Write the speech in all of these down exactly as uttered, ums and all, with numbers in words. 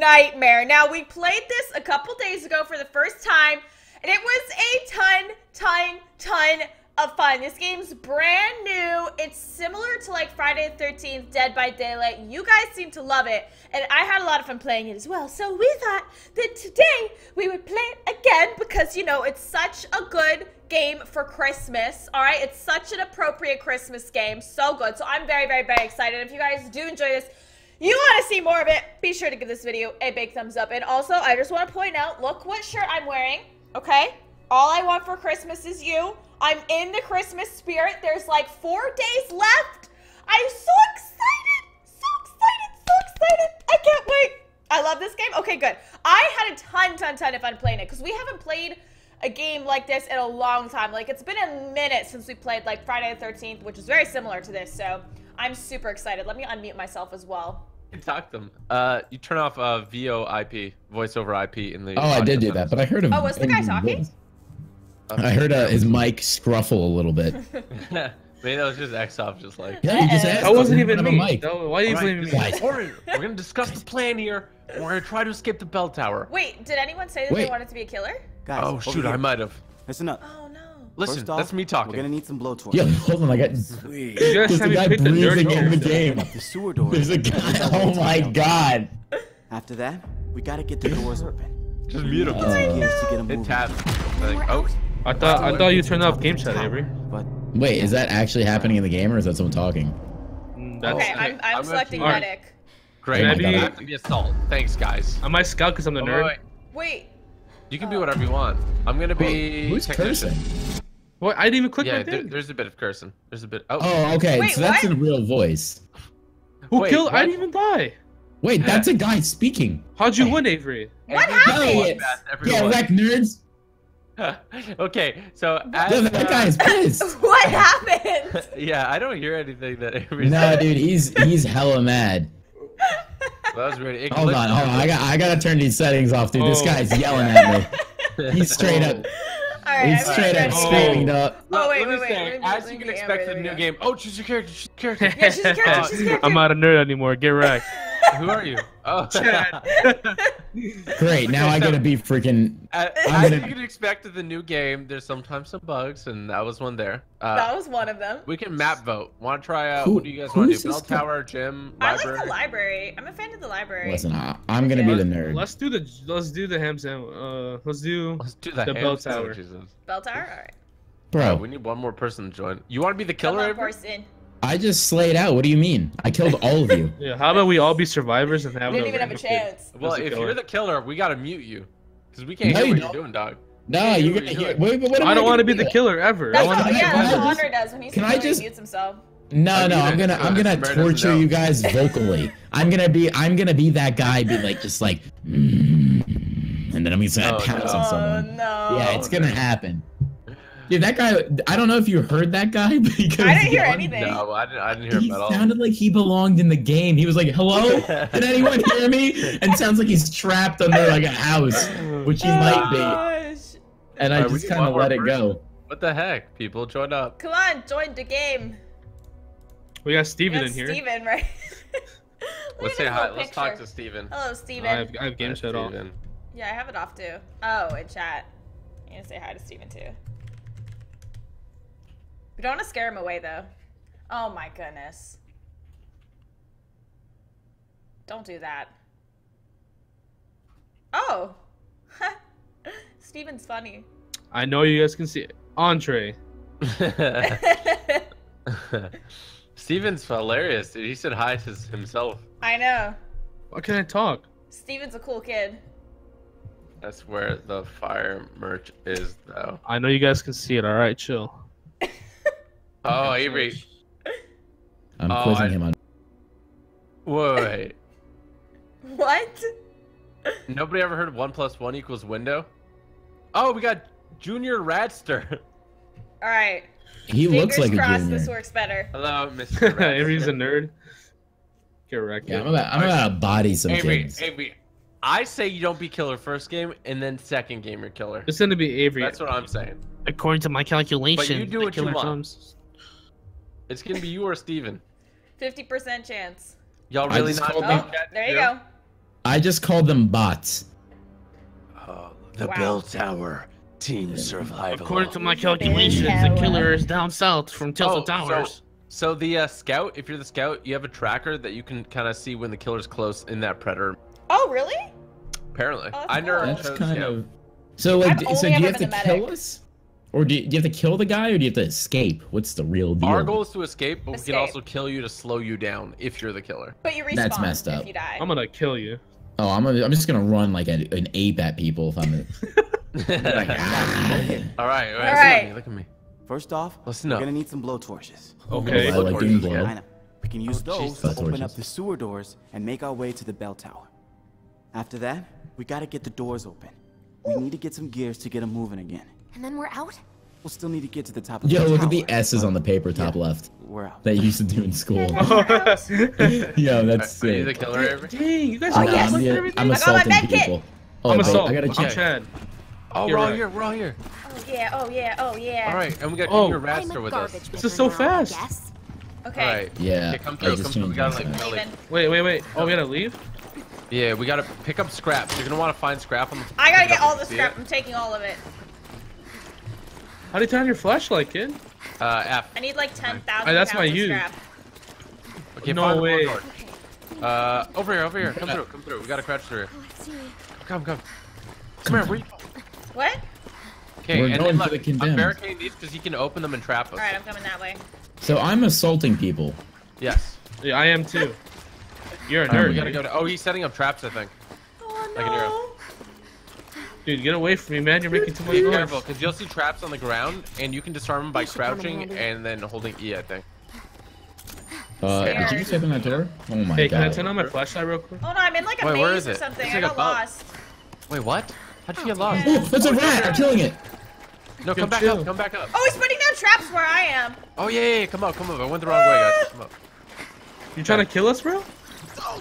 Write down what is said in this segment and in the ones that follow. nightmare. Now, we played this a couple days ago for the first time, and it was a ton, ton, ton of fun. This game's brand new. It's similar to like Friday the thirteenth, Dead by Daylight. You guys seem to love it, and I had a lot of fun playing it as well. So we thought that today we would play it again because, you know, it's such a good game for Christmas. All right, it's such an appropriate Christmas game. So good. So I'm very, very, very excited. If you guys do enjoy this, you want to see more of it, be sure to give this video a big thumbs up. And also, I just want to point out, look what shirt I'm wearing, okay? All I want for Christmas is you. I'm in the Christmas spirit. There's like four days left. I'm so excited, so excited, so excited. I can't wait. I love this game. Okay, good. I had a ton, ton, ton of fun playing it because we haven't played a game like this in a long time. Like, it's been a minute since we played like Friday the thirteenth, which is very similar to this. So I'm super excited. Let me unmute myself as well. You can talk to them. Uh, you turn off uh, V O I P, voice over I P in the. Oh, I did do them. That, but I heard him. Oh, was the guy talking? I heard uh, his mic scruffle a little bit. Maybe that was just Exoph, just like. Yeah, you just asked. That wasn't even me. Mic. No, why are you blaming me? We're gonna discuss the plan here. We're gonna try to escape the bell tower. Wait, did anyone say that Wait. they wanted to be a killer? Guys, oh shoot, I might have. Listen up. Oh no. Listen, off, that's me talking. We're gonna need some blowtorch. Yeah, hold on, I got. Sweet. There's a guy breathing in the game. The sewer door. There's a guy. Oh my god. After that, we gotta get the doors open. Just mute him. It taps. Oh. I thought I thought you turned off game chat, Avery. Wait, is that actually happening in the game, or is that someone talking? That's okay, okay, I'm, I'm, I'm selecting medic. Right. Great. I have to be assault. Thanks, guys. Am I scout because I'm the oh, nerd? Wait. wait. You can uh, be whatever you want. I'm gonna be. Who's technician. Cursing? What? I didn't even click yeah, my thing. There, there's a bit of cursing. There's a bit. Oh. Oh, okay. Wait, so that's what? In real voice. Who wait, killed? What? I didn't even die. Wait, that's a guy speaking. How'd you hey. win, Avery? What happened? Yeah, like nerds. Okay, so as, that guy is pissed. What happened? Yeah, I don't hear anything that Avery's No, dude, he's he's hella mad. Well, that was really hold on, hold on. I got I gotta turn these settings off, dude. Oh. This guy's yelling at me. He's straight up. All right, he's straight right, up oh. screaming, dog. Oh wait, wait, wait. Say, as you can expect in the new game. Oh, choose your character. Choose your character. Yeah, choose your character. Choose your character. I'm not a nerd anymore. Get right. Who are you? Oh, Chad. Great. Now okay, I gotta so, be freaking. As, as gonna... you can expect in the new game, there's sometimes some bugs, and that was one there. Uh, that was one of them. We can map vote. Want to try out? Who, what do you guys want to do? Bell Tower, gym, library. I like the library. I'm a fan of the library. Listen, I, I'm gonna okay. be the nerd. Let's do the. Let's do the ham sandwich. Uh, let's do. Let's do the, the Bell Tower. Bell Tower. All right. Bro, yeah, we need one more person to join. You want to be the killer? One more person. I just slayed out. What do you mean? I killed all of you. Yeah, how about we all be survivors and have? We didn't even have a chance. Well, if you're the killer, we gotta mute you, because we can't hear what you're doing, dog. No, you gotta hear. I don't want to be the killer ever. That's what Hunter does when he mutes himself. No, no, I'm gonna, I'm gonna torture you guys vocally. I'm gonna be, I'm gonna be that guy, be like, just like, and then I'm gonna pounce on someone. Oh no. Yeah, it's gonna happen. Dude, that guy, I don't know if you heard that guy, because I didn't hear anything. No, I didn't, I didn't hear him at all. He sounded like he belonged in the game. He was like, hello? Did anyone hear me? And sounds like he's trapped under like a house, which he oh, might be. Gosh. And I right, just kind of let it go. What the heck, people? Join up. Come on, join the game. We got Steven we got in here. Steven, right? Let's say hi. Let's talk to Steven. Hello, Steven. I have, I have game chat off. Yeah, I have it off too. Oh, in chat. I'm going to say hi to Steven too. We don't want to scare him away, though. Oh, my goodness. Don't do that. Oh. Steven's funny. I know you guys can see it. Entree. Steven's hilarious, dude. He said hi to himself. I know. Why can't I talk? Steven's a cool kid. That's where the fire merch is, though. I know you guys can see it. All right, chill. Oh, Avery. I'm oh, quizzing I... him on. Wait. What? Nobody ever heard of one plus one equals window? Oh, we got Junior Radster. All right. He Fingers looks like crossed, a junior. This works better. Hello, Mister Radster. Avery's a nerd. Correct. Yeah, I'm about, I'm about to body some Avery, things. Avery, I say you don't be killer first game, and then second game you're killer. It's gonna be Avery. That's what I'm saying. According to my calculation, but you do what you want. Comes. It's gonna be you or Steven. fifty percent chance. Y'all really not? Oh, there you go. I just called them bots. Oh, the wow. bell tower team survival. According to my calculations, the killer is down south from Tilted oh, Towers. So, so the uh, scout, if you're the scout, you have a tracker that you can kind of see when the killer's close in that predator. Oh, really? Apparently, oh, I never. That's kind of. So, like, so do you have to kill us, or do you, do you have to kill the guy, or do you have to escape? What's the real deal? Our goal is to escape, but escape. we can also kill you to slow you down if you're the killer. But you respawn. That's messed up. If you die. I'm gonna kill you. Oh, I'm gonna. I'm just gonna run like a, an ape at people if I'm. A... like, ah. All right, all right. All right. Look at me, look at me. First off, listen up. We're gonna need some blowtorches. Okay. Blow like doing blow. Yeah. We can use oh, those geez. to open up the sewer doors and make our way to the bell tower. After that, we gotta get the doors open. We need to get some gears to get them moving again. And then we're out? We'll still need to get to the top of the Yo, look tower. at the S's on the paper top yeah, left. We're out. That you used to do in school. Yo, that's sick. Are you the killer ever? Dang, you guys are oh, yes. I'm, the, I'm assaulting I people. Oh, I'm assaulting. I gotta check. Chad. Oh, we're all right. here, we're all here. Oh, yeah, oh, yeah, oh, yeah. All right, and we got to oh, your raster with us. This is so fast. Yes. Okay. All right. Yeah. Okay, come through, come through. We gotta, like, wait, wait, wait. Oh, we gotta leave? Yeah, we gotta pick up scraps. You're gonna want to find scrap. On the I gotta get all the scrap. It. I'm taking all of it. How do you turn your flashlight, kid? Uh, F. I need like ten thousand. Right, that's my use. Okay, no way. Okay. Uh, over here, over here. Come through, come through. We gotta crouch through. Here. Come, come. Come here. Where you... What? Okay, We're and going then look, the I'm barricading these because you can open them and trap us. All right, I'm coming that way. So I'm assaulting people. Yes. Yeah, I am too. You're a nerd. Right, we gotta go to, oh, he's setting up traps, I think. Oh, no. I can hear him. Dude, get away from me, man. You're making too much noise. Be careful, because you'll see traps on the ground, and you can disarm them by crouching and then holding E, I think. Uh, Scared. Did you just open that door? Oh, my hey, God. Hey, can I turn on my flashlight real quick? Oh, no, I'm in like a Wait, maze or something. Like I got lost. Wait, what? How'd you oh, get lost? Oh, that's a rat. I'm killing it. No, come Yo, back chill. up. Come back up. Oh, he's putting down traps where I am. Oh, yeah, yeah, yeah. Come up, come up. I went the wrong way, guys. Come up. You trying to kill us, bro?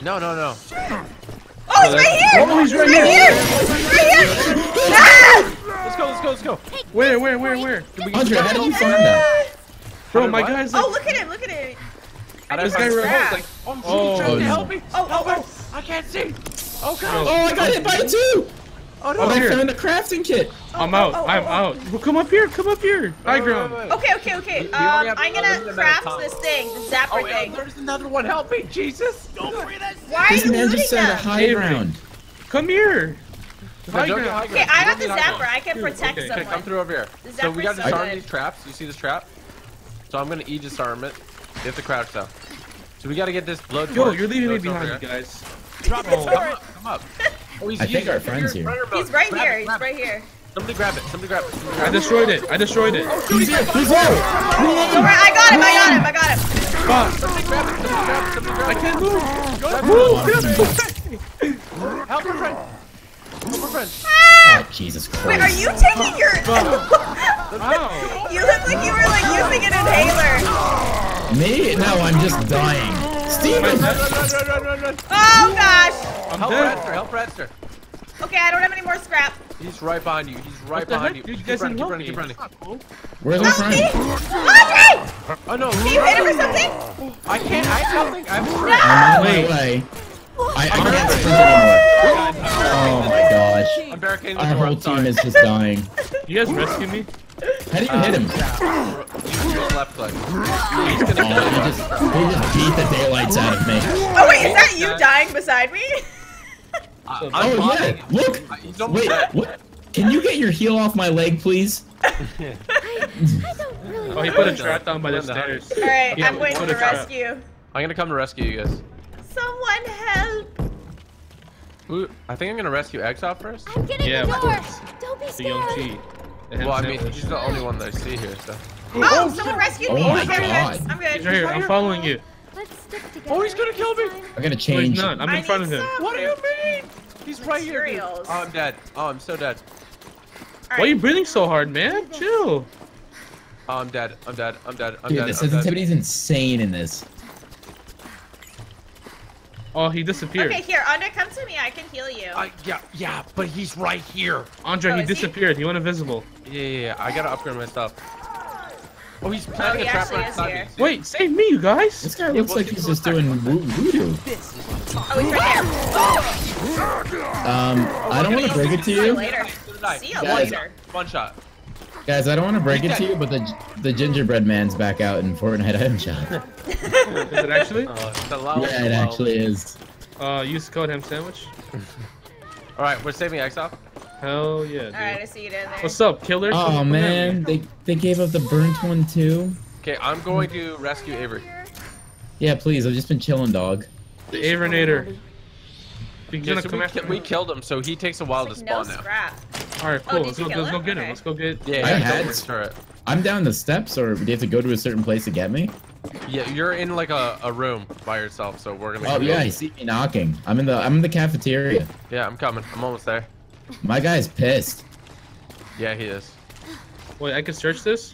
No, no, no. Oh, he's right here! Oh, he's right, right here! here. Right here! Ah! Let's go, let's go, let's go. Where, where, where, where? Andre, how did you find that? Bro, my guy's like... Oh, look at him, look at him. This guy right like, oh, oh, he's trying to help me. Oh, oh, oh, I can't see. Oh, God. Oh, I got hit by it too. Oh, no. I found the crafting kit. I'm out, I'm out. Well, come up here, come up here. High ground. Okay, okay, okay. Um, I'm gonna craft this thing, the zapper thing. There's another one. Help me, Jesus. Why are you looting them? High ground. Come here. High ground. Okay, I got the zapper. I can protect someone. Come through over here. So we gotta disarm these traps. You see this trap? So I'm gonna E disarm it. You have to crouch though. So we gotta get this blood. Yo, you're leaving me behind, guys. Drop it. Come up. Come up. Oh, he's I think our friend's here. here. He's right grab here. It, he's it. right here. Somebody grab it. Somebody grab it. Somebody grab it. I destroyed it. I destroyed it. Oh, he's, he's here. He's here. I got him. I got him. I got him. Fuck. Somebody grab it. Somebody grab it. Somebody grab it. I can't move. Move. Move. Help your friend. Help your friend. Ah! Oh, Jesus Christ. Wait, are you taking your... You look like you were like using an inhaler. Me? No, I'm just dying. Steven! Run, run, run, run, run, run. Oh gosh! I'm help Redster, help Redster. Okay, I don't have any more scrap. He's right behind you, he's right behind you. Dude, you guys keep running, keep running, keep running. Where's my friend? Andre! Oh no! Can you hit him or something? I can't, I don't think I'm no! I'm on my way. I don't have friends anymore. Oh my gosh. I'm barricading the door. Our whole team is just dying. You guys rescue me? How do you um, hit him? Yeah. You go left click. He's gonna oh, go. He just, he just beat the daylights out of me. Oh wait, is that you dying beside me? Uh, oh yeah, it. look! Uh, wait, what? Can you get your heel off my leg, please? I, I don't really oh, he put a trap down by the stairs. Alright, yeah, I'm waiting to rescue. Out. I'm gonna come to rescue you guys. Someone help! Ooh, I think I'm gonna rescue Exoph first. I'm getting yeah, the door! Don't be scared! Well, I mean, she's the only one that I see here, so... Oh, oh someone rescued me! Oh my God. I'm good. He's right here, I'm following you. Let's stick together. Oh, he's gonna kill me! I'm gonna change. No, I'm in I front of him. Something. What do you mean? He's right Materials. here. Oh, I'm dead. Oh, I'm so dead. Right. Why are you breathing so hard, man? Chill. Oh, I'm dead. I'm dead. I'm dead. I'm Dude, dead. Dude, the sensitivity's insane in this. Oh, he disappeared. Okay, here, Andre, come to me. I can heal you. Uh, yeah, yeah, but he's right here. Andre, oh, he disappeared. He? he went invisible. Yeah, yeah, yeah. I gotta upgrade my stuff. Oh, he's planting oh, he a trap right beside me. Wait, save me, you guys! This guy looks yeah, like he's just doing voodoo. Oh, he's right there! Um, I don't want to break it to you. See you later. One shot. Guys, I don't want to break it to you, but the the gingerbread man's back out in Fortnite item shop. Is it actually? Uh, it's allowed, yeah, it allowed. actually is. Uh, use code ham sandwich. All right, we're saving Exoph. Hell yeah, dude. All right, I see you down there. What's up, killers? Oh man, they they gave up the burnt one too. Okay, I'm going to rescue Avery. Yeah, please. I've just been chilling, dog. The Averinator. We, yeah, so we, ki we killed him, so he takes a while like to spawn no now. Alright, cool. Oh, let's go, let's go get him. Okay. Let's go get. Yeah, I had. I'm down the steps, or do you have to go to a certain place to get me? Yeah, you're in like a, a room by yourself, so we're gonna. Oh yeah, I see me knocking. I'm in the I'm in the cafeteria. Yeah, I'm coming. I'm almost there. My guy's pissed. Yeah, he is. Wait, I can search this.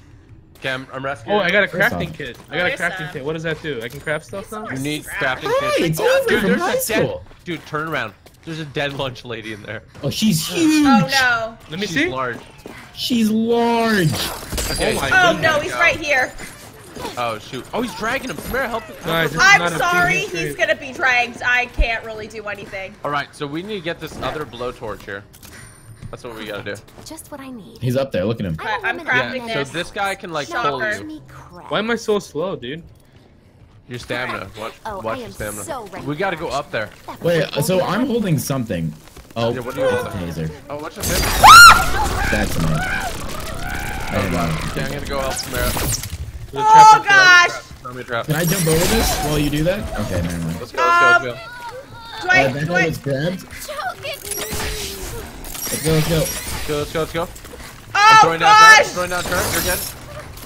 Okay, I'm, I'm rescuing. Oh, I got a crafting kit. I got oh, a crafting some. kit. What does that do? I can craft stuff now. You need crafting kits. Oh, dude, there's high school. a dead. Dude, turn around. There's a dead lunch lady in there. Oh, she's huge. Oh no. Let me she's see. She's large. She's large. Okay, oh my oh no, he's go. right here. Oh shoot. Oh, he's dragging him. Samara, help him. Guys, I'm sorry. He's gonna be dragged. I can't really do anything. All right, so we need to get this yeah. other blowtorch here. That's what we gotta do. Just what I need. He's up there. Look at him. I'm crafting yeah, this. So this guy can like pull you. Why am I so slow, dude? Your stamina. Watch, oh, watch your stamina. So we gotta go up there. Wait. So I'm holding something. Oh, yeah, what do you hold? Taser. Oh, watch the taser. That's me. Oh god. Okay, I'm gonna go help Samara. Oh gosh. Can I jump over this while you do that? Okay, never mind. Let's go. Let's go. Let's go. Uh, that grabbed. Let's go, let's go. Let's go, let's go, let's go. Oh, throwing gosh! Down throwing down turret, you're dead.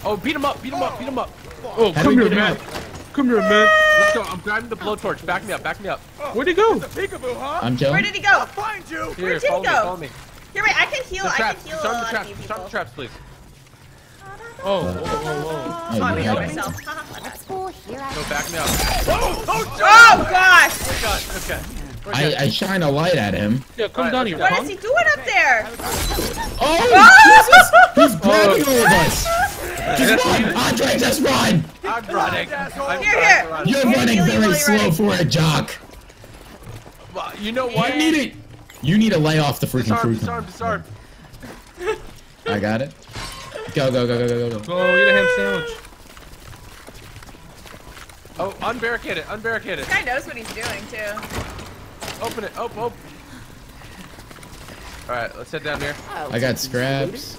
Oh, beat him up, beat him up, beat him up. Oh, How come here, man. Come here, man. Let's go, I'm grabbing the blowtorch. Back me up, back me up. Where'd he go? Huh? I'm Where did he go? I'll find you. Here, Where'd he go? Me, follow me. Here, wait, I can heal, I can heal Start a lot of you people. Start the traps, please. Oh, whoa, whoa, whoa. Oh, I heal myself. Go, back me up. Oh, oh, oh gosh! Oh, gosh, okay. I, I shine a light at him. Yeah, come right, down here. What punk. is he doing up there? Oh, Jesus! He's grabbing all of us. Just run, Andre, just run! I'm running. I'm here, here. You're running really, very really slow running. for a jock. Well, you know what? You need it. You need to lay off the freaking disarm, fruit. Disarm, disarm, disarm. I got it. Go, go, go, go, go, go, go. Oh, eat a ham sandwich. Oh, unbarricade it, unbarricade it. This guy knows what he's doing, too. Open it. Oh, oh. All right, let's head down here. I got scraps.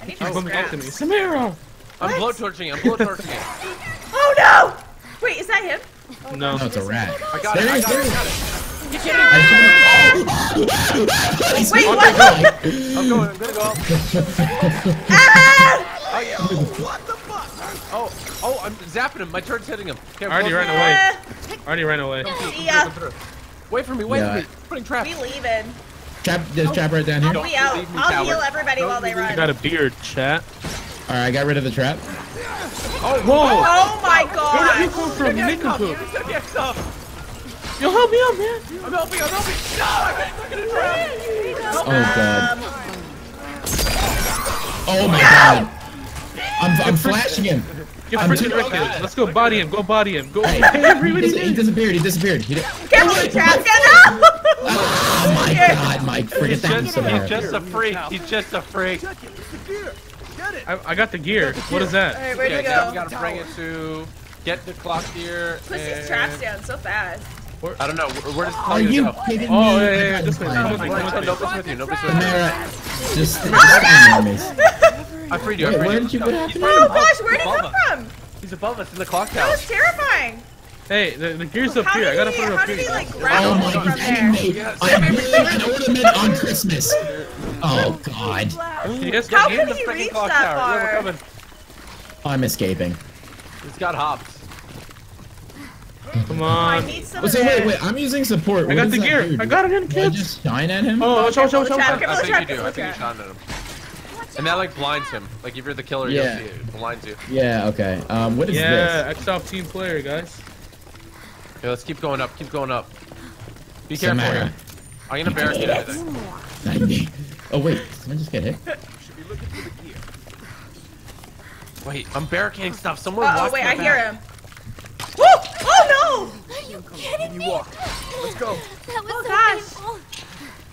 I need oh, scraps. To me. Samara! I'm blowtorching. I'm blowtorching. Oh no! Wait, is that him? Oh, no, no, it's a rat. I got it. I got it. You can't. Wait, what? I'm going. I'm gonna go. Ah! Oh, yeah. Oh, what the fuck? Oh, oh, I'm zapping him. My turret's hitting him. Okay, I already ran away. I already ran away. Yeah. Wait for me, wait yeah. for me. I'm putting trap. We leaving. Trap, there's oh, trap right down here. Help me out. Me, I'll heal everybody Don't while they run. I got a beard, chat. All right, I got rid of the trap. Oh, whoa. Oh my god. Where did you come from? Nick Yo, help me out, man. I'm helping, I'm helping. No, I'm stuck in a trap. Oh, god. Oh my no. god. I'm, I'm flashing him. I'm too reckless. Let's go body him. Go body him. Go. Hey, everybody, he disappeared. He disappeared. He disappeared. Careful, oh, trap. Oh my god, Mike! Forget that. He's just, just a freak. He's just a freak. Get it. Get it. I, I got the gear. The gear. What is that? All right, where'd yeah, you go? We gotta bring it to get the clock gear. Push and... these traps down so fast. Where, I don't know. Where does clock go? Oh, oh yeah, yeah, yeah. This way. Nobody's with you. Nobody's with you. Just enemies. I freed you. I freed Wait, you. Where did you go? Oh gosh, where did he come from? He's above us in the clock tower. That was terrifying. Hey, the, the gear's up here. I gotta put it up here. How did he like grab oh him from there? Yes. I am an ornament on Christmas. Oh god. Yes, How could he reach that far? Yeah, I'm escaping. He's got hops. Come on. Oh, I need some wait, wait, wait, I'm using support. I what got the gear. I got it in, kids. I just shine at him? Oh, show, show, show. I think you do. I think you shine at him. And that like blinds him. Like if you're the killer, yeah. you'll see it. Blinds you. Yeah. Okay. Um. What is yeah, this? Yeah. Exoph team player, guys. Yeah. Let's keep going up. Keep going up. Be careful. Samara. I'm gonna barricade everything. ninety. Oh wait. Did I just get hit? Should be looking for the gear. Wait, I'm barricading stuff. Someone uh oh, wait, I back. hear him. Woo! Oh no! Are you kidding me? You walk. Let's go. That was oh so gosh.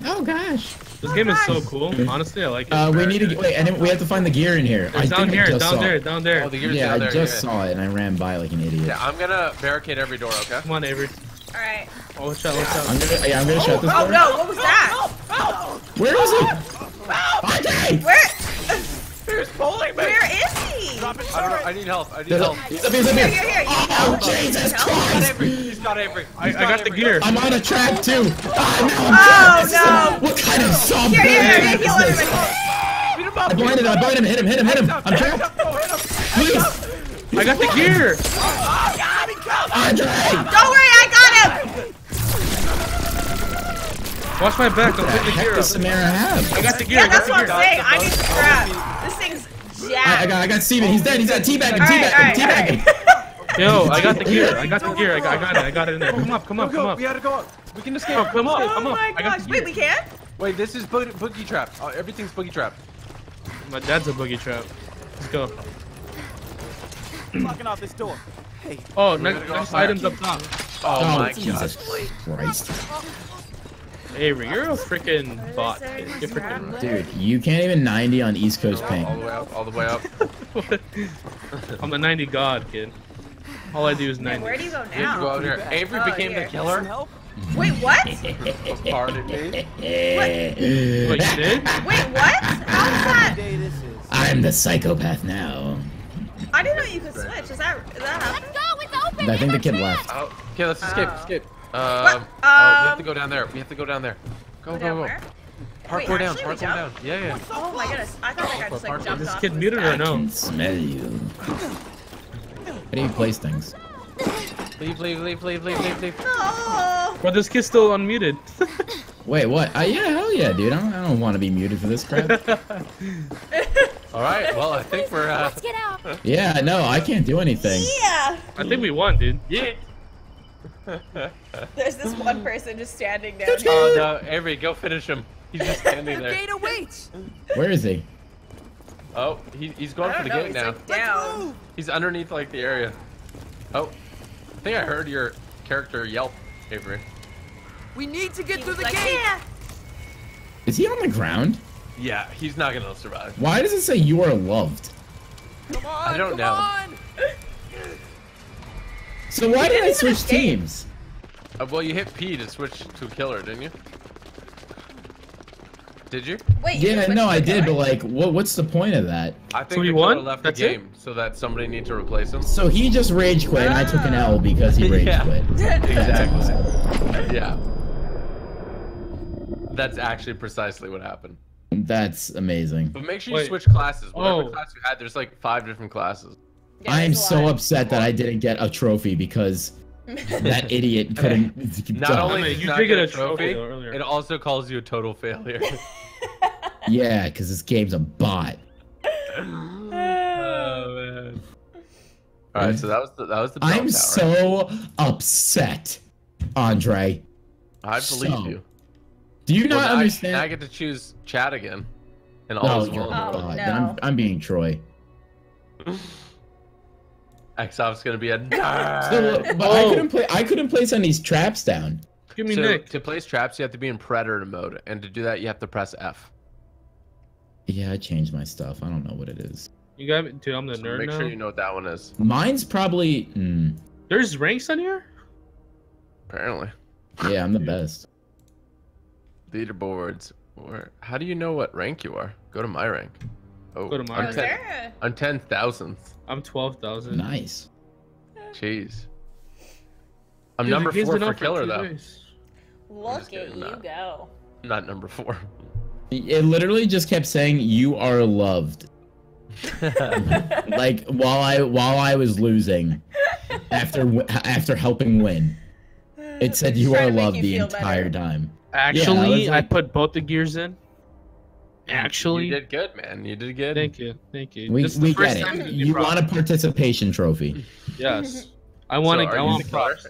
Painful. Oh gosh. This oh, game gosh. is so cool. Honestly, I like it. Uh, we need to get, wait, and we have to find the gear in here. It's I down think here, I just down there, down there. Oh, the gear's yeah, down there. I just yeah. saw it and I ran by like an idiot. Yeah, I'm gonna barricade every door, okay? Come on, Avery. All right. Oh, let's out, let's out. I'm gonna, yeah, I'm gonna oh, shut this oh, door. Oh no, what was that? Oh, oh, oh. Where is he? Oh, okay. Where? He's pulling me. Where is he? Stop it. I don't know. I need help. I need help. He's up, he's up here. Here, here, here. Oh, oh Jesus Christ. He's got Avery. I, I got Avery. the gear. I'm on a track too. Oh, no. Oh, no. What kind of zombie? Here, here, here. Kill everybody. Beat him up. I blinded him. I blinded him. Hit him, hit him, hit him. I'm trapped. Please. I got the gear. Oh, God. He killed me. Andre. Don't worry. I got him. Watch my back. Don't hit the gear. What the heck does Samara have? I got the gear. Yeah, that's what I'm saying. I need to grab. This thing's jacked. I, I got, I got Steven. He's dead. He's dead. Teabag him. Teabag him. Teabag him. Yo, I got the gear. I got the gear. I got, I got it. I got it in there. Come up. Come up. Come up. We gotta go up. We can escape. Come up. Come up. Come up. Oh my gosh. Wait, we can? Wait, this is bo boogie trap. Oh, everything's boogie trap. My dad's a boogie trap. Let's go. Locking off this door. Hey. Oh, next, next item's up top. Oh, oh my Jesus gosh. Christ. Avery, you're a freaking bot. You're freaking bot. Dude, you can't even ninety on East Coast ping. All the way up, all the way up. I'm a ninety god, kid. All I do is ninety. Man, where do you go now? You go out here. Avery oh, became here. the killer. Wait, what? Pardon me? What? Wait, you did? Wait, what? How is that? I'm the psychopath now. I didn't know you could switch. Is that, is that happening? Let's go, it's open! I think the kid left. Oh, okay, let's escape, oh. escape. Uh, um, oh, we have to go down there. We have to go down there. Go, go, go. Where? Parkour Wait, down, parkour down. Yeah, yeah. Oh my goodness, I thought I got just like jumped off. This kid muted or no? I can smell you. How do you place things? Leave, leave, leave, leave, leave, leave, leave. No. Bro, this kid's still unmuted. Wait, what? Uh, yeah, hell yeah, dude. I don't, I don't want to be muted for this crap. All right, well, I think we're. Uh... Let's get out. Yeah, no, I can't do anything. Yeah. I think we won, dude. Yeah. There's this one person just standing there. Oh no, Avery, go finish him. He's just standing there. The gate awaits. Where is he? Oh, he, he's going for the know, gate he's now. Like down. He's underneath like the area. Oh, I think I heard your character yelp, Avery. We need to get he's through the like, gate. Yeah. Is he on the ground? Yeah, he's not gonna survive. Why does it say you are loved? Come on, I don't come know. On. So why did I switch teams? Uh, well, you hit P to switch to killer, didn't you? Did you? Wait, you yeah, no, I did, but like, what? What's the point of that? I think we won. Left the game so that somebody needs to replace him. So he just rage quit, and I took an L because he rage yeah. quit. Exactly. Yeah. That's actually precisely what happened. That's amazing. But make sure you Wait. switch classes. Whatever oh. class you had, there's like five different classes. Yeah, I am so upset that I didn't get a trophy because that idiot couldn't. Not die. only did you not get a trophy, trophy it also calls you a total failure. Yeah, because this game's a bot. Oh man! All right, so that was the, that was the. I'm tower. so upset, Andre. I believe so, you. Do you well, not now understand? I, now I get to choose chat again, and all is well. Oh, no. I'm, I'm being Troy. Exoph's gonna be a nerd. So, but oh. I couldn't play. I couldn't place any traps down. Give me so, Nick. To place traps, you have to be in predator mode, and to do that, you have to press F. Yeah, I changed my stuff. I don't know what it is. You got me, dude. I'm the so nerd. Make now. sure you know what that one is. Mine's probably. Mm. There's ranks on here. Apparently. Yeah, I'm the best. Leaderboards. Or how do you know what rank you are? Go to my rank. Oh, Go to my I'm, ten, I'm ten thousandth. I'm twelve thousand. Nice. Jeez. I'm Dude, number four for killer though. Days. Look at you not, go. Not number four. It literally just kept saying you are loved. Like while I while I was losing, after after helping win, it said you are loved you the entire better. time. Actually, yeah, I, like, I put both the gears in. Actually, you did good, man. You did good. Thank you, thank you. We, this is we the first get it. You problem. want a participation trophy? Yes. I want so to. I want props.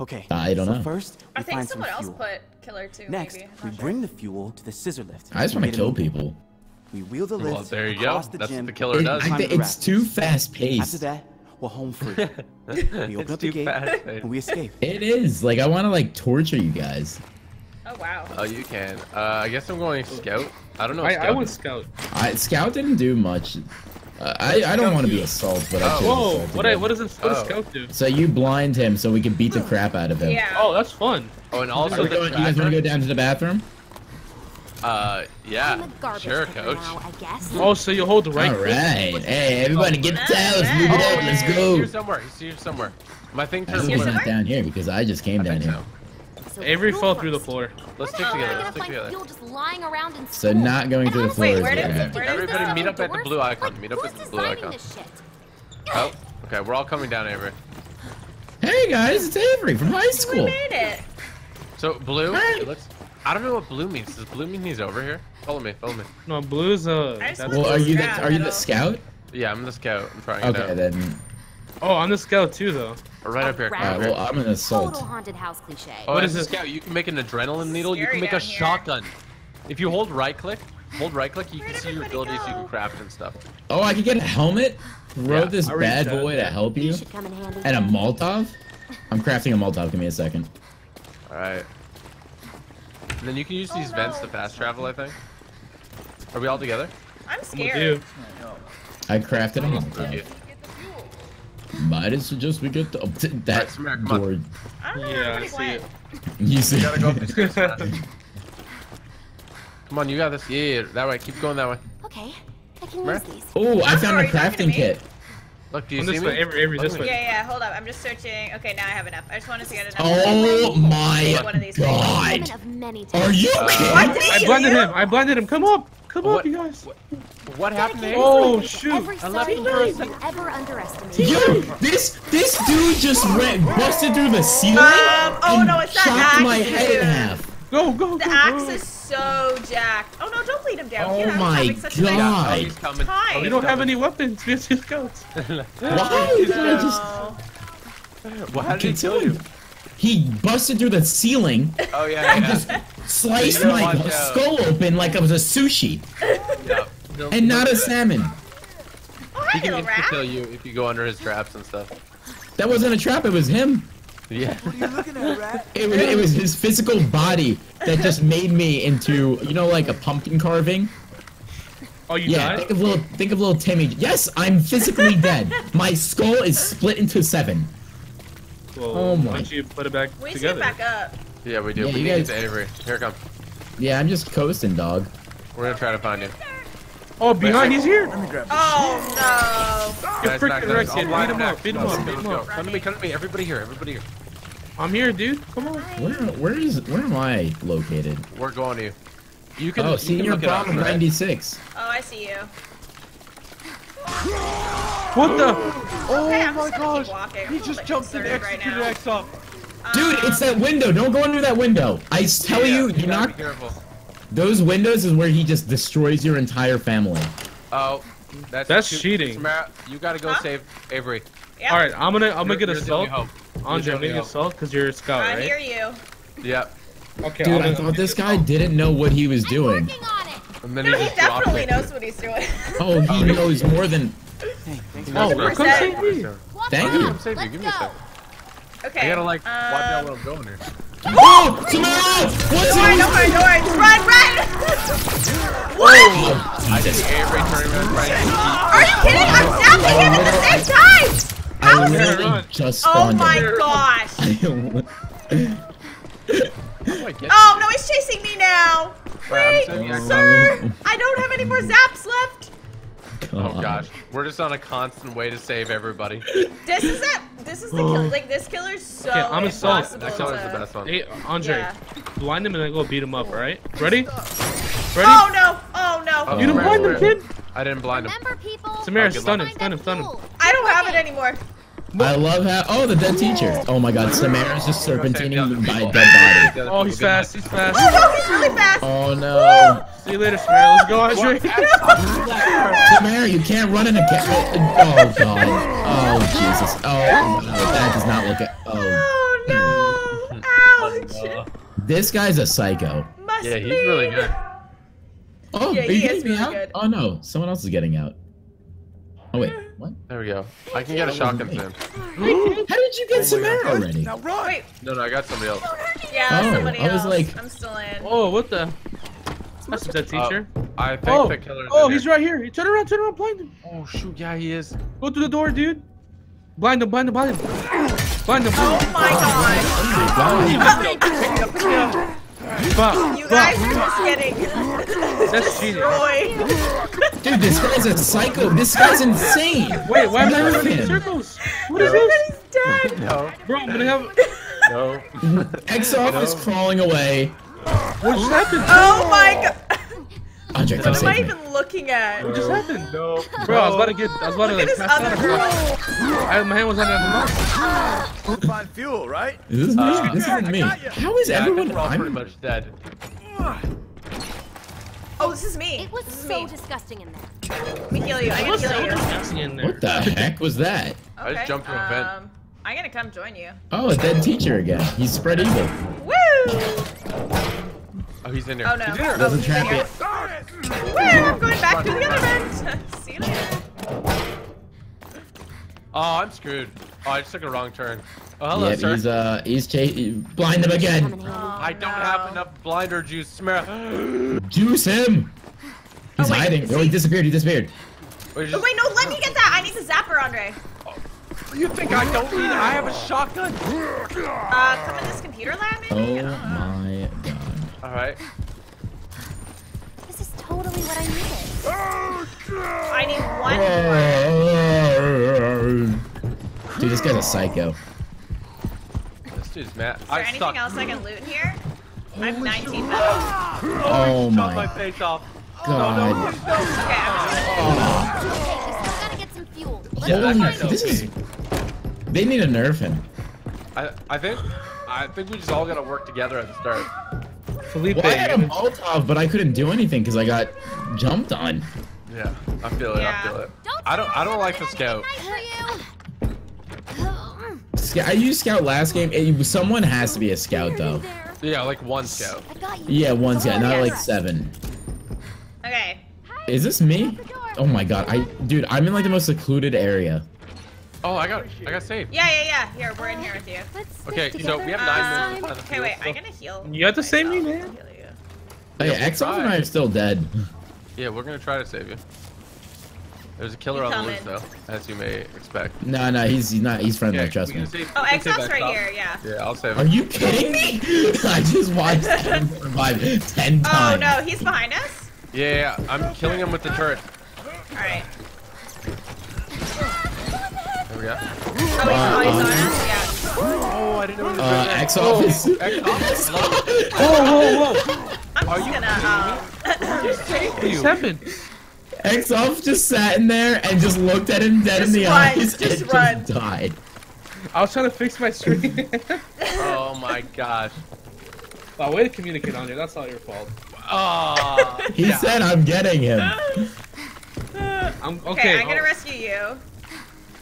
Okay. I don't so know. First, I think find someone else fuel. put killer too. Next, maybe. we sure. bring the fuel to the scissor lift. I just want to kill people. We wheel the lift well, there you across go. the That's gym. What the killer does. It, it, it's too fast paced. After that, we're home free. We open up the gate and we escape. It is. Like, I want to, like, torture you guys. Oh, wow. Oh, you can. Uh, I guess I'm going scout. I don't know. I, I would scout. I, scout didn't do much. Uh, I, I don't want to be assault, but oh. I should Whoa, assault what, I, what does it, what oh. scout do? So you blind him so we can beat the crap out of him. Yeah. Oh, that's fun. Oh, and also the going, you guys want to go down to the bathroom? Uh, yeah, sure, coach. Now, I guess. Oh, so you hold the right. All right. Click. Hey, everybody get down. Hey, let's move it hey, up. Hey, let's hey, go. He's here somewhere. He's here somewhere. My thing turned not down here because I just came I down here. So. Avery fell through the floor. Let's stick together. Let's stick together. Just lying around in so not going through the floor. Wait, where is where where everybody is meet up doors? at the blue icon. Like, meet up at the blue icon. Oh, okay. We're all coming down, Avery. Hey, guys. It's Avery from high school. We made it. So, blue, let's... I don't know what blue means. Does blue mean he's over here? Follow me, follow me. No, blue's uh. Well, are you the are you the scout? Yeah, I'm the scout. I'm trying okay, to. Okay then. Oh, I'm the scout too though. Right up here. Alright, well I'm an assault. Total haunted house cliche. Oh, what is this scout? You can make an adrenaline needle. You can make a shotgun. If you hold right click, hold right click, you can see your abilities. You can craft and stuff. Oh, I can get a helmet. Throw this bad boy to help you. And a Molotov. I'm crafting a Molotov. Give me a second. All right. And then you can use these oh, no. vents to fast travel, I think. Are we all together? I'm scared. I crafted a Molotov. Might as well just we get the, that right, door. I don't know yeah, I see went. it. You see gotta go up the stairs. Come on, you got this. Yeah, that way. Keep going that way. Okay. I can use these. Oh, I found a crafting kit. Look, do you I'm see this me? Way, every, every, this yeah, way. yeah, hold up. I'm just searching. Okay, now I have enough. I just want to get enough. Oh my one of these god! Are you uh, kidding me? I blended him. I blended him. Come up. Come what, up, you guys. What, what happened there? Oh, shoot. I left him for a second. Yo, this, this dude just ran, busted through the ceiling um, oh, no, it's that axe. chopped my head in half. Go, go, go. The axe go. is so jacked. Oh no, don't lead him down. Oh you know, my god. god. Oh, he's coming. Oh, we don't coming. have any weapons. We have two scouts. Why did I just... Well, how did he kill you? He busted through the ceiling. Oh yeah, And yeah. just sliced my out. skull open like it was a sushi. no, no, and no. not a salmon. Oh, he can insta kill you if you go under his traps and stuff. That wasn't a trap, it was him. Yeah. What are you looking at, rat? It, was, it was his physical body that just made me into, you know, like a pumpkin carving. Oh, you yeah, died? Think of little, think of little Timmy. Yes, I'm physically dead. My skull is split into seven. Well, oh my! Why don't you put it back we together? We need to get back up. Yeah, we do. Yeah, we need guys... to Avery. Here it comes. Yeah, I'm just coasting, dog. We're gonna try to find him. Oh, behind! He's here. Let me grab this. Oh no! You're freaking right here. Beat him up! Beat him up! Beat him up! Come to me! Come to me! Everybody here! Everybody here! I'm here, dude. Come on. Where? Where is? Where am I located? We're going to you. You can. Oh, senior bomb ninety-six. Oh, I see you. What the? Oh okay, my gosh! He just jumped in and executed Exoph. Dude, it's that window. Don't go under that window. I tell yeah, you, you're not. Those windows is where he just destroys your entire family. Oh, that's, that's too... cheating. Samara, you gotta go huh? save Avery. Yep. All right, I'm gonna, I'm gonna get assault. Andre, I'm gonna get assault because you're a scout, right? I hear you. Yep. Okay. Dude, I thought this guy didn't know what he was doing. No, he, he definitely knows what he's doing. Oh, he knows more than. Hey, oh, come save me! Thank you. Come save you. Give me a second. Okay. I gotta like watch out where I'm going here. Oh, Samara! What's going on? Don't worry, don't worry. Run, run! What? I just Avery turning right. Are you kidding? I'm snapping him at the same time. How is this? Just spawned. Oh my gosh! Oh no, he's chasing me now. Wait, sir! I don't have any more zaps left! God. Oh gosh. We're just on a constant way to save everybody. This is it! This is the kill. Like, this killer's so okay, I'm impossible. That killer's to... the best one. Hey, Andre, yeah. blind him and then go beat him up, alright? Ready? Ready? Oh no! Oh no! Oh, you didn't blind him, kid! I didn't blind him. Samara, stun him, stun him, stun him. I don't have it anymore. I love how- oh, the dead teacher! Oh my god, Samara's just serpentining by a dead body. Oh, he's fast, he's fast. Oh no, he's really fast! Oh no. See you later, Samara. Let's go, Andre. Samara, you can't run in a cat. Oh god. Oh Jesus. Oh no, that does not look at- oh. Oh no! Ouch! This guy's a psycho. Must yeah, he's really good. Oh, yeah, are you getting me out? Good. Oh no, someone else is getting out. Oh wait, what? There we go. I can get a shotgun for him. How did you get oh Samara already? No, run. Wait. No, no, I got somebody else. Yeah, oh, somebody else. I was like, I'm still in. Oh, what the? That's that teacher. Oh, I think oh. the killer's Oh, in he's here. right here. Turn around, turn around, blind him. Oh shoot, yeah, he is. Go through the door, dude. Blind him, blind him, blind him. Blind him. Oh my god. Oh, Fuck, you guys fuck. are just getting That's destroyed. Dude, this guy's a psycho. This guy's insane. Wait, why am I running in circles? What no. is this? Everybody's dead. No. Bro, I'm gonna have... No. Exoph no. is crawling away. What just happened? Oh my god. Andre, what am I even me. looking at? What just happened? No. Bro, I was about to get... I was about Look to like... Look at this other girl. I, my hand was on the other mouth. We'll find fuel, right? This is uh, this isn't me. How is yeah, everyone... I'm pretty much dead. Oh, this is me. It was this is so me. disgusting in there. We heal you. I gotta heal you. Disgusting in there. What the heck was that? Okay, I just jumped from a vent. Um, I'm gonna come join you. Oh, a dead teacher again. He's spread evil. Woo! Oh, he's in there. Oh, no. He's in there. Doesn't oh, trap it. Woo! I'm going back to the other vent. See you later. Oh, I'm screwed. Oh, I just took a wrong turn. Oh, hello, yep, sir. He's, uh, he's chasing. Blind him again. Oh, I don't no. have enough blinder juice. Samara. Juice him. He's oh, wait, hiding. He... Oh, he disappeared. He disappeared. Wait, just... oh, wait, no, let me get that. I need to zapper, Andre. You think I don't need it? I have a shotgun. Uh, come in this computer lab, maybe? Oh, my God. All right. This is totally what I needed. I need one more. Dude, this guy's a psycho. This dude's mad. Is there I anything suck. else I can loot here? I have nineteen metal. Oh, oh my. my face off. God. No, no, no, no. Okay, I'm just gonna... Okay, we still gotta get some fuel. Let's yeah, that guy's this is... They need a nerf him. I, I think... I think we just all gotta work together at the start. Felipe. Well, I had a Molotov, but I couldn't do anything because I got jumped on. Yeah, I feel it. Yeah. I feel it. Don't I don't. I don't like the scout. Sc I used scout last game. It, someone has to be a scout though. Yeah, like one scout. Yeah, one scout, not like seven. Okay. Is this me? Oh my god, I dude, I'm in like the most secluded area. Oh, I got, I got saved. Yeah, yeah, yeah. Here, we're in here with you. Let's okay, so we have nine minutes. Um, okay, wait, I'm gonna heal. You have to save me, man. Hey, Exoph and I are still dead. Yeah, we're gonna try to save you. There's a killer on the loose, though, as you may expect. No, no, he's, he's not. He's friendly. Okay, trust me. Save, oh, Exoph's right here. Yeah. Yeah, I'll save him. Are you kidding me? I just watched him survive ten times. Oh no, he's behind us. Yeah, yeah, I'm killing him with the turret. All right. Yeah. Oh, he's uh, on us? Yeah. Oh, I didn't know what uh, Exoph oh, is. Exoph. Oh, whoa, whoa. I'm Are just you gonna, um. What happened? Exoph just sat in there and just looked at him dead just in the run, eyes just and run. just died. I was trying to fix my screen. Oh my gosh. Wow, way to communicate on there. That's all your fault. Oh. He yeah. said, I'm getting him. I'm, okay, okay, I'm gonna oh. rescue you.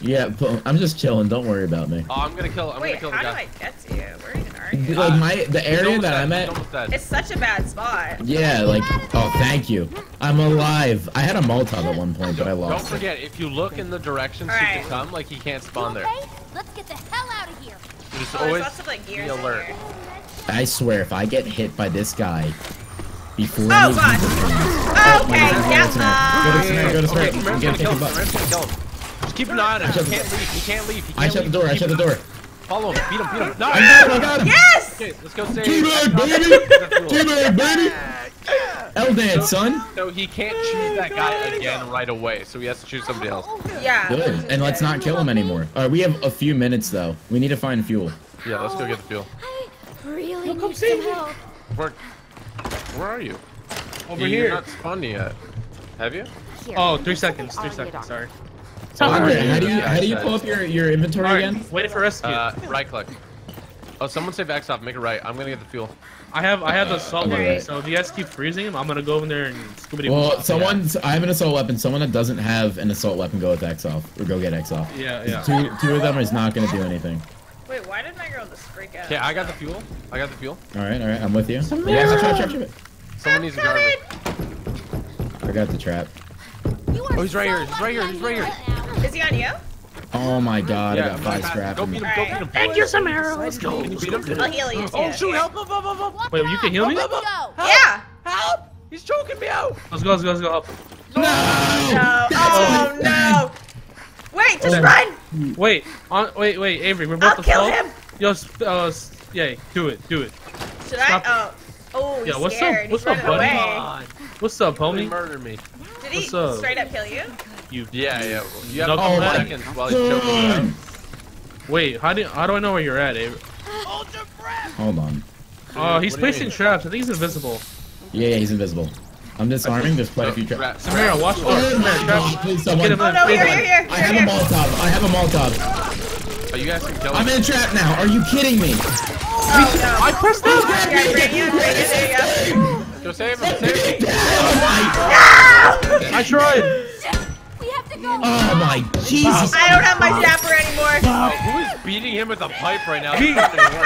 Yeah, I'm just chilling. Don't worry about me. Oh, I'm gonna kill. I'm Wait, gonna kill the guy. Wait, how do I get to you? Where even are you? Like my, the area that I'm at. It's such a bad spot. Yeah, like. Oh, thank you. I'm alive. I had a Molotov at one point, but I lost. Don't forget, if you look in the direction she can come, like he can't spawn there. Let's get the hell out of here. Just always be alert. I swear, if I get hit by this guy. Before oh gosh. Oh, okay. Yeah. Go to Smart. Go to Smart. Get him. Kill him. Keep an eye on him. He can't leave. He can't leave. He can't I shut leave. the door. I shut the door. Follow him. Beat him. Beat him. No, I got him. I got him. Yes. Okay, let's go save him. Teabag, baby. Teabag, baby. L dance, son. So he can't choose that guy again right away. So he has to choose somebody else. Yeah. Good. And let's not kill him anymore. All right, we have a few minutes though. We need to find fuel. Yeah, let's go get the fuel. I really Look, need some help. Where, where are you? Over You're here. You're not spawning yet. Have you? Here, oh, three seconds. Three seconds. Sorry. So Andre, how do you how do you pull up your your inventory right, again? Wait for rescue. Uh, right click. Oh, someone save Exoph. Make it right. I'm gonna get the fuel. I have I have uh, the assault weapon. Right. So if you guys keep freezing him, I'm gonna go in there and scoobity. Well, someone I have an assault weapon. Someone that doesn't have an assault weapon, go with Exoph or go get Exoph. Yeah, yeah. Two two of them is not gonna do anything. Wait, why did my girl just freak out? Okay, I got the fuel. I got the fuel. All right, all right. I'm with you. Samara. Yeah, try, try, try, try. Someone I'm needs coming. a garbage. I got the trap. Oh, he's right here. He's right here. He's right here. Is he on you? Oh my god, yeah, I got five scrap. Go beat him. Go beat him. Thank you, Samara. Let's go. Can you beat him? I'll heal you. Oh, shoot. Help, help, help, help, help. Wait, you can heal me? Yeah. Help. He's choking me out. Let's go, let's go, let's go. Help. No. No. Oh, no. Wait, just run. Wait. On, wait, wait, Avery. We're about to fall. I'll kill him. Yo, uh, yeah, do it, do it. Should Stop I? It. Oh, oh, yeah. What's scared. up? What's up, buddy? Away. What's up, homie? He murdered me. Did he What's straight up? up kill you? You yeah, yeah. Well, you have no seconds while he's choking. Wait, how do how do I know where you're at, Avery? Hold on. Oh, uh, he's placing traps. I think he's invisible. Yeah, yeah, he's invisible. I'm disarming. There's quite no, a few traps. Samara, watch for him. Please, someone. Oh no, here, here, here. I have a Molotov. I have a Molotov. Oh, you guys can kill I'm in a trap now. Are you kidding me? Oh, no. I pressed that. Oh, go. go save him. Save him. No! I tried. We have to go. Oh my Jesus! I don't have my zapper anymore. Bob. Who is beating him with a pipe right now?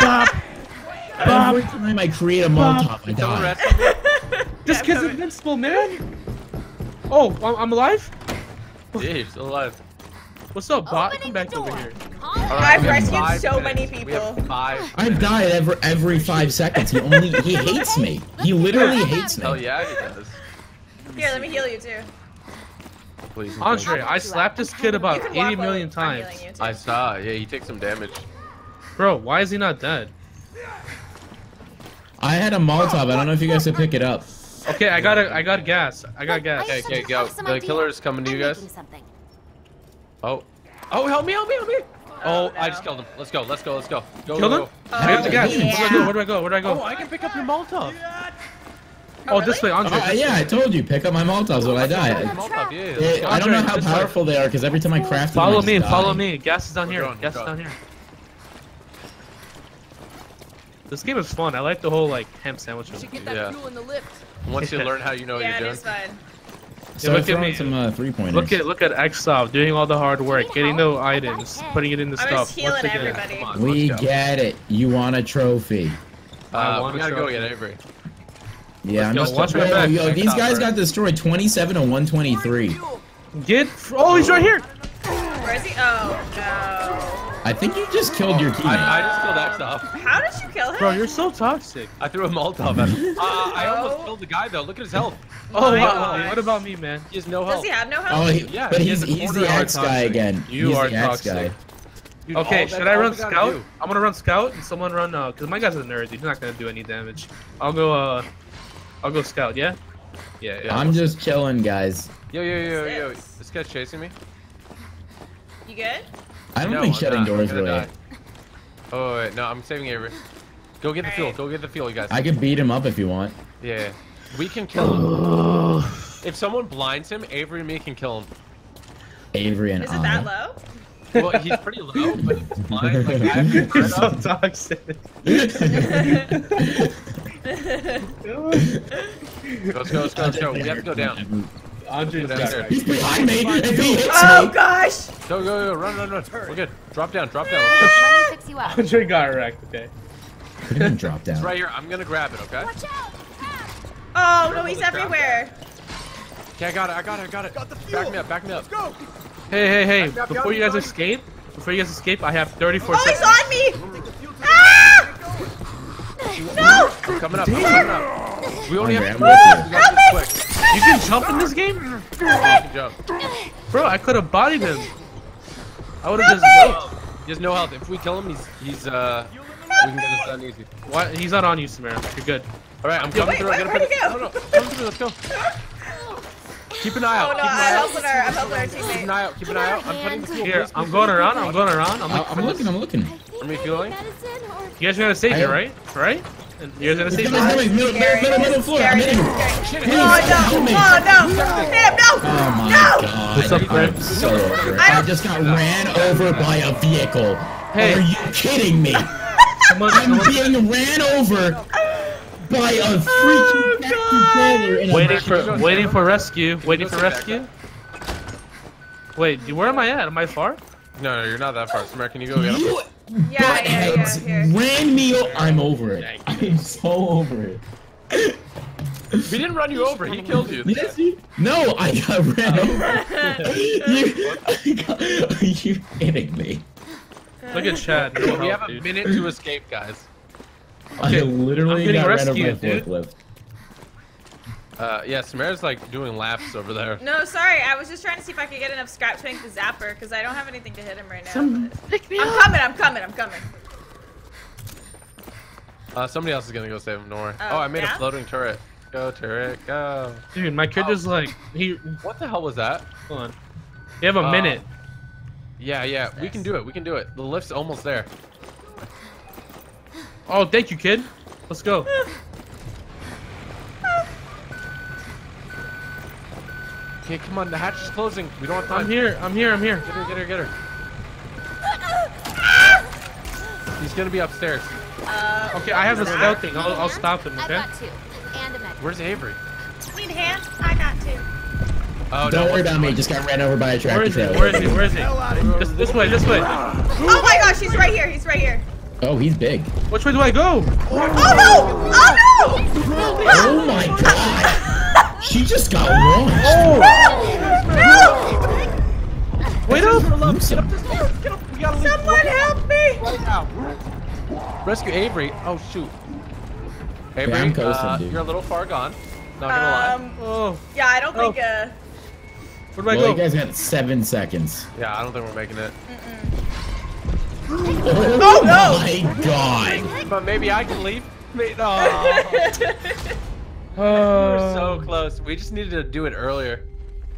Bob. Bob. Every time I create a Molotov, I die. This kid's invincible, man. Oh, I'm alive. Yeah, he's alive. What's up, bot? Opening Come back over here. I've rescued so many people. I die every every five seconds. He only he hates me. He literally hates me. Oh yeah, he does. Here, let me heal you too. Please. Andre, I slapped this kid about eighty million times. I saw. Yeah, he takes some damage. Bro, why is he not dead? I had a Molotov. I don't know if you guys could pick it up. Okay, I got a, I got gas. I got gas. Okay, okay, go. The killer is coming to you guys. Oh. Oh, help me, help me, help me! Oh, oh no. I just killed him. Let's go, let's go, let's go. Go, Kill go, him? go. I have the gas. Where do I go? Where do I go? Oh, I can pick up your Molotov. Yeah. Oh, oh really? This way, Andre. Oh, yeah, I told you. Pick up my Molotovs when I die. Molotov, yeah, yeah. They, I don't know how powerful they are, because every time I craft them, Follow me, die. follow me. Gas is down here. Gas is down here. This game is fun. I like the whole, like, hemp sandwich. You should get that yeah. fuel in the lift. Once you learn how you know what yeah, you're doing. So yeah, look at me. Some, uh, three pointers. Look at look at Exoph doing all the hard work, getting the items, putting it in the stuff. Once again. On, we get it. You want a trophy? Uh, I want we gotta trophy. go get Avery. Yeah, Let's I'm go. just. Watch back. Yo, these guys got destroyed, twenty-seven to one twenty-three. Get. Oh, he's right here. Where is he? Oh no. I think you just killed your teammate. I, I just killed Exoph. How did you kill him? Bro, you're so toxic. I threw a Molotov at him. uh, I almost killed the guy though. Look at his health. Oh, wow. What about me, man? He has no help. Does he have no help? Oh, he, yeah, but he he's, he's the axe guy again. You he's are the axe guy. Dude, okay, should I run scout? Do. I'm gonna run scout and someone run uh, cause my guy's a nerd. He's not gonna do any damage. I'll go. Uh, I'll go scout. Yeah. Yeah. yeah I'm just chilling, guys. Yo, yo, yo, yo, yo! This guy's chasing me. You good? I don't no, think I'm shutting not. doors really. Die. Oh wait, no, I'm saving Avery. Go get the All fuel. Right. Go get the fuel, you guys. I could beat him up if you want. Yeah. We can kill him. Oh. If someone blinds him, Avery and me can kill him. Avery and I. Is it that low? Well, he's pretty low, but he's blind. Like, he's so toxic. Let's go, let's go, let's go. We have to go down. Andrew's down there. He's behind me. If he hits me. Oh, gosh. Go, go, go. Run, run, run. We're good. Drop down, drop down. Let me fix you up. Andre got wrecked, okay? What do you mean drop down? It's right here. I'm going to grab it, okay? Watch out. Oh, no, he's everywhere. Okay, I got it, I got it, I got it. Got the fuel. Back me up, back me up. Let's go. Hey, hey, hey, back before you guys going. escape, before you guys escape, I have thirty-four oh, seconds. Oh, he's on me! Ah! No! We're coming up, I'm coming up. We only oh, have man. two seconds. You, you can jump in this game? Oh, you can jump. Bro, I could have bodied him. I would have just helped. He has no health. If we kill him, he's, he's uh, we can get this done easy. Why? He's not on you, Samara. You're good. All right, I'm coming Wait, through. Wait, where'd he go? No, no, coming through. Let's go. Keep an eye out. Oh no, I'm helping her. I'm helping her teammate. Keep an eye out. Keep an eye out. I'm putting the fuel. Here, I'm going around. I'm going around. I'm, I'm looking. I'm looking. Are we fueling? You guys are gonna save it, right? Right? And you guys are gonna save it. Middle, middle, middle, middle floor. I'm hitting him. Oh no! Oh no! Hit him! No! No! What's up, Brent? I just got ran over by a vehicle. Hey, are you kidding me? I'm being ran over. By a freaking oh, waiting for waiting for rescue. Waiting for rescue. Wait, where am I at? Am I far? No, no, you're not that far. Samara, can you go get him? You, yeah, yeah, yeah. Here. Ran me. I'm over it. I'm so over it. We didn't run you over. He killed you. Yes, you. No, I got ran over. you, I got, are you kidding me? Look at Chad. No, we have a minute to escape, guys. Okay, I literally got rescued, ran over by forklift. Uh, yeah, Samara's like doing laps over there. No, sorry, I was just trying to see if I could get enough scrap to make the zapper because I don't have anything to hit him right now. Some... Pick me I'm up. coming, I'm coming, I'm coming. Uh, somebody else is gonna go save him, Nor. Uh, oh, I made yeah? a floating turret. Go turret, go. Dude, my kid oh. is like he. What the hell was that? Hold on. You have a uh, minute. Yeah, yeah, nice. we can do it. We can do it. The lift's almost there. Oh, thank you, kid. Let's go. Okay, come on, the hatch is closing. We don't have time. I'm here, I'm here, I'm here. Get her, get her, get her. He's gonna be upstairs. Uh, okay, I have a scout thing. I'll, I'll stop him, okay? I got two. And a med. Where's Avery? Need hands? I got two. Oh, don't no, worry about me, just got ran over by a tractor trailer. Where is he? Where is he? Where is he? This, this way, this way. Oh my gosh, he's right here, he's right here. Oh, he's big. Which way do I go? Oh no! Oh no! Oh my god! She just got launched. Oh! No! No! Wait up! Get up this door! Get up! We gotta Someone leave. help me! Right now! Rescue Avery! Oh shoot! Avery, coasting, uh, you're a little far gone. Not gonna um, lie. Oh. Yeah, I don't oh. think. Uh... Where do I well, go? You guys got seven seconds. Yeah, I don't think we're making it. Mm-mm. Oh, oh no! My God! But maybe I can leave. No. Oh. We're so close. We just needed to do it earlier.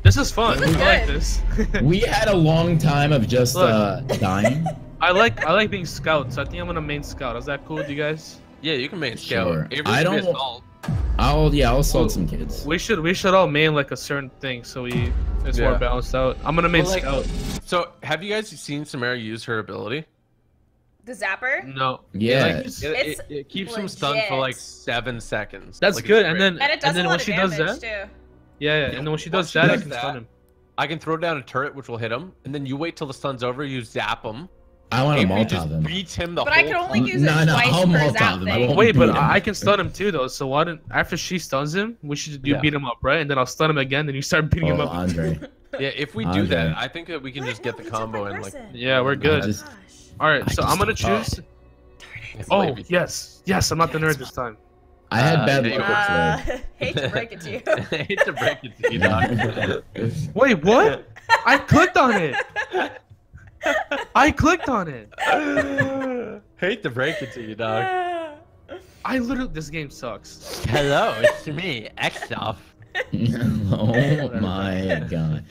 This is fun. This is I like this. We had a long time of just Look, uh, dying. I like I like being scouts. I think I'm gonna main scout. Is that cool with you guys? Yeah, you can main scout. Sure. I don't. Assault. I'll yeah, I'll assault well, some kids. We should we should all main like a certain thing so we it's yeah. more balanced out. I'm gonna main well, like, scout. So have you guys seen Samara use her ability? The zapper? No. Yeah. Like, it, it, it keeps legit. him stunned for like seven seconds. That's like good. And then, and it does and then a lot when of she does that, too. Yeah, yeah. And then when she does she that, does I can that, stun him. I can throw down a turret, which will hit him. And then you wait till the stun's over. You zap him. I want to Molotov him. Beats him the but whole I can only use no, it no, twice no, I'll zap him. I won't wait, but him. I can stun him too, though. So why don't after she stuns him, we should you yeah. beat him up, right? And then I'll stun him again. Then you start beating oh, him up. Andre. Yeah, if we do that, I think that we can just get the combo and like. Yeah, we're good. All right, I so I'm gonna choose. Oh yes, yes, I'm not the nerd this time. I had bad luck uh, today. Hate to break it to you. Hate to break it to you. Doc. Wait, what? I clicked on it. I clicked on it. Hate to break it to you, dog. I literally, this game sucks. Hello, it's me, Exoph. Oh my god.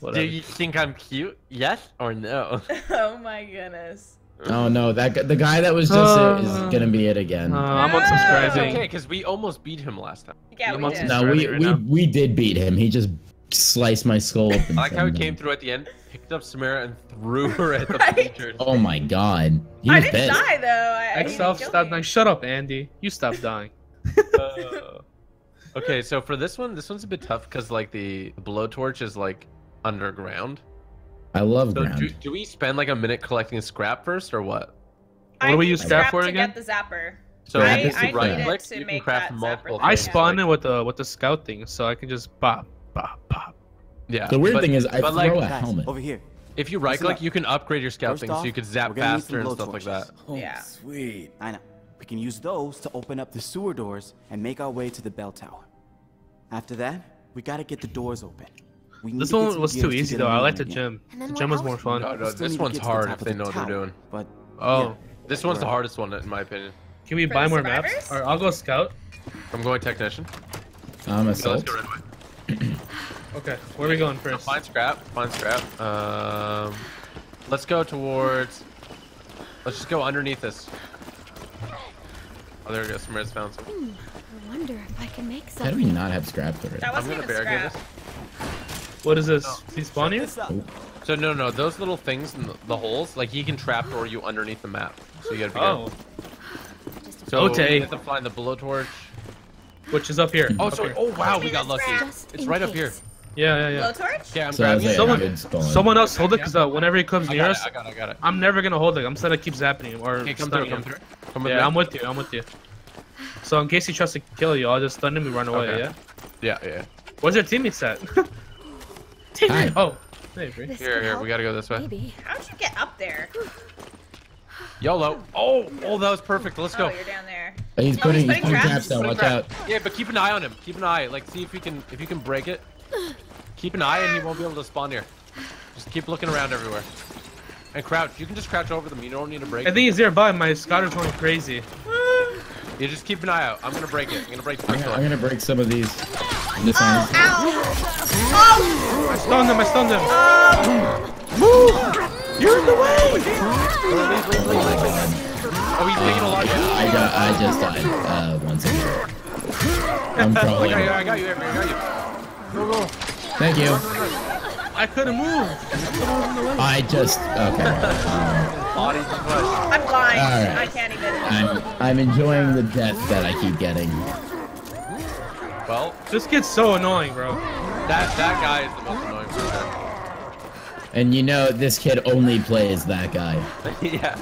Whatever. Do you think I'm cute? Yes or no? Oh my goodness. Oh no, that the guy that was just uh, it is gonna be it again. Uh, I'm unsubscribing. No. Okay, because we almost beat him last time. Yeah, we did. No, we right we, we did beat him. He just sliced my skull open. I like how he came through at the end, picked up Samara and threw her at the features. Oh my god. He was I didn't die though. I, I Exoph stopped dying. Shut up, Andy. You stopped dying. uh, okay, so for this one, this one's a bit tough because like the blowtorch is like underground. I love so ground. Do, do we spend like a minute collecting scrap first or what? What do we use scrap for again? To get the zapper. So I, I right click, to you make can craft multiple. I spawned in with the with the scout thing, so I can just pop, pop, pop. Yeah. The weird but, thing is, I throw like, a helmet over here. If you right click, you can upgrade your scout first thing, off, so you can zap faster and stuff torches. like that. Oh, yeah. Sweet. I know. We can use those to open up the sewer doors and make our way to the bell tower. After that, we gotta get the doors open. This one was too easy though. I like the gym. The gym was more fun. No, no, this one's hard if they know what they're doing. But oh, this one's the hardest one in my opinion. Can we buy more maps? Or I'll go scout. I'm going technician. I'm assault. Okay, where are we going first? Find scrap. Find scrap. Um, let's go towards. Let's just go underneath this. Oh, there we go. Samara's found something. I wonder if I can make some. How do we not have scrap already? I'm gonna barricade this. What is this? No. Is he spawn here? So no, no, those little things in the, the holes, like he can trapdoor you underneath the map. So you gotta be oh. careful. So okay. we have to find the blowtorch, which is up here. Oh, up so here. oh wow, we got lucky. Just it's right case. up here. Yeah, yeah, yeah. Blowtorch? Yeah, I'm so grabbing. Someone, someone else hold it, cause uh, whenever he comes near us, I got it, I got it. I'm never gonna hold it. I'm just gonna keep zapping him or. Okay, come through, come through. Come yeah, I'm with you. I'm with you. So in case he tries to kill you, I'll just stun him and run away, okay. yeah? Yeah, yeah. Where's your teammates at? Teammate! Oh, hey, Bree. Here, here, we gotta go this way. Maybe. How'd you get up there? YOLO. Oh, oh, that was perfect. Let's go. Oh, you're down there. He's putting, oh, he's putting, he's putting traps, traps down. Watch out. Yeah, but keep an eye on him. Keep an eye. Like, see if you can, if you can break it. Keep an eye, and he won't be able to spawn here. Just keep looking around everywhere. And crouch. You can just crouch over them. You don't need to break. I think he's nearby. My scouter's going crazy. Yeah, just keep an eye out. I'm gonna break it. I'm gonna break. The I'm, gonna, I'm gonna break some of these. This oh, ow. Oh. I stunned him. I stunned him. Oh. Move. You're in the way! Oh, he's taking a lot. I got, I just died. Uh, one second. I'm probably. Okay, I got you, I got you. Go, go. Thank you. I couldn't move. I just. Okay. Um, I'm blind. Right. I can't even. I'm, I'm enjoying the death that I keep getting. Well, this gets so annoying, bro. That that guy is the most annoying person. And you know, this kid only plays that guy. Yeah.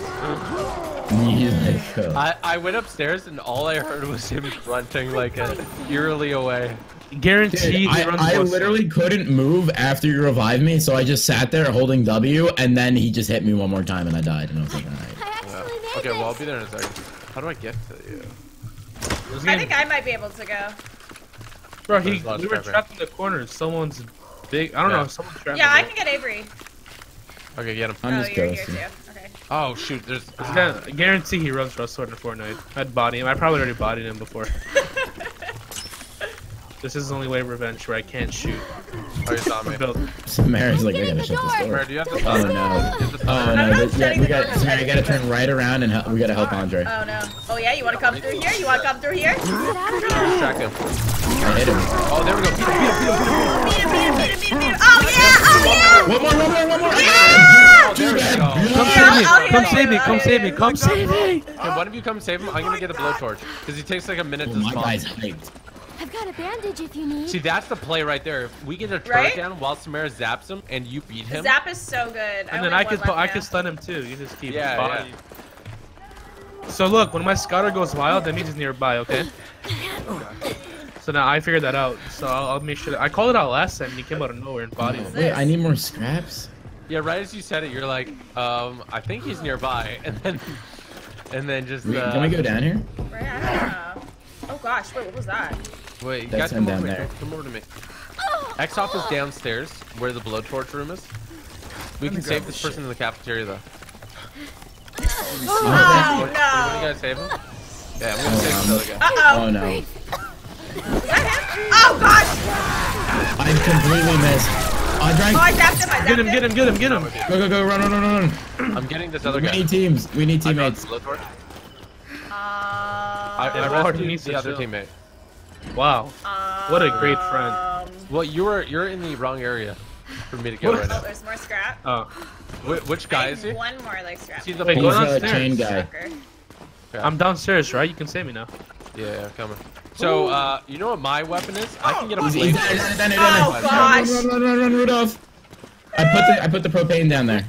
Music. I, I went upstairs and all I heard was him grunting like a, eerily away. Guaranteed. I, I literally couldn't move after you revived me, so I just sat there holding W, and then he just hit me one more time and I died. And I was like, all right. I actually made okay, well, I'll be there in a second. How do I get to you? I think I might be able to go. Bro, he, we were trapped in the corner. Someone's... Big, I don't yeah. know. Someone's trapping. Yeah, I can get Avery. Okay, get him. I'm oh, just you're here too. Okay. Oh shoot, there's. Ah. I guarantee he runs Rust Sword in Fortnite. I'd body him. I probably already bodied him before. This is the only way of revenge where I can't shoot. Oh, you saw me. Samara's like, we gotta shut this door. Samara, do you have to oh no. Oh no. This, yeah, we got. Samara, you gotta turn right around and help, we gotta help Andre. Oh no. Oh yeah, you wanna come through here? You wanna come through here? Distract him. I hit him. Oh, there we go. Beat him. Beat him. Beat him. Beat him. Beat him. Beat him. Oh yeah. Oh yeah. One more. One more. One more. Yeah. Oh, there we go. Come save me. Come save me. Come save me. Come save me. Okay, why don't you come save him? I'm gonna get a blowtorch because he takes like a minute to spawn. My guy's hyped. I've got a bandage if you need. See, that's the play right there. If we get a turret right? down while Samara zaps him and you beat him. Zap is so good. And I then I could I could stun him too. You just keep yeah, body. Yeah. So look, when my scouter goes wild, that means he's nearby, okay? Okay. So now I figured that out. So I'll, I'll make sure that I called it out last time and he came out of nowhere and bodied him. Wait, I need more scraps? Yeah, right as you said it, you're like, um, I think he's nearby. And then and then just Wait, uh, can we go down here? Right, oh gosh, wait, what was that? Wait, you got to come over here. Come over to me. Exoph is downstairs, where the blowtorch room is. We can save this person in the cafeteria, though. Oh, no! You guys save him? Yeah, I'm gonna save another guy. Oh, no. Oh, gosh! I'm completely missed. Andre! Oh, I zapped him, I zapped him! Get him, get him, get him, get him! Go, go, go, run, run, run, run! I'm getting this other guy. We need teams. We need teammates. Blowtorch. I, I rescued the to other chill. teammate. Wow, um, what a great friend. Well, you were you're in the wrong area for me to go right now. Oh, there's more scrap. Oh, Wh which guy is he? One more like scrap. He's the big chain guy. Okay. I'm downstairs, right? You can save me now. Yeah, I'm coming. So, uh, you know what my weapon is? I can get a blade. Oh gosh! Run, run, run, run, Rudolph! I put the I put the propane down there.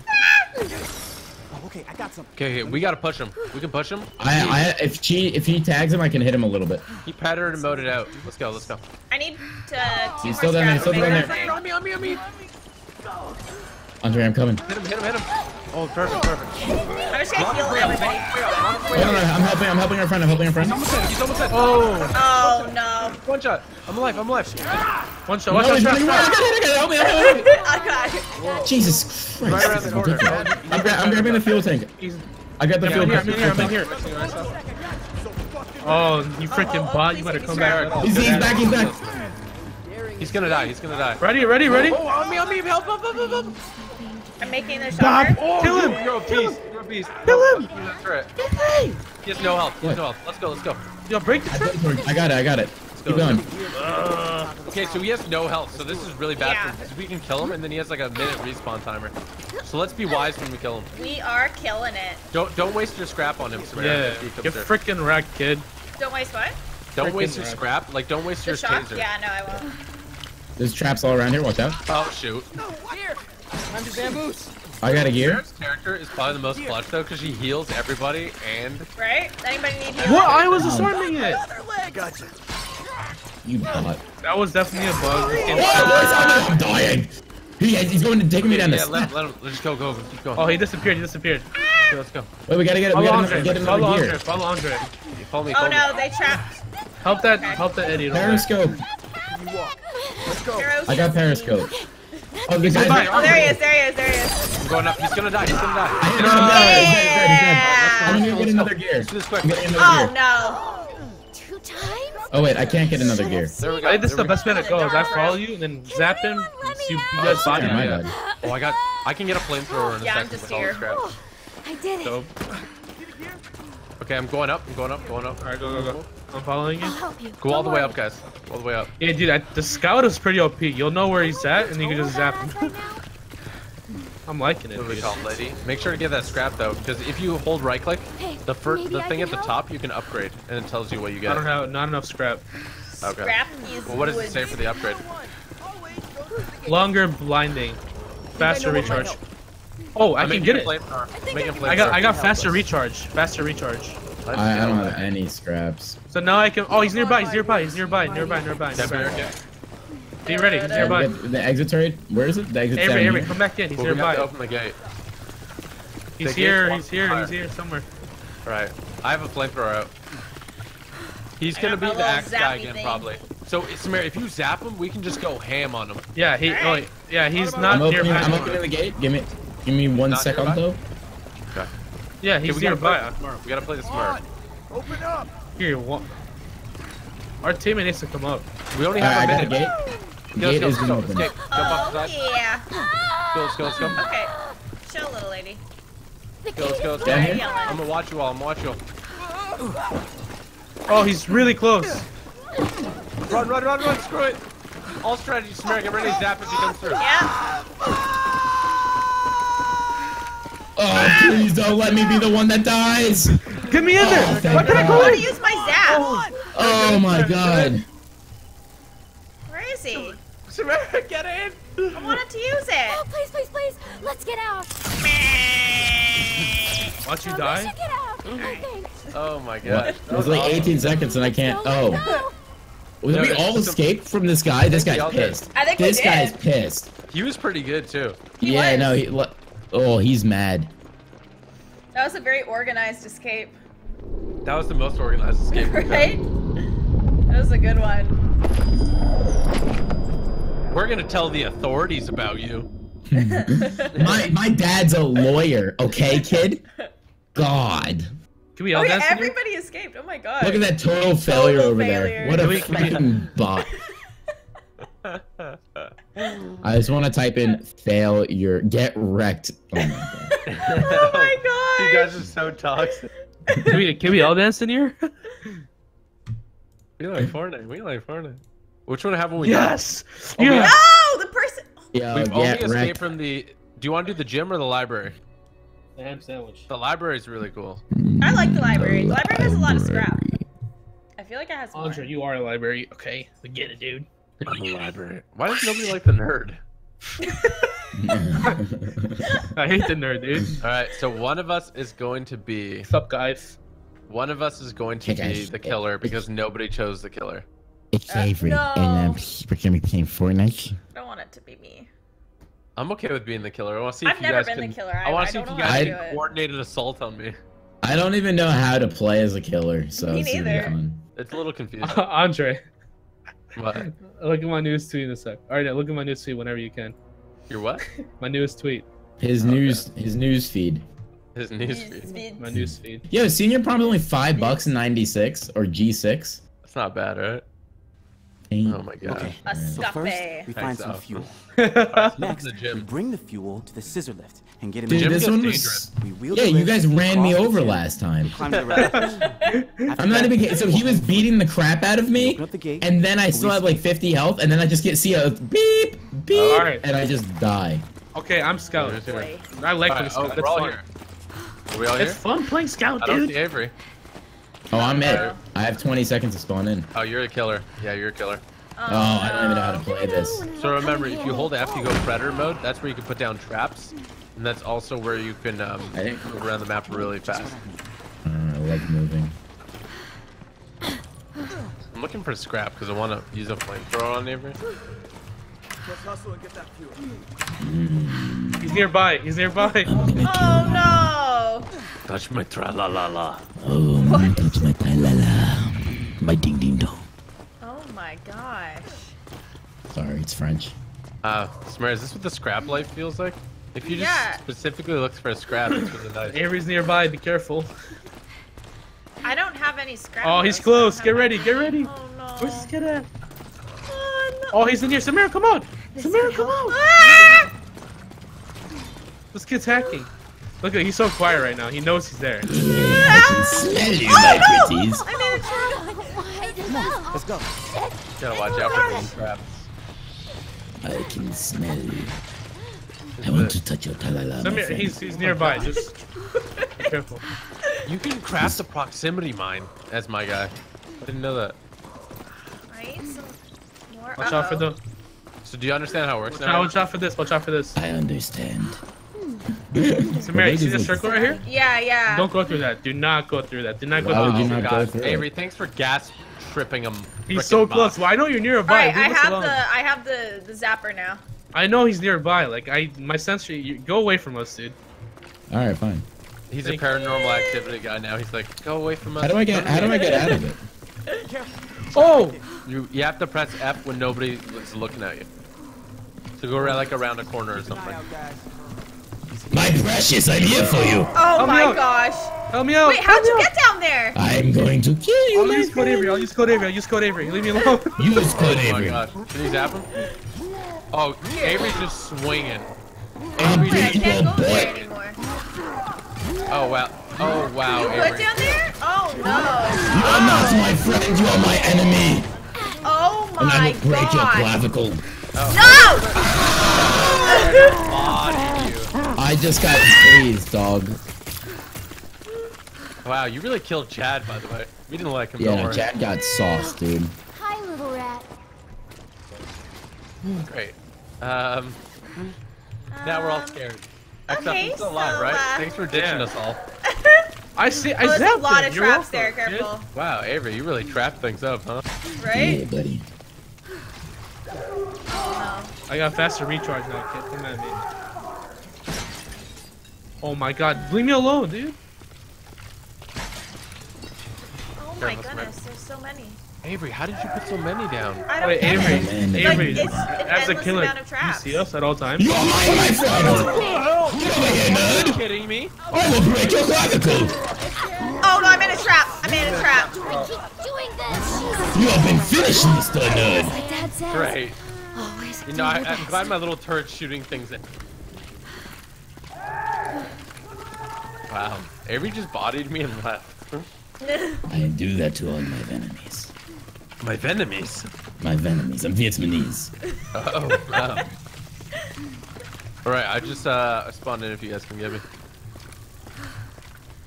Okay, I got some. Okay, okay, we gotta push him. We can push him. I, I, if she, if he tags him, I can hit him a little bit. He pattered and mowed it out. Let's go, let's go. I need to. Oh, he's still down there. He's still down there. On me, on me, on me. Andre, I'm coming. Hit him, hit him, hit him. Oh, perfect, perfect. I'm just gonna heal everybody. No, no, no, I'm helping. I'm helping our friend. I'm helping our friend. He's almost dead. He's almost dead. Oh. Oh no. One shot. I'm alive. I'm alive. One shot. One no, shot. Help me! Help me! Oh, Jesus Christ! Right around the corner. I'm, gra I'm grabbing the fuel tank. I got the yeah, fuel tank. I'm in here. I'm in here. Oh, you freaking oh, oh, bot! You better come back. He's, he's back. He's back. He's gonna die. He's gonna die. Ready? Ready? Ready? Oh, on me! On me! Help! Help! Help! Help! I'm making the shot. Oh, kill him! You're a beast. You're a beast. Kill him! He has no health. He has no health. Let's go. Let's go. Yo, break the trap. I got it. I got it. Keep going. Uh, okay, so he has no health, so this is really bad yeah. for him. We can kill him, and then he has like a minute respawn timer. So let's be wise when we kill him. We are killing it. Don't don't waste your scrap on him, Samara. Yeah, you freaking wrecked, kid. Don't waste what? Don't frickin waste your wreck. scrap. Like, don't waste the your shock? taser. Yeah, no, I won't. There's traps all around here. Watch out. Oh shoot. No, here. Time to bamboos. I got a gear. Sarah's character is probably the most clutch though, because she heals everybody and. Right? Anybody need healing? Well, I was assorting it. Gotcha. You butt. That was definitely a bug. Oh, oh, I'm dying. He, he's going to take me down. Yeah, the let, let him. Let's go, go, keep going. Oh, he disappeared. He disappeared. So let's go. Wait, we gotta get it. Follow Andre. Follow Andre. Follow Andre. Follow me. Oh no, they trapped. Help that. Help that idiot. Periscope. Let's go. I got periscope. Oh, he's he's right. Right. Oh, there he is, there he is, there he is. I'm going up, he's gonna die, he's gonna die. He's gonna oh, die. Yeah. I'm gonna get another gear. Oh no. Two times? Oh wait, I can't get another gear. There we go. Hey, this is the best way to go. I follow you and then zap him. You, you guys body him. Oh, I got, I can get a flamethrower in a yeah, second. I'm just here. Oh, I did it. So, okay, I'm going up, I'm going up, going up. Alright, go, go, go. I'm following you. I'll help you. Go all the way up, guys. All the way up. Yeah, dude, I, the scout is pretty O P. You'll know where he's at, and you can just zap him. I'm liking it. What do we call it, lady? Make sure to get that scrap though, because if you hold right click, the first, the thing at the top, you can upgrade, and it tells you what you get. I don't have not enough scrap. Okay. Scrap is well, what does it say for the upgrade? Longer blinding, faster recharge. Oh, I can get it. I got, I got faster recharge, faster recharge. I, I don't have any scraps. So now I can. Oh, he's nearby. He's nearby. He's nearby. Nearby. Nearby. nearby, nearby. Okay. Be ready. He's nearby. The, the exit trade. Where is it? The exit. Avery, Avery, come back in. He's well, nearby. We have to open the gate. He's the here. He's here. Fire. He's here somewhere. All right. I have a flamethrower out. He's I gonna be the axe guy again, thing. probably. So, Samara, if you zap him, we can just go ham on him. Yeah. He. Right. Oh, yeah. He's I'm not nearby. I'm opening the gate. Give me. Give me one not second nearby? though. Okay. Yeah, he's okay, we nearby. Gotta play we gotta play this smart. Open up! Here, what? Our teammate needs to come up. We only have right, a minute. Gate, gate is open. Let's go. Oh, yeah. Go, let's go, let's go. Okay. Chill, little lady. Go, let's go, let's go. I'm gonna watch you all, I'm gonna watch you all. Oh, he's really close. Run, run, run, run, screw it. All strategies, Samara, get ready to zap if he comes through. Yeah. Oh, please don't let me be the one that dies! Get me in oh, there! Why can I go in? I want to use my zap! Oh, oh my god. Where is he? Samara, get in! I wanted to use it! Oh, please, please, please! Let's get out! Watch you oh, die? Let's get out. Oh, oh my god. It was like eighteen seconds and I can't. Oh. No. Was no, we all some... escape from this guy? This guy's pissed. I think this guy is pissed. He was pretty good too. He yeah, was. no, he. Oh, he's mad. That was a very organized escape. That was the most organized escape. Right? That was a good one. We're gonna tell the authorities about you. my my dad's a lawyer, okay, kid? God. Can we all oh, yeah, everybody you? escaped. Oh my god. Look at that total failure total over failure. there. What a freaking bot. I just want to type in fail your get wrecked. Oh my god. Oh my god. You guys are so toxic. Can we, can we all dance in here? We like Fortnite. We like Fortnite. Which one haven't we Yes! Oh, yes. No! The person. Yo, We've only escaped wrecked. from the. Do you want to do the gym or the library? The ham sandwich. The library is really cool. I like the library. The library has a lot of scrap. I feel like it has more. Andre, you are a library. Okay. We get it, dude. Library. Why does nobody like the nerd? I hate the nerd, dude. All right, so one of us is going to be. What's up, guys? One of us is going to hey, be the killer it's, because nobody chose the killer. It's uh, Avery, no. and um, we're gonna be playing Fortnite. I don't want it to be me. I'm okay with being the killer. I want to see if I've you guys can. I've never been the killer. I, I want to see if you guys can coordinate an assault on me. I don't even know how to play as a killer, so me neither. It's a little confusing. Uh, Andre. What? Look at my newest tweet in a sec. All right, now look at my newest tweet whenever you can. Your what? My newest tweet. His oh, news, okay. his news feed. His news feed. My news feed. Yo, senior prom is only five bucks and ninety six or G six. That's not bad, right? Dang. Oh my god. Okay. A so first, we find some fuel. Next, the gym. we bring the fuel to the scissor lift and get him. Dude, in this one was. We yeah, you guys ran me over last time. I'm not even. So he was beating the crap out of me, and then I still have like fifty health, and then I just get see a beep, beep, oh, right. and I just die. Okay, I'm scout. Oh, I like right, scout. Oh, That's fun. Here. Are we all here? It's fun playing scout, dude. I don't see Avery. Oh, I'm it. I have twenty seconds to spawn in. Oh, you're a killer. Yeah, you're a killer. Oh, oh no. I don't even know how to play this. So remember, if you hold F, you go predator mode. That's where you can put down traps. And that's also where you can um, move around the map really fast. I like moving. I'm looking for scrap because I want to use a flamethrower on every. Let's hustle and get that fuel. He's nearby. He's nearby. Oh no! Touch my tra-la-la-la. Oh, what? Touch my tra-la-la. My ding-ding-dong. Oh my gosh. Sorry, it's French. Uh, Samara, is this what the scrap life feels like? If you just yeah. specifically look for a scrap, it's really nice. Avery's nearby. Be careful. I don't have any scrap. Oh, he's close. Get ready. Any. Get ready. Oh no. Where's this kid at? Oh, no. Oh, he's in here. Samara, come on. This Samara, come on. Ah! This kid's hacking. Look at him. He's so quiet right now. He knows he's there. I can smell you, my oh, pretties. No! I made a trap. Let's go. You gotta watch out for these traps. I can smell you. I want to touch your talala. Samir, he's, he's nearby. Just be careful. You can craft a proximity mine as my guy. I didn't know that. Right, so more watch uh-oh. out for the. So do you understand how it works watch now? Out, watch out for this. Watch out for this. I understand. Samir, you see this circle right here? Yeah, yeah. Don't go through that. Do not go through that. Do not go Why through that. Oh, go Avery, thanks for gas tripping him. He's so close. Why don't you nearby? All right, I have alone. the I have the the zapper now. I know he's nearby. Like I, my sensor. You, go away from us, dude. All right, fine. He's Thank a paranormal you. activity guy now. He's like, go away from us. How do I get? How do I get out of it? Oh! You you have to press F when nobody is looking at you. So go around like around a corner or something. My precious, I'm here for you. Oh Help my gosh! Help me out! Wait, how'd Help you get down there? I'm going to kill you. I'll use Code Avery. I'll use Code Avery. I'll use Code Avery. Leave me alone. Use Code Avery. Oh my gosh! Can you zap him? Oh, Avery's just swinging. Avery's just swinging. Oh, wow. Oh, wow, You Avery. put down there? Oh, no. You are not my friend. You are my enemy. Oh, my God. And I will break God. your clavicle. Oh. No! Oh, I just got tased, dog. Wow, you really killed Chad, by the way. We didn't like him. Yeah, no, Chad got sauce, dude. Hi, little rat. Great. Um, um, now we're all scared. Except okay, still alive, so, uh, right? Thanks for ditching yeah. us all. I see. I well, zapped a lot him. of You're traps there. Careful. Wow, Avery, you really trapped things up, huh? Right? Yeah, buddy. Oh, no. I got faster recharge now, kid. Come at me. Oh my God! Leave me alone, dude. Oh my Careful, goodness! There's so many. Avery, how did you put so many down? I don't Wait, Avery, Avery, like, as a killer, you see us at all times? You're my, my friend! Oh, oh, Get over here, nerd! Are you kidding me? I will break your clavicle! Oh no, I'm in a trap! I'm in a trap! I keep doing this! You have been finished, Mister Nerd! Right. You know, I, I'm glad my little turret's shooting things at me. Wow. Avery just bodied me and left. I do that to all my enemies. My Vietnamese? My Vietnamese. I'm Vietnamese. Oh, wow. Alright, I just uh, spawned in if you guys can get me.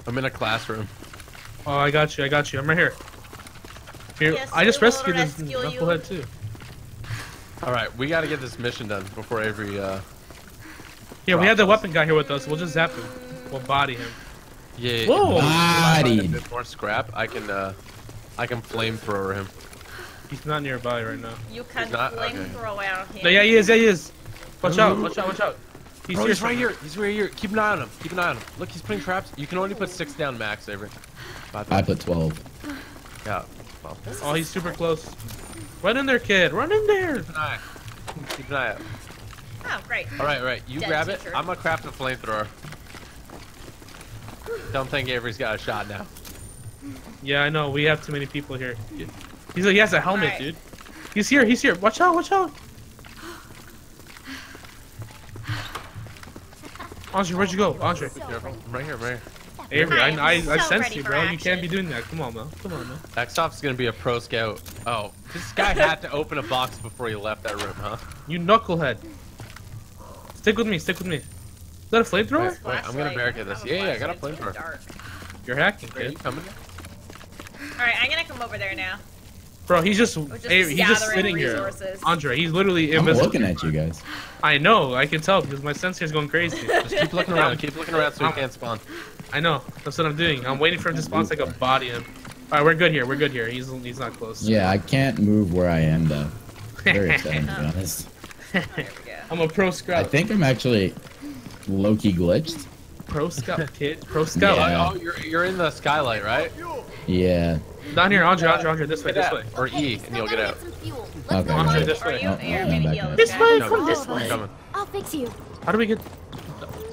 I'm in a classroom. Oh, I got you, I got you. I'm right here. Here, yes, I just rescued this knucklehead too. Alright, we gotta get this mission done before Avery... Uh, yeah, we had the weapon guy here with us. We'll just zap him. We'll body him. Yeah, Whoa! Body! A bit more scrap, I can, uh, I can flamethrower him. He's not nearby right now. You can flamethrower out here. No, yeah, he is. Yeah, he is. Watch Ooh. out! Watch out! Watch out! He's, Bro, here he's right here. He's right here. Keep an eye on him. Keep an eye on him. Look, he's putting traps. You can only put six down max, Avery. I put twelve. Yeah. Well. Oh, he's super close. Run in there, kid. Run in there. Keep an eye. Keep an eye out. Oh, great. All right, all right. You Dead grab teacher. it. I'm gonna craft a flamethrower. Don't think Avery's got a shot now. Yeah, I know. We have too many people here. He's like, he has a helmet, right. dude. He's here. He's here. Watch out! Watch out! Andre, where'd you go, Andre? So I'm right here, right here. Avery, I, I, I, so I sense you, bro. Action. You can't be doing that. Come on, man. Come on, man. Exoph's gonna be a pro scout. Oh, this guy had to open a box before he left that room, huh? You knucklehead. Stick with me. Stick with me. Is that a flamethrower? Wait, wait, I'm gonna barricade this. Yeah, yeah, I got a flamethrower. You're hacking, kid. Are you coming? Alright, I'm gonna come over there now. Bro, he's just, just he's just sitting resources. here. Andre, he's literally invisible. I'm looking at you guys. I know, I can tell because my sensor's going crazy. Just keep looking around, keep looking around so he can't spawn. I know, that's what I'm doing. I'm waiting for him to spawn so I can body him. Alright, we're good here, we're good here. He's he's not close. Yeah, I can't move where I am though. Very exciting to be honest. I'm a pro scout. I think I'm actually low-key glitched. Pro scout, kid. Pro scout. Yeah. Oh, you're, you're in the skylight, right? Yeah. Down here, Andre, Andre, Andre, this way, this way. Or E, and you'll get out. Okay. Andre, this way. No, no, this way, no, from this way. Coming. I'll fix you. How do we get...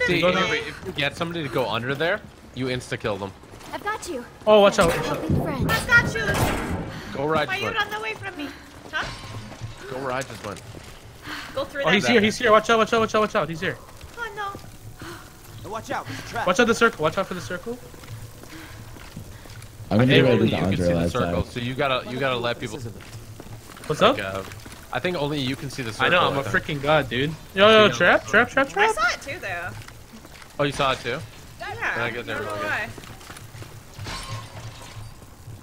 See, no, no, no. If you get somebody to go under there, you insta-kill them. I've got you. Oh, watch out. I've got you. Go right, Why you run away from me? Huh? Go right, this one. Go through that. Oh, he's here, he's here. Watch out, watch out, watch out, watch out. He's here. Oh, no. Watch out! Watch out the circle! Watch out for the circle! I'm gonna do it on the circle, so you gotta you gotta let people. What's up? Like, uh, I think only you can see the circle. I know I'm a freaking god, dude. Yo yo, yo trap trap trap trap! I saw it too though. Oh, you saw it too? Yeah. I, I don't know why.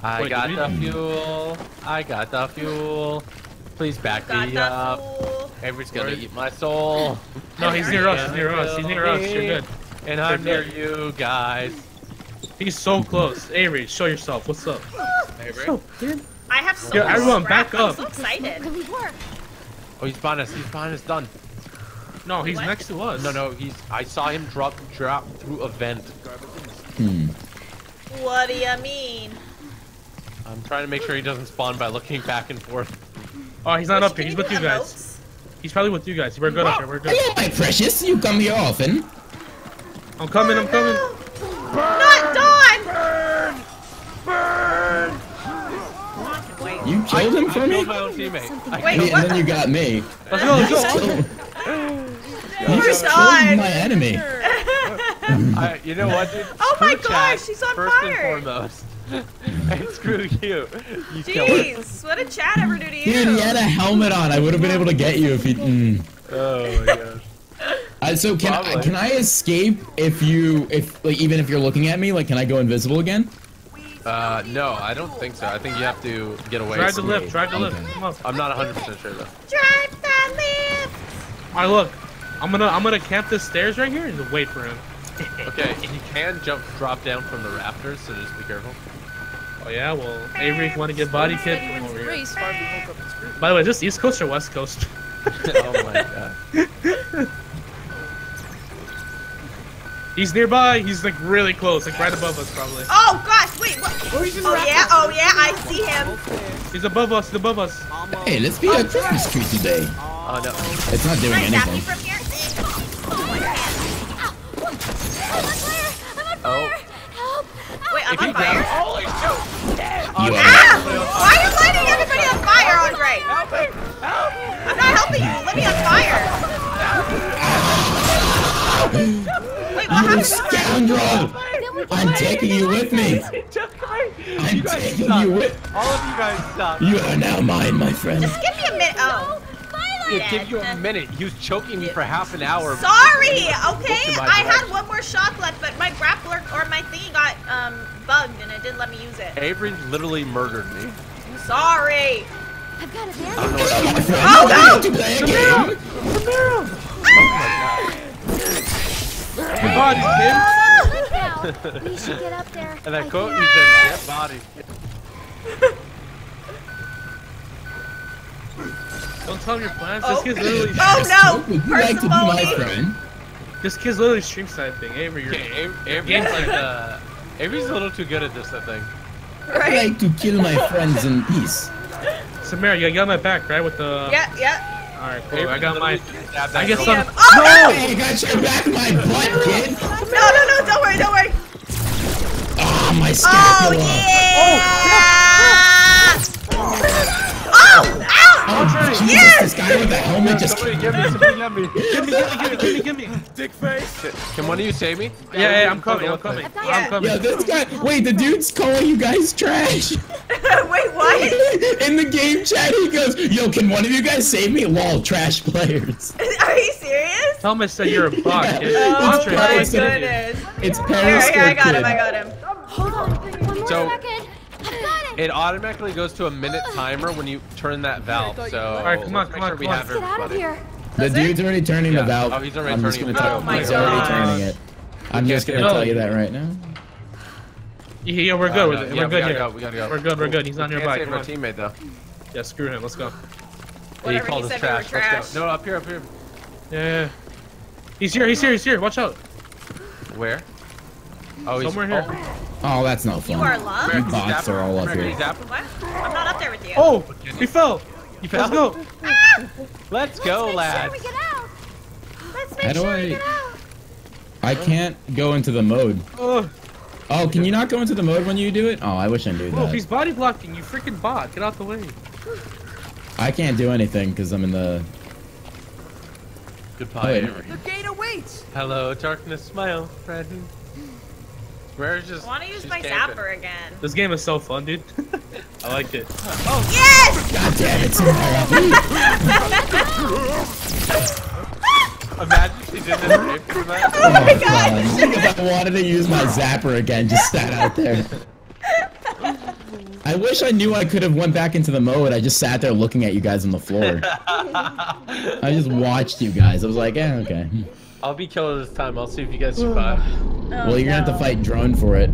I Wait, got the fuel. I got the fuel. Please back me up. Everybody's gonna eat my soul. No, he's near us. He's near us. He's near us. He's near us. You're good. And I'm near you guys. He's so close. Avery, show yourself. What's up? Avery? So good. I have so much Everyone, back up. I'm so excited. Oh, he's behind us. He's behind us. Done. No, he's what? next to us. No, no, he's. I saw him drop, drop through a vent. Hmm. What do you mean? I'm trying to make sure he doesn't spawn by looking back and forth. Oh, he's not Which, up here. He's with you guys. Notes? He's probably with you guys. We're good up here. We're good. Hello, my precious. You come here often. I'm coming, I'm coming. No. Burn, Not Don! Burn! Burn! Wait. You killed him I, for I me? Killed my own teammate. I Wait, what? And then you got me. Let's go, let's go. You just killed my enemy. I, you know what, dude? Oh my gosh, she's on first fire. First and foremost. Hey, screw you. you Jeez, what did Chad ever do to you? Dude, he had a helmet on. I would have been able to get you if he... Mm. Oh my gosh. Uh, so can I, can I escape if you if like even if you're looking at me like can I go invisible again? Uh no, I don't think so. I think you have to get away. Drive the lift. Drive the lift. Come on. I'm not one hundred percent sure though. Drive the lift. All right, look. I'm gonna I'm gonna camp this stairs right here and just wait for him. Okay, you can jump drop down from the rafters, so just be careful. Oh yeah, well Avery, if you want to get body kit from over here. By the way, is this East Coast or West Coast? Oh my god. He's nearby. He's like really close, like right above us, probably. Oh gosh, wait. What? Oh, oh yeah, oh yeah, I see him. He's above us. He's above us. Hey, let's be oh, a Christmas tree today. Oh no, it's not doing right, anything. From here. Oh my god. I'm on fire. I'm on fire. Oh. Help. Wait, I'm if on fire. Holy shoot! Oh, you ah! Why are you lighting everybody on fire, Andre? Help me! Help! I'm not helping you. Let me on fire. You scoundrel! I'm taking you with me! I'm taking you with- All of you guys suck. You are now mine, my friend. Just give me a minute- oh. I'll give you a minute. He was choking me for half an hour. Sorry! Okay, I had one more shock left, but my grappler or my thingy got, um, bugged and it didn't let me use it. Avery literally murdered me. I'm sorry! I've got a damn- Oh no! Samara! Samara! Oh my god. Dead body, kid! We should get up there. And that quote he said, dead body. Don't tell him your plans. Oh. This kid's literally. Oh no! Like to be my friend. This kid's literally stream side thing. Avery, you're. Okay, Avery's like uh, Avery's a little too good at this, I think. Right. I like to kill my friends in peace. Samara, you got my back, right? With the. Yeah, yeah. Alright, cool. Avery, I got my. I get some. Oh, no! Hey, you got your back, my butt, kid! No, no, no, don't worry, don't worry! Oh, my scapula! Oh, yeah! Oh! Oh! Oh! Ow! Oh, Jesus, yes! This guy with the helmet just. Somebody give me, somebody give me. Give me, give me, give me, give me. Dick face! Can one of you save me? Yeah, yeah, yeah I'm coming, I'm coming. I'm coming. Yeah, this guy. Wait, the dude's calling you guys trash! Wait, what? In the game chat, he goes, "Yo, can one of you guys save me? Lol, trash players." Are you serious? Thomas said you're a bot. Yeah. Oh, oh my goodness. goodness! It's Periscope. Here, here, I got him. I got him. Hold on, one more so, second. I got it. It automatically goes to a minute timer when you turn that valve. So all right, come on, come on, let's get out of here. The dude's already turning the valve. Oh, he's already turning it. Oh my god. I'm just gonna tell you that right now. Yeah, we're good. We're good here. We gotta go. We're good. We're good. He's not nearby. Can't save my teammate though. Yeah, screw him. Let's go. He called us trash. Let's go. No, up here, up here. Yeah. He's here. He's here. He's here. Watch out. Where? Oh, somewhere he's here. Oh, that's not fun. You are lost. You bots are all up here. I'm not up there with you. Oh, we fell. You fell. Let's go. Ah! Let's go, lads. Let's make sure we get out. Let's make sure we get out. I can't go into the mode. Oh. Oh, can you not go into the mode when you do it? Oh, I wish I knew that. Oh, he's body blocking. You freaking bot. Get out the way. I can't do anything because I'm in the... Goodbye. The gate awaits. Hello, darkness. Smile, friend. Where's just? I want to use my camping. Zapper again. This game is so fun, dude. I liked it. Oh yes! God damn it! Imagine she did this for that. Oh my oh, god! god. I wanted to use my zapper again. Just sat out there. I wish I knew I could have went back into the mode. I just sat there looking at you guys on the floor. I just watched you guys. I was like, eh, okay. I'll be killer this time. I'll see if you guys survive. Oh, well, you're no. gonna have to fight drone for it.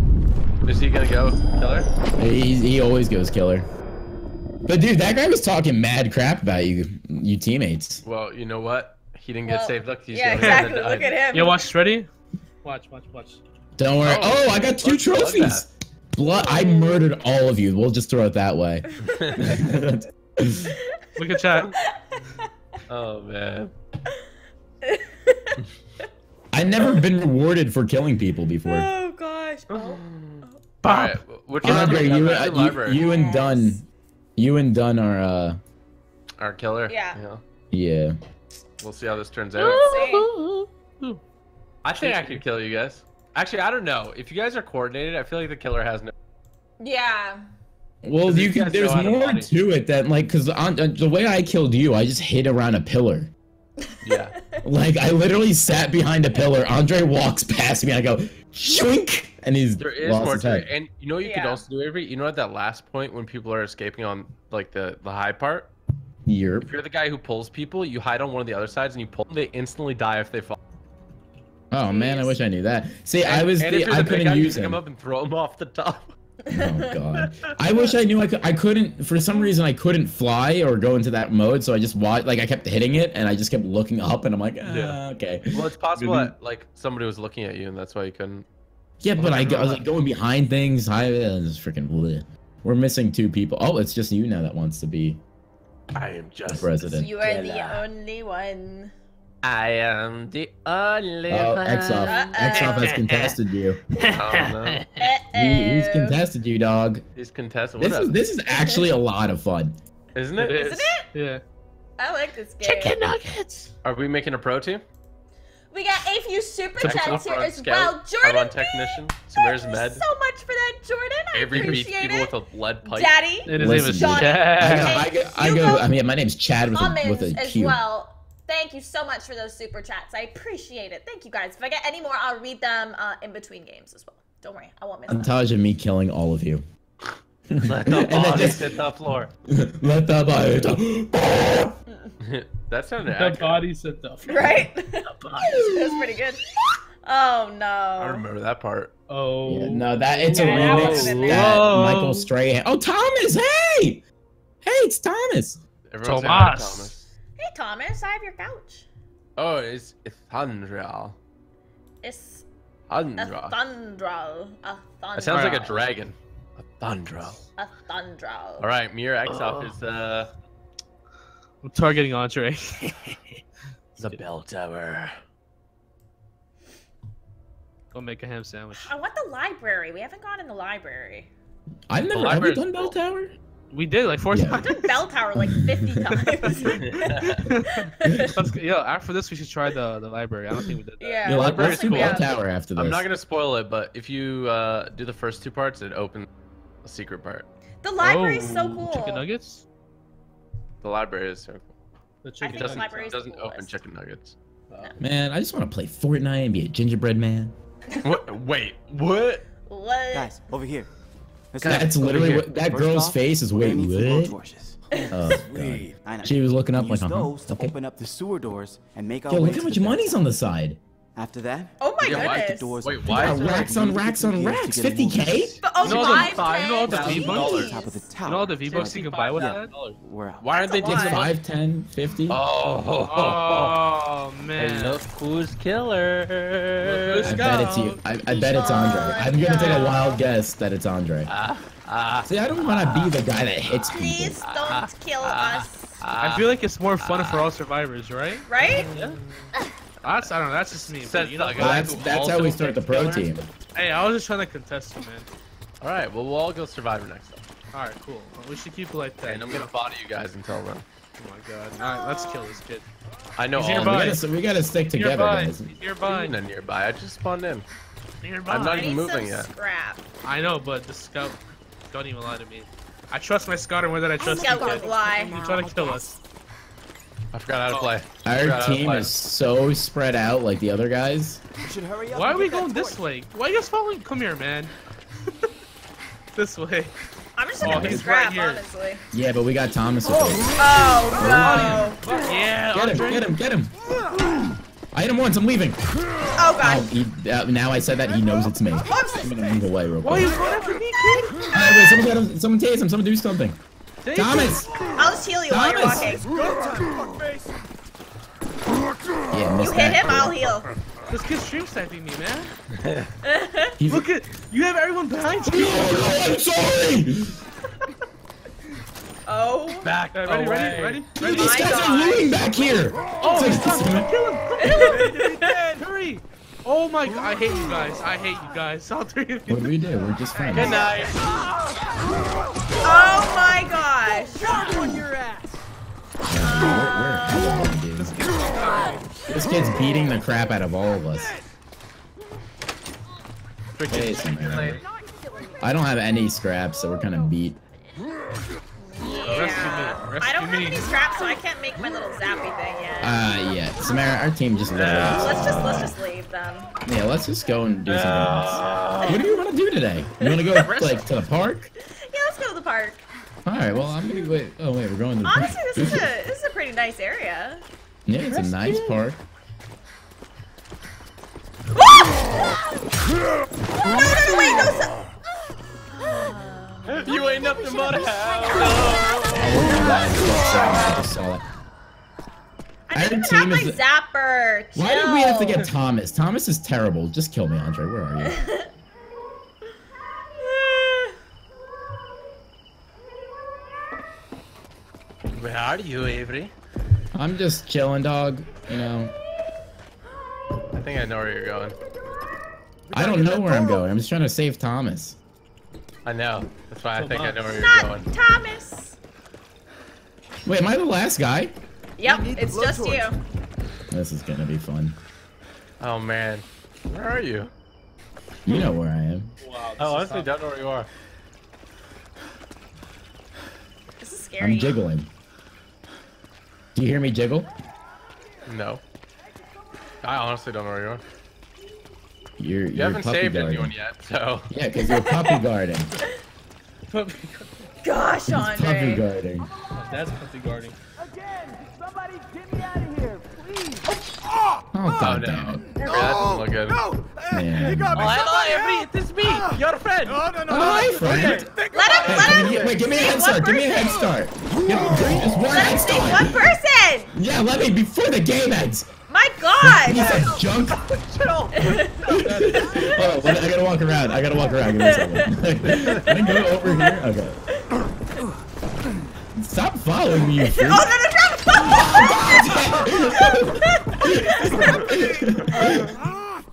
Is he gonna go killer? He he always goes killer. But dude, that guy was talking mad crap about you, you teammates. Well, you know what? He didn't get well, saved. Look, he's yeah, exactly. Look at him. Yo, watch, ready? Watch, watch, watch. Don't worry. Oh, oh I got two trophies. Blood. I murdered all of you. We'll just throw it that way. Look at chat. Oh man. I've never been rewarded for killing people before. Oh gosh! Oh. Bob, right, Andre, you, uh, you, you and yes. Dunn, you and Dunn are uh, our killer. Yeah. Yeah. We'll see how this turns out. I think I could kill you guys. Actually, I don't know. If you guys are coordinated, I feel like the killer has no. Yeah. Well, you can. There's more to it than like, cause on, uh, the way I killed you, I just hid around a pillar. Yeah. Like, I literally sat behind a pillar. Andre walks past me. I go, shwink! And he's there is lost more his head. And you know what you yeah. could also do, Avery? You know at that last point when people are escaping on, like, the, the high part? Yep. If you're the guy who pulls people, you hide on one of the other sides and you pull them. They instantly die if they fall. Oh, man, I wish I knew that. See, and, I was the, the I couldn't use him. Come up and throw him off the top. Oh, God. I wish I knew I could. I couldn't, for some reason, I couldn't fly or go into that mode. So I just watched, like, I kept hitting it and I just kept looking up and I'm like, ah, yeah. okay. Well, it's possible mm-hmm. that, like, somebody was looking at you and that's why you couldn't. Yeah, but I, I was, like, going behind things. I was freaking bleh. We're missing two people. Oh, it's just you now that wants to be. I am just president. You are the only one. I am the only oh, one. Exoph. Uh-oh. Exoph has contested you. Oh, no. he, he's contested you, dog. He's contested. What this, is, this is actually a lot of fun. Isn't it? Isn't it? Yeah. I like this game. Chicken nuggets. Are we making a pro team? We got a few super chats here as well. Jordan B, technician. So thank you med. so much for that, Jordan. I Every appreciate people it. With a lead pipe. Daddy. It is even Sean. I go, I, go, I mean, my name's Chad with a, with a Q. As well. Thank you so much for those super chats. I appreciate it. Thank you guys. If I get any more, I'll read them uh, in between games as well. Don't worry, I won't miss them. Montage of me killing all of you. Let the body hit the floor. Let the body hit the floor. That sounded accurate. The body hit the floor. Right? The body. That was pretty good. Oh no. I remember that part. Oh. Yeah, no, that it's yeah, a remix. That Michael Strahan. Oh, Thomas! Hey! Hey, it's Thomas. Everyone's Thomas. Hey Thomas, I have your couch. Oh, it's it's Thundral. It's Thundral. A Thundral. A Thundral. It sounds like a dragon. A Thundral. A Thundral. All right, Mir Exoph oh. is uh. I'm targeting Andre. The bell tower. Go make a ham sandwich. I want the library. We haven't gone in the library. I've never. Have we done bell tower? We did like four yeah. times. I've done bell tower like fifty times. Let's, yo, after this we should try the the library. I don't think we did that. Yeah, the library is cool. Bell tower after this. I'm not gonna spoil it, but if you uh, do the first two parts, it opens a secret part. The library is oh, so cool. Chicken nuggets. The library is so cool. The chicken I think doesn't, the library doesn't coolest. open chicken nuggets. No. Man, I just want to play Fortnite and be a gingerbread man. What? Wait, what? What? Guys, over here. It's God, that's literally what, that First girl's off, face is way lit. Oh, God. I know. She was looking up like, uh -huh. okay. Open up the sewer doors and make our Yo, look how much money's on the side. After that, oh my goodness! Doors Wait, why? Yeah, racks on racks on racks, fifty K? But oh, you know five K? You know all the V bucks. You know all the V bucks you can buy with that. Why aren't they doing five, ten, fifty? Oh, oh, oh, oh man! Hey, look who's killer! Look who's I bet it's you. I, I bet it's Andre. I'm gonna take a wild guess that it's Andre. Uh, Uh, See, I don't want to be the guy that hits people. Please don't uh, kill uh, us. I feel like it's more fun uh, for all survivors, right? Right? Yeah. That's, I don't know, that's just me. But, you know, well, that's that's how we start the pro team. Hey, I was just trying to contest you, man. Alright, well, we'll all go survivor next time. Alright, cool. Well, we should keep it like that. And I'm going to body you guys until then. Oh my god. Alright, let's kill this kid. I know all of you. We got to stick together, nearby. guys. He's nearby. He's nearby. I just spawned in. Nearby. I'm not even moving yet. Scrap. I know, but the scout... Don't even lie to me. I trust my scout, and where did I trust you? Lie. You're trying to kill us. I forgot how to play. Our team is so spread out, like the other guys. You should hurry up. Why are we going this way? Why are you guys following? Come here, man. This way. I'm just gonna be scrap, honestly. Yeah, but we got Thomas. Oh, oh no. Yeah. Get him! Get him! Get him! I hit him once. I'm leaving. Oh god. Oh, he, uh, now I said that he knows it's me. I'm gonna move away real quick. Why are you going after me, kid? Right, wait, someone, got him, someone tase him. Someone do something. Tase Thomas. Him. I'll just heal you Thomas. while you're walking. Yeah, you hit him. I'll heal. This kid's stream sniping me, man. Look at you. Have everyone behind you. I'm sorry. Oh. Back. Right, ready, ready, ready, ready. Dude, these guys God. are looting back here. Oh, oh he's not kill him. Kill him. Hurry. Oh my God. I hate you guys. I hate you guys. All three of you. What do we do? We're just fine. Good night. Oh my gosh. Shot on your ass. Uh, Where, this, kid's uh, this kid's beating the crap out of all of us. Freaking I don't have any scraps, so we're kind of beat. Yeah. I don't have any scraps, so I can't make my little zappy thing yet. Uh, yeah. Samara, our team just let us. Let's just let's just leave them. Yeah, let's just go and do something uh, else. What do you want to do today? You want to go like to the park? Yeah, let's go to the park. All right. Well, I'm gonna wait. Oh wait, we're going to the Honestly, park. Honestly, this is a this is a pretty nice area. Yeah, it's a nice park. no, no, wait, no. So You ain't nothing but a house. I didn't even have my zapper. Why did we have to get Thomas? Thomas is terrible. Just kill me, Andre. Where are you? Where are you, Avery? I'm just chilling, dog. You know. I think I know where you're going. I don't know where I'm going. I'm just trying to save Thomas. I know. That's why so I think much. I know where Not you're going. Thomas! Wait, am I the last guy? Yep, it's just torch. you. This is gonna be fun. Oh man. Where are you? You know where I am. Wow, I honestly don't know where you are. This is scary. I'm jiggling. Do you hear me jiggle? No. I honestly don't know where you are. You're, you you're haven't saved guarding. anyone yet, so... Yeah, because you're puppy guarding. Puppy guarding. Gosh, Andre! Puppy guarding. Oh, that's puppy guarding. Again! Somebody get me out of here, please! Oh, oh, oh God, no. Yeah, that doesn't look good. No! Man. You got me! Oh, hello, Avery! It's me! Ah. You're a friend! No, no, no! Hi, friend! Let him, let him! Wait, give me a head start! Give me a head start! Let him save one person! Yeah, let me, before the game ends! My God! He's a junk. Oh, well, I gotta walk around. I gotta walk around. Give me a second. Can I go over here? Okay. Stop following me, you freak. Oh, no, no, no!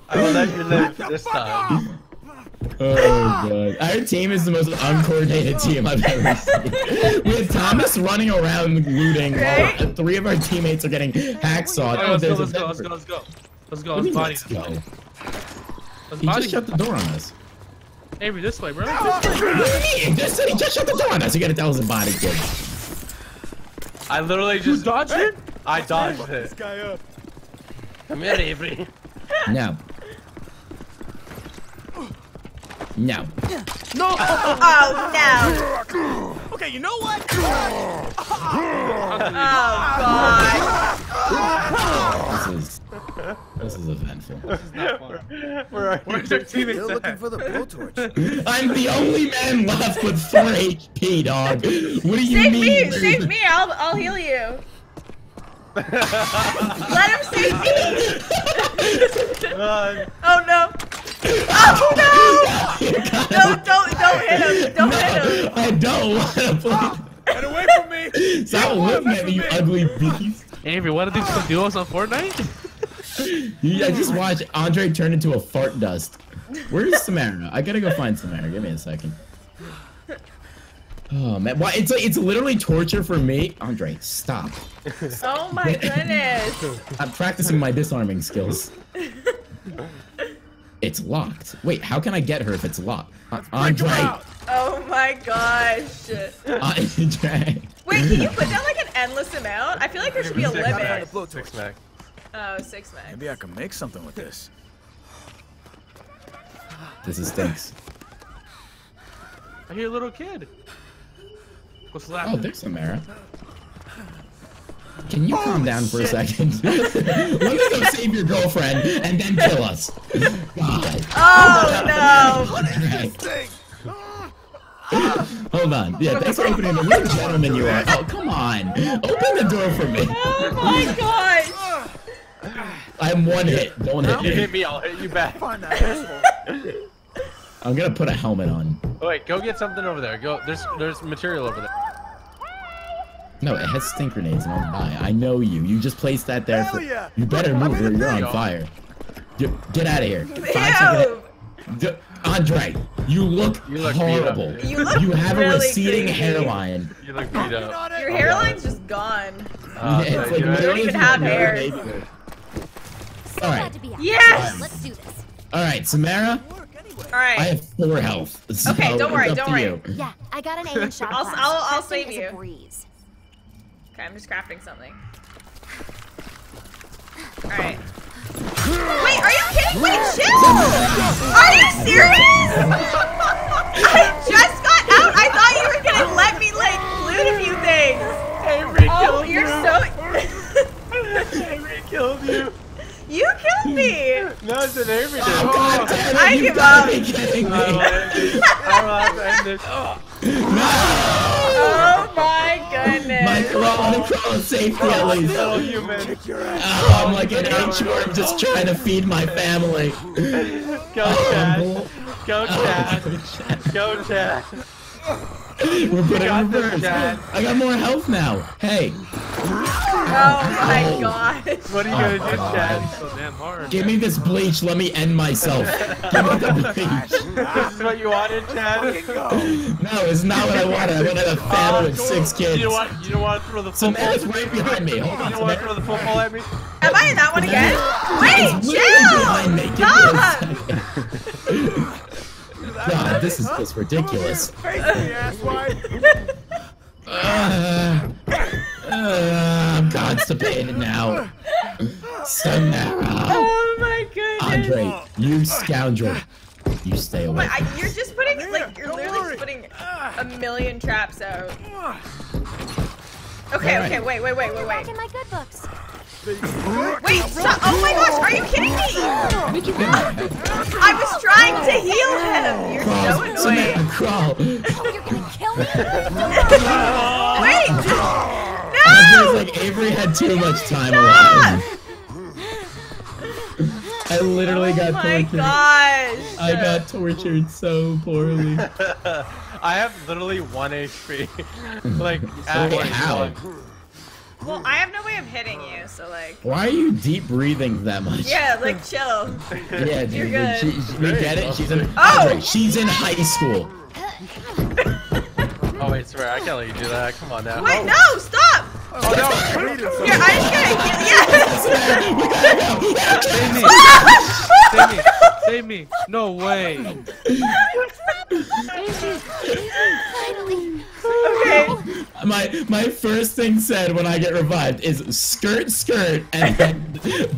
I will let you live this time. Oh God! Our team is the most uncoordinated team I've ever seen. We have Thomas running around looting right? while three of our teammates are getting hacksawed. Oh, let's, oh, go, let's, go, let's go! Let's go! Let's go! Let's go! Let's go! Let's go! He just shut the door on us. Avery, this way, bro. What do you mean? Just said he just shut the door on us. You gotta tell us the body kid. I literally just you dodged it. I dodged it. This guy up. Come here, Avery. No. No. No! Oh, no! Okay, you know what? Oh, God. This is, this is eventful. This is not fun. Where are Where's our team? Still looking for the blowtorch. I'm the only man left with four H P, dog. What do you save mean? Save me! Save me! I'll, I'll heal you. Let him save me! uh, oh, no. Oh no! No, don't, don't hit him! Don't no, hit him! I don't want to play. Oh, get away from me! Stop looking at me, you ugly beast! Avery, want to do some duos on Fortnite? Yeah, I just watched Andre turn into a fart dust. Where's Samara? I gotta go find Samara. Give me a second. Oh man, why it's like it's literally torture for me. Andre, stop! Oh my goodness! I'm practicing my disarming skills. It's locked. Wait, how can I get her if it's locked? Uh, Andre! Oh my gosh. Andre! Wait, can you put down like an endless amount? I feel like there should be a limit. Six mag. Oh, six mag. Maybe I can make something with this. This is stinks. I hear a little kid. Go slap. Oh, there's Samara. Can you oh, calm down shit. for a second? Let me go save your girlfriend and then kill us. God. Oh, oh no! Right. Hold on. Yeah, thanks for opening the door. What a gentleman you are. Oh, come on. Open the door for me. Oh my God! I'm one hit. Don't hit me. You hit me, I'll hit you back. Find that asshole. I'm gonna put a helmet on. Oh, wait, go get something over there. Go. There's there's material over there. No, it has stink grenades and I'll die. I know you. You just placed that there. For, yeah. You better move or you're on fire. You're, get out of here. Five seconds. Andre, you look, you look horrible. Up, you, look you have really a receding hairline. You look beat up. Your hairline's just gone. Uh, yeah, it's like you don't even have hair. All right. Yes! Let's do this. All right, Samara. All right. I have four health. So okay, don't worry. Don't worry. You. Yeah, I got an aiming shot. I'll, I'll, I'll save you. Okay, I'm just crafting something. Alright. Wait, are you kidding? Wait, chill! Are you serious? I just got out! I thought you were gonna let me, like, loot a few things! Avery oh, killed you're you. so... Avery killed you! You killed me! No, it's an Avery did. Oh, God damn it! I you give up! Be kidding me. I don't have to end this. No! Oh my goodness! My crawl on a crawl of safety oh, at least. No, you man. Oh, I'm like an inchworm just trying to feed my family. Go Chad. Go Chad. Go Chad. We're putting on reverse. I got more health now. Hey. Oh my oh. gosh. What are you oh, gonna do, God. Chad? So damn hard. Give me this bleach. Let me end myself. Give me the bleach. This is what you wanted, Chad? Go. No, it's not what I wanted. I wanted a family oh, with six kids. You don't want, you don't want to throw the football. Samara's right behind me. Hold on. You don't want to throw the football at me? Am I in that one again? Wait, chill! Stop! God, this is just ridiculous. Uh, uh, I'm constipated now. Samara. Oh my goodness. Andre, you scoundrel. You stay away. Oh my, you're just putting, like, you're literally just putting a million traps out. Okay, okay, wait, wait, wait, wait, wait. Wait, stop. Oh my gosh, are you kidding me? I was trying to heal him. You're so annoying. Crawl. Oh, you're gonna kill me? Wait. No! It's like Avery had too much time alive. I literally got tortured. Oh my gosh. I got tortured so poorly. I have literally one H P. Like, okay, how? Well, I have no way of hitting you, so like. Why are you deep breathing that much? Yeah, like chill. Yeah, dude, you're good. She, she, we get it. She's in. Oh! She's in high school. Oh wait, swear I can't let you do that. Come on now. Wait, oh. no, stop! Oh no! Here, I just gotta get. Yeah. Save me! Save me! Save me! No way! Finally. Okay. my my first thing said when I get revived is skirt skirt, and then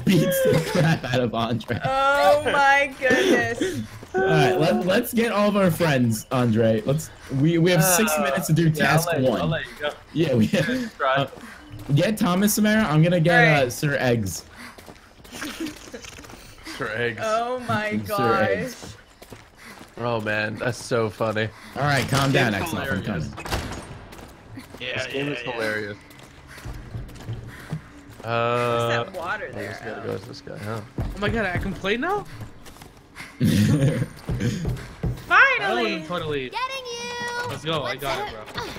beats the crap out of Andre. Oh my goodness. All right, let, let's get all of our friends, Andre. Let's we we have six uh, minutes to do yeah, task I'll let, one. I'll let you go. Yeah, we have, uh, get Thomas, Samara. I'm gonna get right. uh, Sir Eggs. Sir Eggs. Oh my gosh. Oh man, that's so funny. All right, calm down, Exoph. I'm coming. Yeah, this game yeah, is yeah. hilarious. Uh, that water there. I just gotta go to this guy, huh? Oh my god, I can play now. Finally! Totally. Getting you. Let's go. What's I got up? it, bro.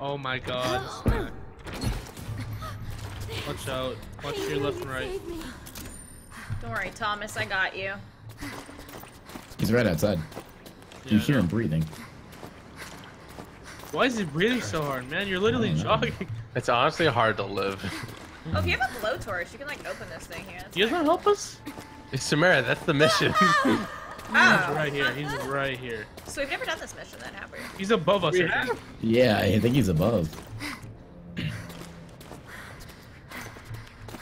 Oh my god. Watch out. Watch your left and right. Don't worry, Thomas. I got you. He's right outside. Yeah, you hear him breathing. Why is he breathing so hard, man? You're literally jogging. It's honestly hard to live. Oh, if you have a blowtorch, you can like open this thing here. That's you guys want to help us? It's Samara. That's the mission. Oh. He's right here. He's right here. So we've never done this mission then, have we? He's above us. Yeah, I think, yeah, I think he's above.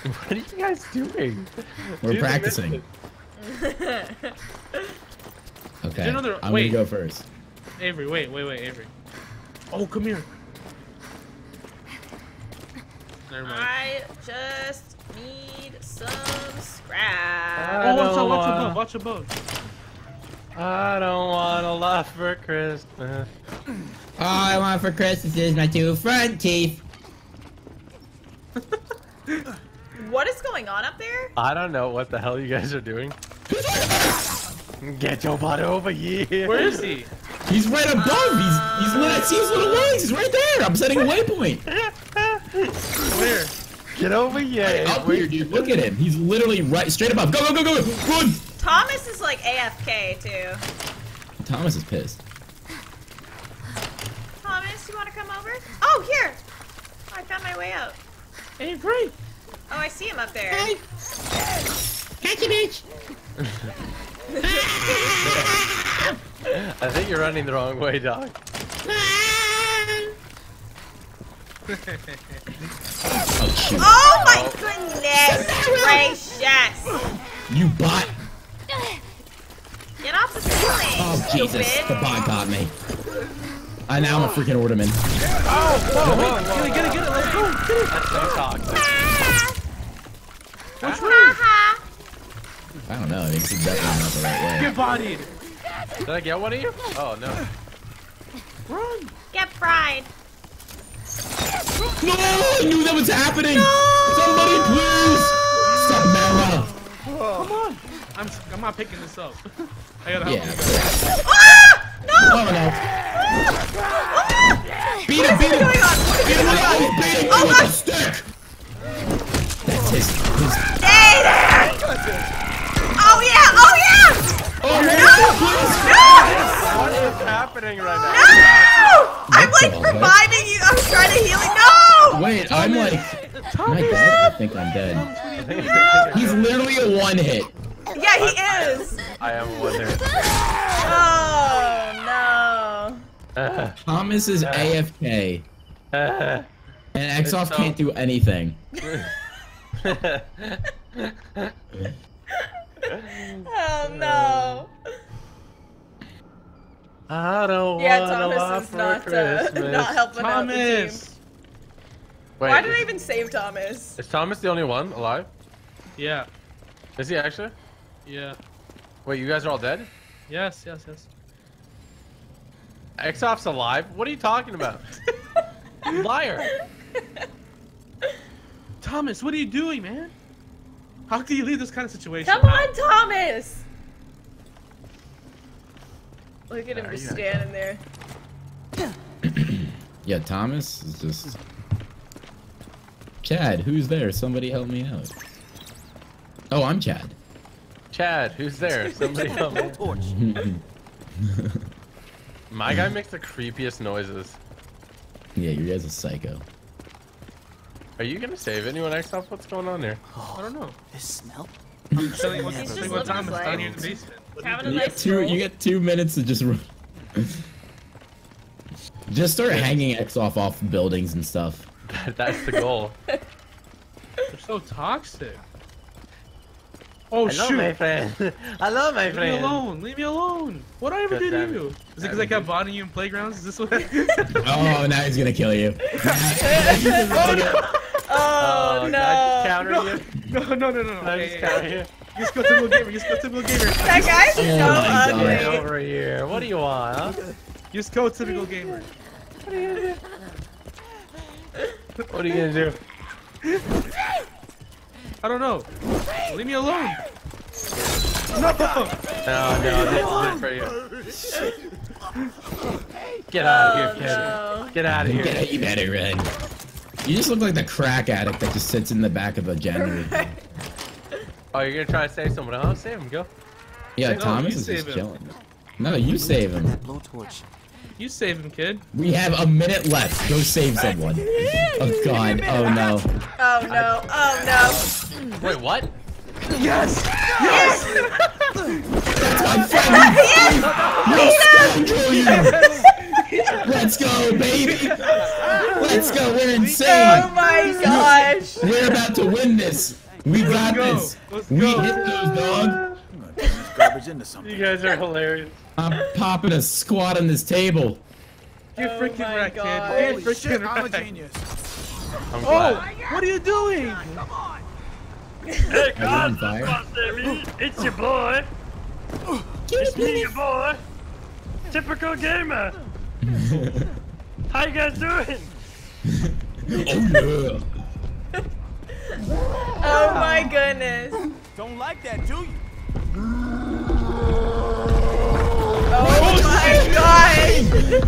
What are you guys doing? We're Dude, practicing. okay. Another... I'm wait. gonna go first. Avery, wait, wait, wait, Avery. Oh, come here. Never mind. I just need some scrap. Oh, watch out! Watch above! Watch above! I don't want a lot for Christmas. All I want for Christmas is my two front teeth. What is going on up there? I don't know what the hell you guys are doing. Get your butt over here. Where is he? He's right above. Uh... He's, he's I see his little legs. He's right there. I'm setting a waypoint. Where? Get over here. Up here, dude. Look at him. He's literally right, straight above. Go, go, go, go, go. Run. Thomas is like A F K too. Thomas is pissed. Thomas, you want to come over? Oh, here! Oh, I found my way out. Hey, great! Oh, I see him up there. Hey! Catchy bitch! I think you're running the wrong way, dog. Oh, shoot. Oh my oh. goodness gracious! You bot! Get off the ceiling! Oh stupid. Jesus, the bot got me. I now am a freaking ornament. Oh, whoa, whoa, whoa, whoa, whoa. Get it, get it, get it, let's go! Get it. That's no talk. Which way? I don't know, I think it's definitely not the right way. Get bodied! Did I get one of you? Oh no. Run! Get fried! No! I knew that was happening! No! Somebody please! Samara! Oh. Come on! I'm, I'm not picking this up. I gotta help yeah. you. Ah! No! Oh, no. Ah! Ah! Beat him! Beat him! Beat him! Beat him! Oh my stick! That's his. his... Stay there! Oh yeah! Oh yeah! Oh no! No! What is happening right now? No! I'm like reviving you. I'm trying to heal you. No! Wait, I'm like. Thomas. My God, I think I'm dead. He's literally a one hit. Yeah, he I'm, is. I am one hit. Oh no. Uh, Thomas is uh, A F K. Uh, and Exoph so... can't do anything. Oh no. I don't yeah, want Thomas a lot is for not, Christmas. Uh, not helping Thomas. Out the team. Wait, Why did I even save Thomas? Is Thomas the only one alive? Yeah. Is he actually? Yeah. Wait, you guys are all dead? Yes, yes, yes. Exoph's alive? What are you talking about? You liar. Thomas, what are you doing, man? How can you leave this kind of situation? Come on, Thomas! Look at him just standing there. Yeah, Thomas is just... Chad, who's there? Somebody help me out. Oh, I'm Chad. Chad, who's there? Somebody help me out. My guy makes the creepiest noises. Yeah, you guys are psycho. Are you gonna save anyone else off? What's going on there? I don't know. This smell? I'm telling you, what's going on down here in the basement. You, nice get two, you get two minutes to just run. Just start hanging Exoph off buildings and stuff. That's the goal. They're so toxic. Oh hello, shoot! Hello, my friend. Hello, my friend. Leave me alone. Leave me alone. What did I ever do to you? Is it because I kept bonding you in playgrounds? Is this what? Oh, now he's gonna kill you. Oh no! Oh, oh no! Counter no. You. No, no, no, no, no. no okay, yeah, yeah. You. You just go typical gamer. You just go typical gamer. That guy's oh so ugly. Get over here. What do you want? Huh? You just go typical gamer. What are you gonna do? What are you gonna do? I don't know. Leave me alone. No! No, no, this is it for you. Get out of here, kid. Oh, no. Get out of here. Get, you better run. You just look like the crack addict that just sits in the back of a janitor. Oh, you're gonna try to save someone? I'll save him, go. Yeah, save Thomas him. is just chilling. No, you save him. Blowtorch. You save him, kid. We have a minute left. Go save someone. Oh, God. Oh, no. Oh, no. Oh, no. Wait, what? Yes! Yes! That's my friend! Yes! No, let's go, baby! Let's go. We're insane. Oh, my gosh. We're about to win this. We got this. We hit those, dog. Garbage into something. You guys are hilarious. I'm popping a squat on this table. You oh freaking wreck, kid. Holy freaking shit, wreck. I'm a genius. I'm oh, what are you doing? Come on. Hey, God, it's your boy. It's me, your boy. Typical gamer. How you guys doing? Oh, yeah. Oh, my goodness. Don't like that, do you? Oh my god!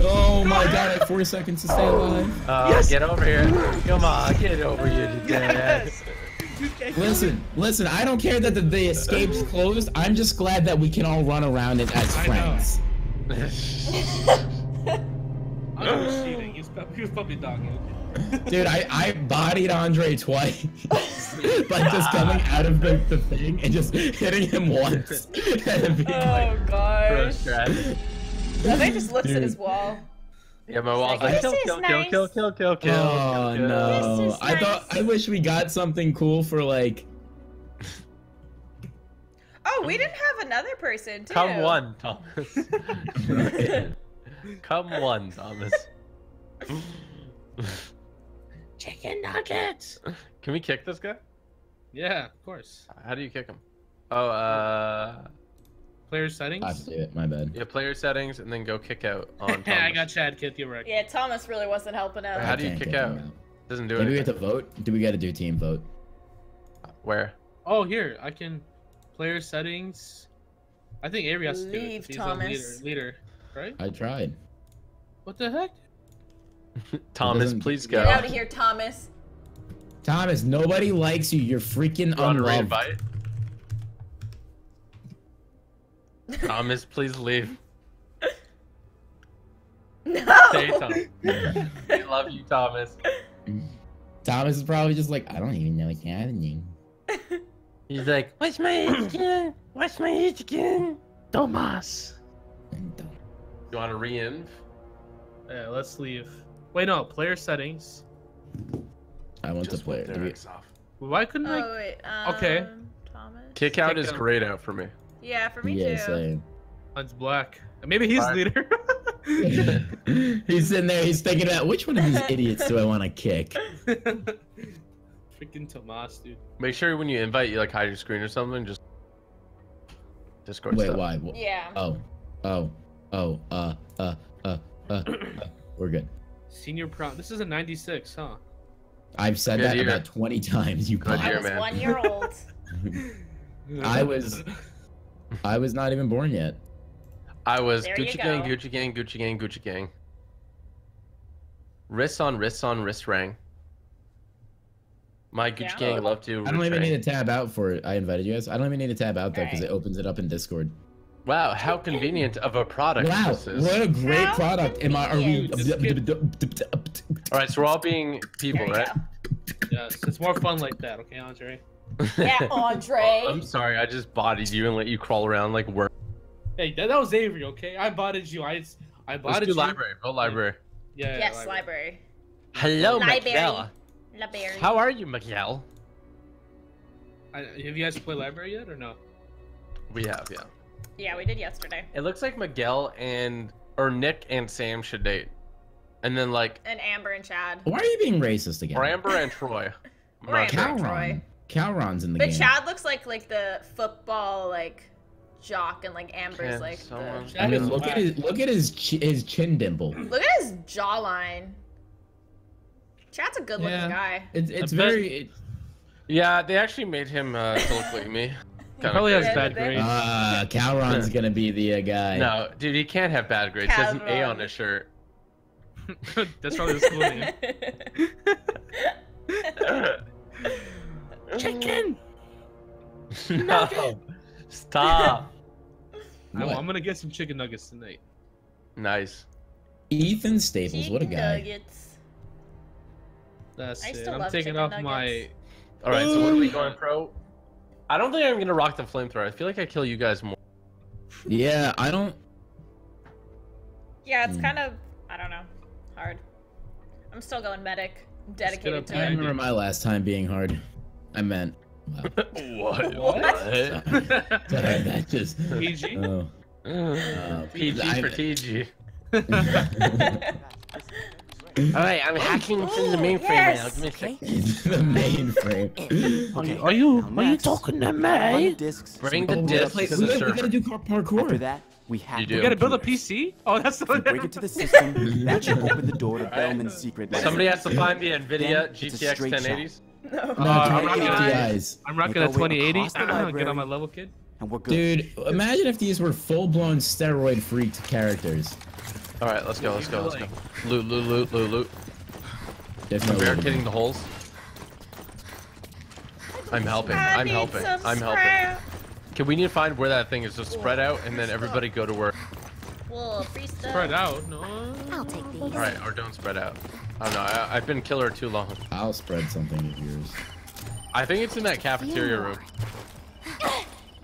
Oh my god, I have four seconds to stay alive. Uh, yes. Get over here. Come on, get over here, you dad. Yes. Listen, listen, I don't care that the, the escape's closed. I'm just glad that we can all run around it as friends. I'm not cheating. He was puppy dogging. Dude, I, I bodied Andre twice. Like just coming out of the, the thing and just hitting him once. And being oh like, gosh. I think just looks Dude. at his wall. Yeah, my wall's like, kill, kill, nice. kill, kill, kill, kill, kill. Oh kill, kill. no. I nice. thought I wish we got something cool for like. Oh, we didn't have another person too. Come one, Thomas. Come one, Thomas. Chicken nuggets. Can we kick this guy? Yeah, of course. How do you kick him? Oh, uh, player settings. I see it. My bad. Yeah, player settings, and then go kick out on. Yeah, I got Chad. Kick you right. Yeah, Thomas really wasn't helping out. How do you kick out? out? Doesn't do it. Do we get to vote? Do we got to do team vote? Where? Oh, here I can. Player settings. I think Avery has to do it. Leave Thomas. Leader, leader, right? I tried. What the heck? Thomas, please go. Get out of here, Thomas. Thomas, nobody likes you. You're freaking unloved. Thomas, please leave. No. Stay, Thomas. We love you, Thomas. Thomas is probably just like, I don't even know what's happening. He's like, what's my age again? What's my age again? Thomas. You want to re-inv? Yeah, let's leave. Wait, no, player settings. I want to play it. Why couldn't oh, I? Wait, um, okay. Thomas? Kick out Kick is grayed out for me. Yeah, for me yeah, too. Same. Mine's black. Maybe he's Fine. leader. He's in there. He's thinking about which one of these idiots do I want to kick. Freaking Tomas, dude. Make sure when you invite, you like hide your screen or something. Just Discord. Wait, stuff. why? Yeah. Oh, oh, oh, uh, uh, uh. Uh, uh, we're good. Senior prom. This is a ninety-six, huh? I've said good that year. about twenty times. You pop. I was man. one year old. I was. I was not even born yet. I was there Gucci gang, Gucci gang, Gucci gang, Gucci gang. Wrists on, wrists on, wrist rang. My Gucci yeah. gang loved to. I don't even rang. need to tab out for it. I invited you guys. I don't even need to tab out though because right. it opens it up in Discord. Wow, how convenient of a product wow, this is. What a great how product. Am I, are we... Alright, so we're all being people, right? Yes, it's more fun like that, okay, Andre? Yeah, Andre! Oh, I'm sorry, I just bodied you and let you crawl around like worm. Hey, that, that was Avery, okay? I bodied you. I, I bought Let's it. Do library. Roll library. Yeah. yeah, yeah yes, library. library. Hello, Miguel. Library. How are you, Miguel? I, have you guys played library yet or no? We have, yeah. Yeah, we did yesterday. It looks like Miguel and or Nick and Sam should date, and then like. And Amber and Chad. Why are you being racist again? Or Amber and Troy. Or Amber Calron. and Troy. Calron's in the but game. But Chad looks like like the football like. Jock and like Amber's Can like. Someone... The... I mean, look at his look at his chi his chin dimple. Look at his jawline. Chad's a good-looking yeah. guy. It's it's I very. Bet... It... Yeah, they actually made him uh, look like me. Probably has bad grades. Ah, uh, Calron's gonna be the uh, guy. No, dude, he can't have bad grades. Calron. He has an A on his shirt. That's probably the school name. Chicken. No. Stop. No, I'm gonna get some chicken nuggets tonight. Nice. Ethan Staples, chicken what a guy. Nuggets. That's I it. I'm taking off nuggets. my. All right, so what are we going pro? I don't think I'm gonna rock the flamethrower. I feel like I kill you guys more. Yeah, I don't. Yeah, it's mm. kind of I don't know, hard. I'm still going medic, dedicated to it. I remember my last time being hard. I meant. Wow. What? What? Sorry. Sorry, that just, P G? Oh. Uh, P G I, for T G. Alright, I'm hacking into the mainframe yes. now. Give me a second. The mainframe. Okay. Are you now, Max, are you talking to me? Discs, Bring the discs to the server. We gotta do parkour. After that, we have you to gotta build a P C? Oh, that's the one. Break into the system. That should open the door to Bellman's secret. Somebody has to find the NVIDIA G T X ten eighties. No, uh, I'm rocking the I'm rocking a twenty eighty. Get on my level, kid. And we're good. Dude, imagine if these were full-blown steroid-freaked characters. All right, let's go, let's go, let's go. Loot, loot, loot, loot, loot. Definitely. We're hitting the holes. I'm helping. I'm helping. I'm helping. Okay, we need to find where that thing is. Just spread out, and then everybody go to work. Whoa, free stuff. Spread out. No. I'll take these. All right, or don't spread out. Oh no, I, I've been killer too long. I'll spread something of yours. I think it's in that cafeteria room.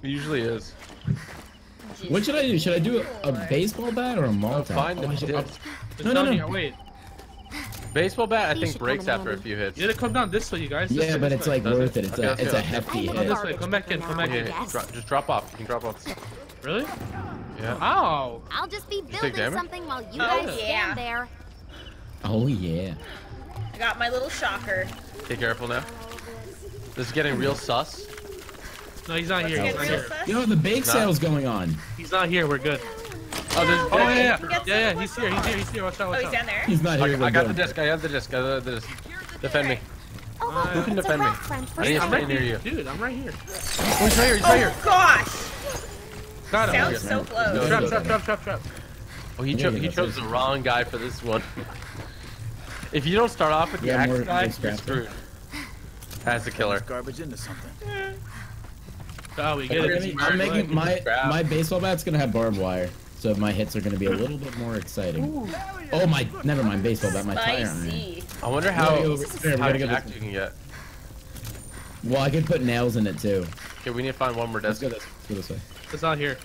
It usually is. Jeez. What should I do? Should I do a, a baseball bat or a Molotov? No, find oh, should, no, no, no, no. Wait. Baseball bat, I think, breaks after a few hits. You gotta come down this way, you guys. This yeah, but it's way. like Does worth it. it. It's, okay, a, it's a hefty hit. Come this way. Come back in. Come back in. Just drop off. You can drop off. Really? Yeah. Ow. I'll just be building something while you guys stand there. Oh yeah. I got my little shocker. Be careful now. This is getting real sus. No, he's not Let's here. He's not here. Sus? You know the bake nah. sale's going on. He's not here. We're good. Oh, there's, oh yeah, yeah, yeah. yeah he's here. He's here. He's here. Watch out. Watch oh, he's out. down there. He's not here. Okay, I got good. the disc. I have the disc. I have the disc. Defend me. Oh, well, Who can defend me? I need to right near you, dude. I'm right here. Oh, he's right here. He's right here. Oh gosh. Got him. Sounds so close. Trap, trap, trap, trap, trap. Oh, he chose. He chose the wrong guy for this one. If you don't start off with the yeah, axe guy, you're screwed. That's the killer. Garbage into something. Yeah. Oh, we get it. I'm making my my baseball bat's gonna have barbed wire, so my hits are gonna be a little bit more exciting. Ooh. Oh my! Never mind baseball bat. My tire iron. I wonder how no, there, how jacked you can get. Well, I could put nails in it too. Okay, we need to find one more desk. Let's go this, let's go this way. It's not here.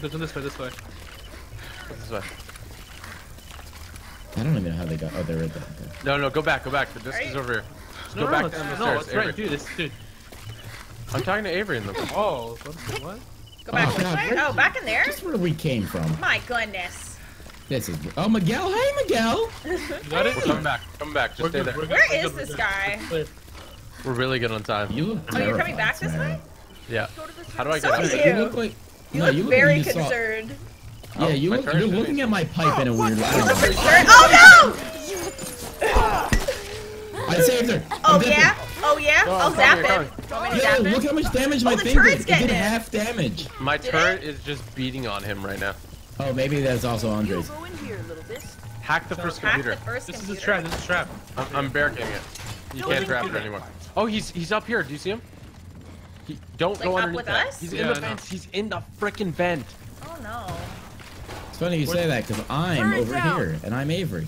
Let's go this way. This way. This way. I don't even know how they got. Oh, they're right there. Okay. No, no, go back, go back. The disc right. is over here. Just no, go no, back down the no, stairs. No, right, dude. This dude. I'm talking to Avery in the. Oh, what? what? Go back. Oh, this God, way? oh back in there. That's where we came from. My goodness. This is. Oh, Miguel. Hey, Miguel. You got it? We're coming back. Come back. Just we're stay good, there. Good, where good, is good, this guy? We're really good on time. You look. Oh, terrified, you're coming back this man. way? Yeah. How do I get out of here? You look like. You no, look you look very like you concerned. Saw... Yeah, oh, you look, you're looking at my pipe oh, in a weird way. Oh, oh no! I saved her. I'm oh dipping. yeah? Oh yeah? No, I'll zap it. Yeah, zap it. Look how much damage oh, my thing did. It did half damage. My did turret it? is just beating on him right now. Oh, maybe that's also Andre's. Here, Hack the so first hack computer. The first this computer. is a trap. This is a trap. I'm, I'm barricading it. You no, can't trap it anymore. Oh, he's he's up here. Do you see him? He, don't like go underneath with that. Us? He's yeah, in the vent. He's in the frickin' vent. Oh no. Funny you say that because I'm over here and I'm Avery.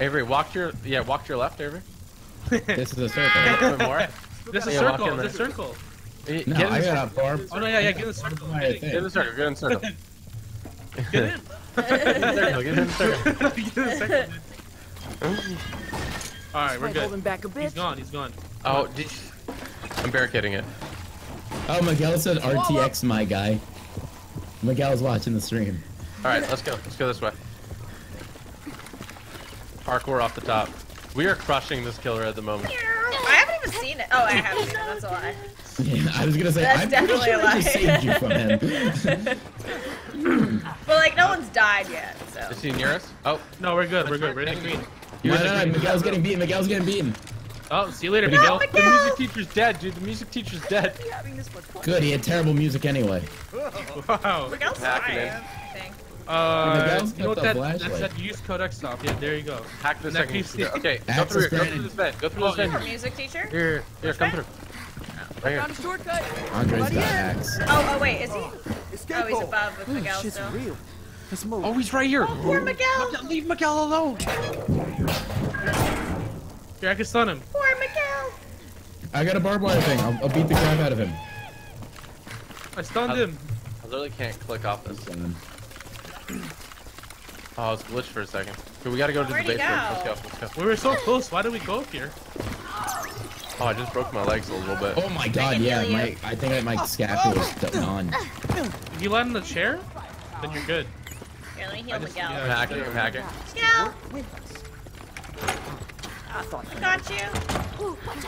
Avery, walk your yeah, walk your left, Avery. This is a circle. This is a circle. This circle. Get in the circle. Oh no, yeah, yeah, get in the circle. Get in the circle. Get in the circle. Get in. Get in the circle. Get in the circle. All right, we're good. Back a bit. He's gone. He's gone. Oh, did you... I'm barricading it. Oh, Miguel said R T X, my guy. Miguel's watching the stream. All right, let's go. Let's go this way. Parkour off the top. We are crushing this killer at the moment. I haven't even seen it. Oh, I haven't seen it. That's a lie. Yeah, I was gonna say, that's I'm definitely sure a lie. I just saved you from him. But like, no one's died yet, so. Is he near us? Oh, no, we're good. We're good. We're in the green. No, no, no, Miguel's getting beaten. Miguel's getting beaten. Oh, see you later, Miguel. No, Miguel. The music teacher's dead, dude. The music teacher's dead. Good, he had terrible music anyway. Wow. Miguel's dying. Uh, Miguel's you know what that, that's that use codex stuff. Yeah, there you go. Hack the second. Okay, go through, go through this bed. Go through this bed. Music teacher? Here, here, come through. Right here. Andre's got axe. Oh, oh, wait, is he? Oh, he's above with Miguel still. Oh, he's right here. Oh, poor Miguel. Leave Miguel alone. Here, I can stun him. Poor Miguel. I got a barbed wire thing. I'll, I'll beat the crap out of him. I stunned I, him. I literally can't click off this. Oh, it's glitched for a second. Okay, we gotta go to Where'd the basement. Let's go. Let's go. We were so close. Why did we go up here? Oh, I just broke my legs a little bit. Oh my god, yeah. My, I think I might scapula was on. If you land in the chair, then you're good. Here, let me heal just, Miguel. Yeah, I'm hacking, I'm hacking. Miguel! I got you.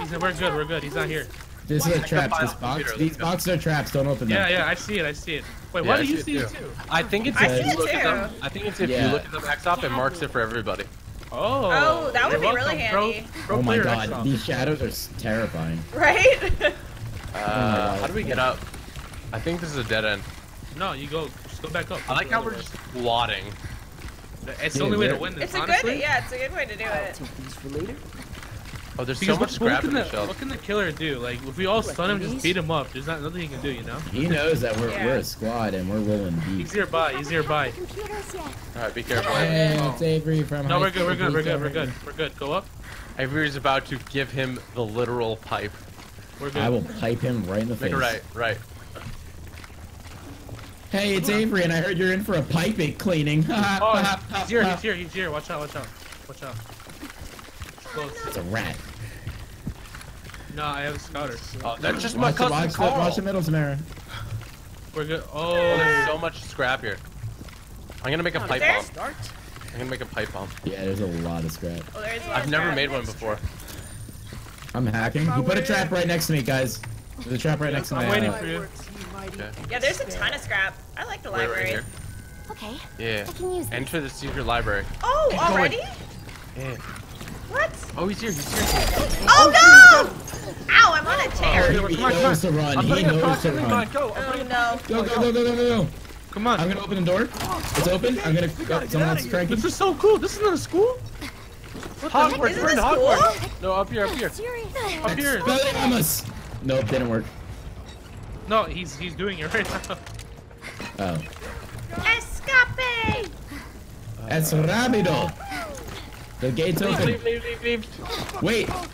He said, we're good, we're good. He's not here. This is a trap. This box, these boxes are traps. Don't open them. Yeah, yeah, I see it. I see it. Wait, yeah, why I do you see it too? I think it's if you look at them. I think it's if yeah. you look at them Exoph, it marks it for everybody. Oh. Oh, that would be really handy. Pro, pro oh my god, Exoph. These shadows are terrifying. Right? uh, how do we get up? I think this is a dead end. No, you go. Just go back up. I like how we're just plotting. It's the only way to win this, it's a honestly. Good, yeah, it's a good way to do it. Oh, there's because so much scrap in the, the shelf. What can the killer do? Like, if we all stun him, just beat him up. There's not nothing he can do, you know? He knows that we're, yeah. we're a squad and we're rolling deep. He's nearby, he's nearby. Alright, be careful. Hey, oh. it's Avery from no, we're good, we're good, we're good, we're good, we're good. Go up. Avery's about to give him the literal pipe. We're good. I will pipe him right in the Make face. It right, right. Hey, it's Avery, and I heard you're in for a pipe cleaning. Oh, he's here, he's here, he's here. Watch out, watch out. Watch out. Close. It's a rat. No, I have a scouter. Oh, that's just watch my cousin the, watch, the, watch the middle, Samara. We're good. Oh, there's so much scrap here. I'm gonna make a pipe bomb. Start? I'm gonna make a pipe bomb. Yeah, there's a lot of scrap. Well, I've of never scrap. made one before. I'm hacking. You put a trap right next to me, guys. There's a trap right yeah, next to me. I'm waiting for you. Okay. Yeah, there's a ton of scrap. I like the library. Right okay. Yeah. I can use Enter the secret library. Oh, Keep already? Yeah. What? Oh, he's here. He's here. Oh, oh no! Ow, I'm on a chair. Oh, he come on, knows to run. I'm he knows to run. Go. Oh, no. Go, go, go, go, go, go. Come on. I'm gonna open the door. It's open. I'm gonna. Oh, someone else is cranking. This is so cool. This is not a school. Hogwarts. We're in Hogwarts. No, up here, up here. Up here. Expelliarmus. Nope, didn't work. No, he's he's doing it right now. Oh. Escape! Uh, es rápido. The gate's open. Leave, leave, leave, leave. Wait. Oh,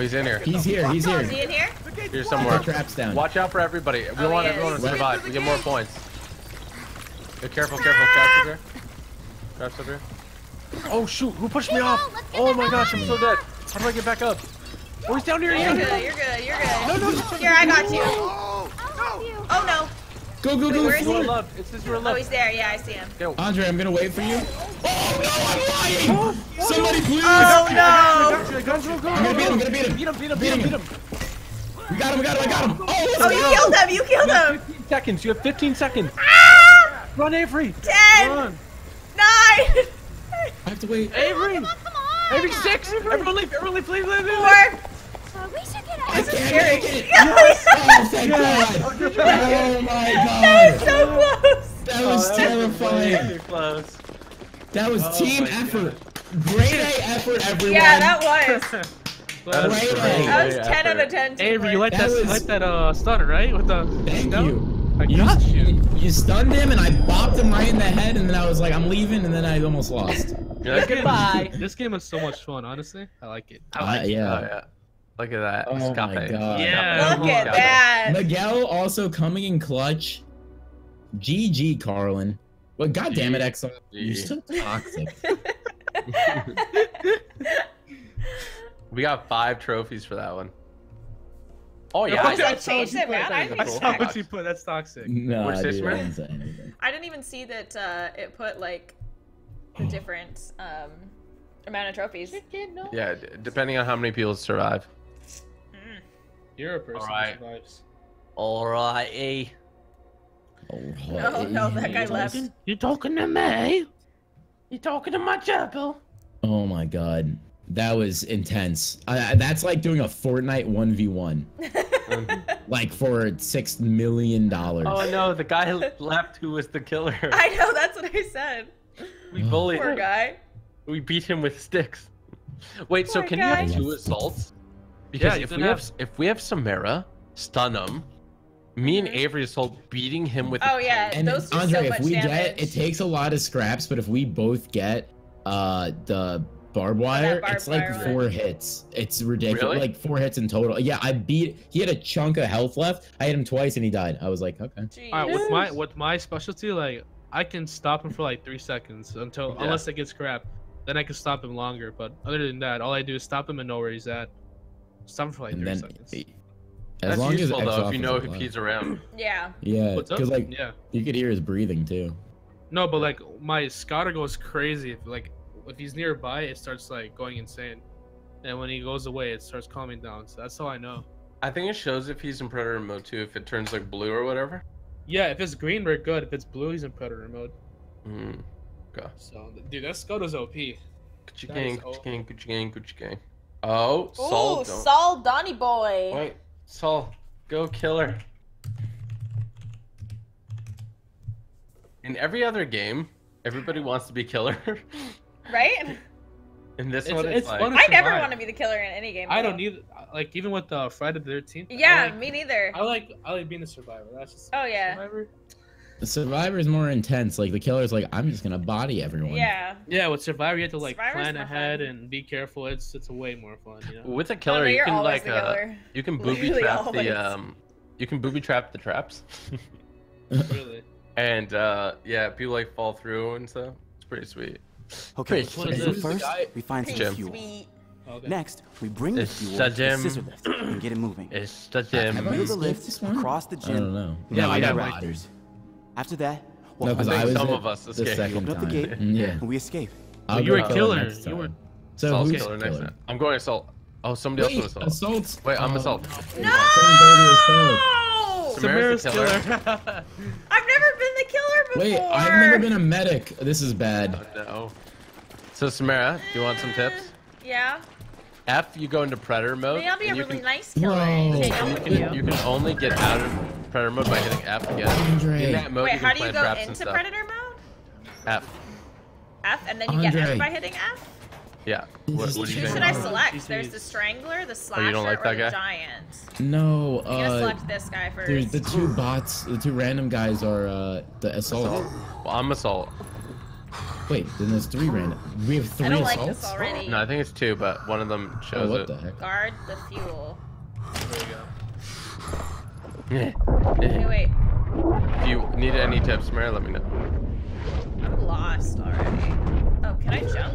he's in here. He's here. He's here. Is he in here? He's somewhere. The trap's down. Watch out for everybody. We oh, want everyone to survive. We get more points. Be careful, careful. Crash up here. Crash up here. Oh shoot! Who pushed me off? Oh my gosh! I'm so dead. How do I get back up? Oh, he's down here again. You're good, you're good, you're good. No, no, no. Here, I got you. Oh, no. Oh, no. Go, go, go. Wait, where is he? Love. It's his real love. Oh, he's there. Yeah, I see him. Yo. Andre, I'm going to wait for you. Oh, no, I'm lying. Oh, somebody, please. Oh, no. I'm going to beat him. I'm going to beat him. Beat him, beat him, beat him, beat him. We got him, we got him, I got him. Oh, oh you killed him, you killed him. fifteen seconds. You have fifteen seconds. Ah! Run, Avery. ten. Run. nine. I have to wait. Avery. Come on, come on. Avery, six. Everyone leave, everyone leave, leave, leave, leave. four. We should get out. This is scary. Yes. Oh, thank yes. God. Oh, my God. That was so close. That was oh, terrifying. That was, close. That was oh, team effort. God. Great A effort, everyone. Yeah, that was. That was, great great. That was ten effort. Out of ten. Avery, you like that, that, was... like that uh, stunner, right? With the thank no? you. I got you. You. You stunned him, and I bopped him right in the head, and then I was like, I'm leaving, and then I almost lost. Yeah, this goodbye. Game, this game is so much fun, honestly. I like it. I like uh, it. Yeah. Oh, yeah. Look at that. Oh Escape. My god. Yeah. Look at that. Miguel also coming in clutch. G G, Carlin. Well, goddamn it, Exoph, you're so toxic. We got five trophies for that one. Oh yeah, no, I, I, I changed it, man. I, I saw what you put. That's toxic. No, I, dude, I, didn't I didn't even see that uh, it put like the different um, amount of trophies. Yeah, depending on how many people survive. Mm. You're a person who survives. All right. Alrighty. Alrighty. Oh no, that guy left. You talking to me? You talking to my chapel? Oh my god. That was intense. Uh, that's like doing a Fortnite one v one. Like for six million dollars. Oh no, the guy left who was the killer. I know, that's what I said. We bullied Poor him. guy. We beat him with sticks. Wait, Poor so can guy. you have two assaults? Because yeah, if we have, have if we have Samara, stun him. Me and Avery assault beating him with. Oh a yeah, and those do Andre, so much if we damage. get, it takes a lot of scraps, but if we both get, uh, the. Barbed wire, barbed it's like wire four one. hits. It's ridiculous. Really? Like four hits in total. Yeah, I beat. He had a chunk of health left. I hit him twice and he died. I was like, okay. Jeez. All right, with my with my specialty, like I can stop him for like three seconds until yeah. unless it gets crap, then I can stop him longer. But other than that, all I do is stop him and know where he's at. Stop him for like and three then, seconds. He, as That's long useful as though if you know if he's around. Yeah. Yeah. Because like yeah. you could hear his breathing too. No, but like my scouter goes crazy if like. If he's nearby, it starts like going insane, and when he goes away, it starts calming down. So that's how I know. I think it shows if he's in predator mode too. If it turns like blue or whatever. Yeah, if it's green, we're good. If it's blue, he's in predator mode. Hmm. Okay. So, dude, that Skoda's O P. Gucci gang, Gucci gang, Gucci gang, Gucci gang. Oh, Saul. Ooh, Saul, Donny boy. Wait, Saul, go kill her. In every other game, everybody wants to be killer. Right? And this it's, one it's like, fun I never want to be the killer in any game. I don't either. Like even with the uh, Friday the thirteenth. Yeah, like, me neither. I like I like being a survivor. That's just oh yeah. Survivor. The survivor is more intense. Like the killer's like I'm just gonna body everyone. Yeah. Yeah, with survivor you have to like Survivor's plan ahead fun. and be careful. It's it's way more fun. You know? With a killer, no, you can like killer. Uh, you can booby Literally trap always. the um you can booby trap the traps. Really. And uh yeah, people like fall through and stuff. It's pretty sweet. Okay, so first we find some fuel. Okay. Next, we bring the fuel to the scissor lift and get it moving. It's the gym. I move the lift across the gym. I don't know. Yeah, I got riders. After that, well, no, I I some of us escaped. We open up the gate yeah. and we escape. Well, you were a killer. You were so Assault's who's killer, killer. Next I'm going assault. Oh, somebody Wait, else was assault. assault. Wait, I'm assault. No! Samara's killer. I've never been the killer before. Wait, I've never been a medic. This is bad. Oh, no. So Samara, do you want some tips? Yeah. F, you go into predator mode. Maybe I'll be a really can, nice killer. Whoa. Okay, I'm with you. Can, you can only get out of predator mode by hitting F again. In that mode, Wait, you can how do you go into predator mode? F. F, and then you Andre. get F by hitting F. Yeah. What, what do you Who should I select? There's the strangler, the slasher, oh, like or the guy? giant. No. Uh, I'm gonna select this guy first. There's the two bots, the two random guys are uh, the assault. assault. Well, I'm assault. Wait, then there's three random. We have three I don't assaults. Like this already. No, I think it's two, but one of them shows oh, what it. The heck? Guard the fuel. There you go. Okay, wait. If you need any tips, Mary, let me know. I'm lost already. Oh, can I jump?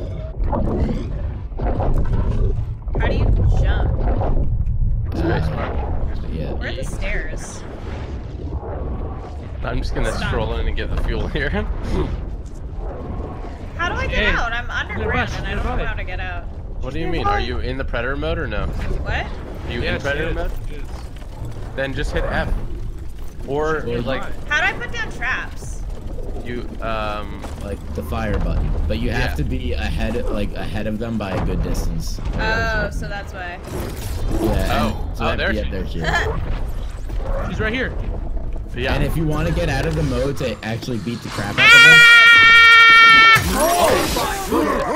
How do you jump? It's very smart. Yeah. Where are the stairs? I'm just gonna Stop. stroll in and get the fuel here. How do I get hey. out? I'm underground and I don't know how to get out. What do you mean? Are you in the predator mode or no? What? Are you yeah, in predator mode? Then just hit F. Or like. How do I put down traps? You um like the fire button, but you yeah. have to be ahead like ahead of them by a good distance. Oh, right. so that's why. Yeah. Oh, so oh there, she. there she is. She's right here. Yeah. And if you want to get out of the mode to actually beat the crap out ah! of them. Oh, oh no.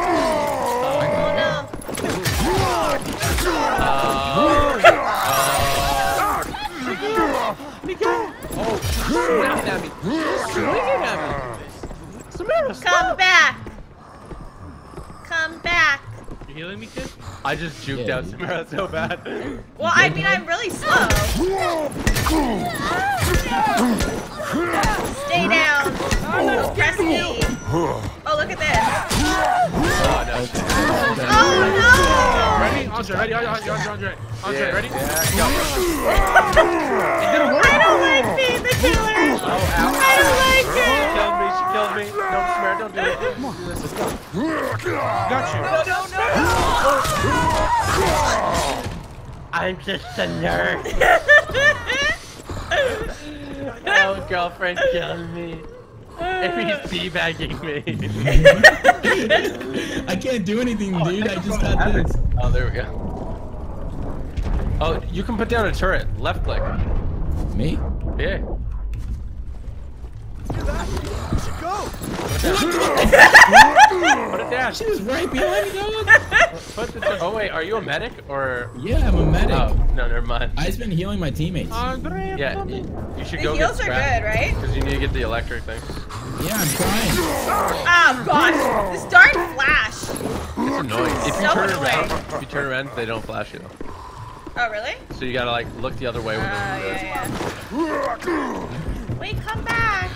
Oh, swinging at me! Swinging at me! Samara, stop! Come back! Come back! You healing me, kid? I just juked yeah, out Samara so bad. Well, I mean, I'm really slow. Oh, no. Stay down. I'm not stressing you. Oh, look at that. Oh, no. Oh, no. Ready? Andre, ready? Andre, Andre, Andre, ready? It didn't work. I don't like being the killer. I don't like it. She killed me. She killed me. Don't swear. Don't do it. Come on. Let's go. Got you. No, no, no, no. I'm just a nerd. Oh, girlfriend killed me. If he's teabagging me. I can't do anything, oh, dude. I just got this. Oh, there we go. Oh, you can put down a turret. Left click. Me? Yeah. Go! Put it down. She was right behind me, dog. Oh wait, are you a medic or? Yeah, I'm a medic. Oh, no, never mind. I've been healing my teammates. Yeah, you should the go. The heals get are good, right? Because you need to get the electric thing. Yeah, I'm trying. Oh gosh, this darn flash. It's annoying. If you so turn annoying. around, if you turn around, they don't flash you. Oh really? So you gotta like look the other way when uh, they're yeah, yeah. Wait, come back.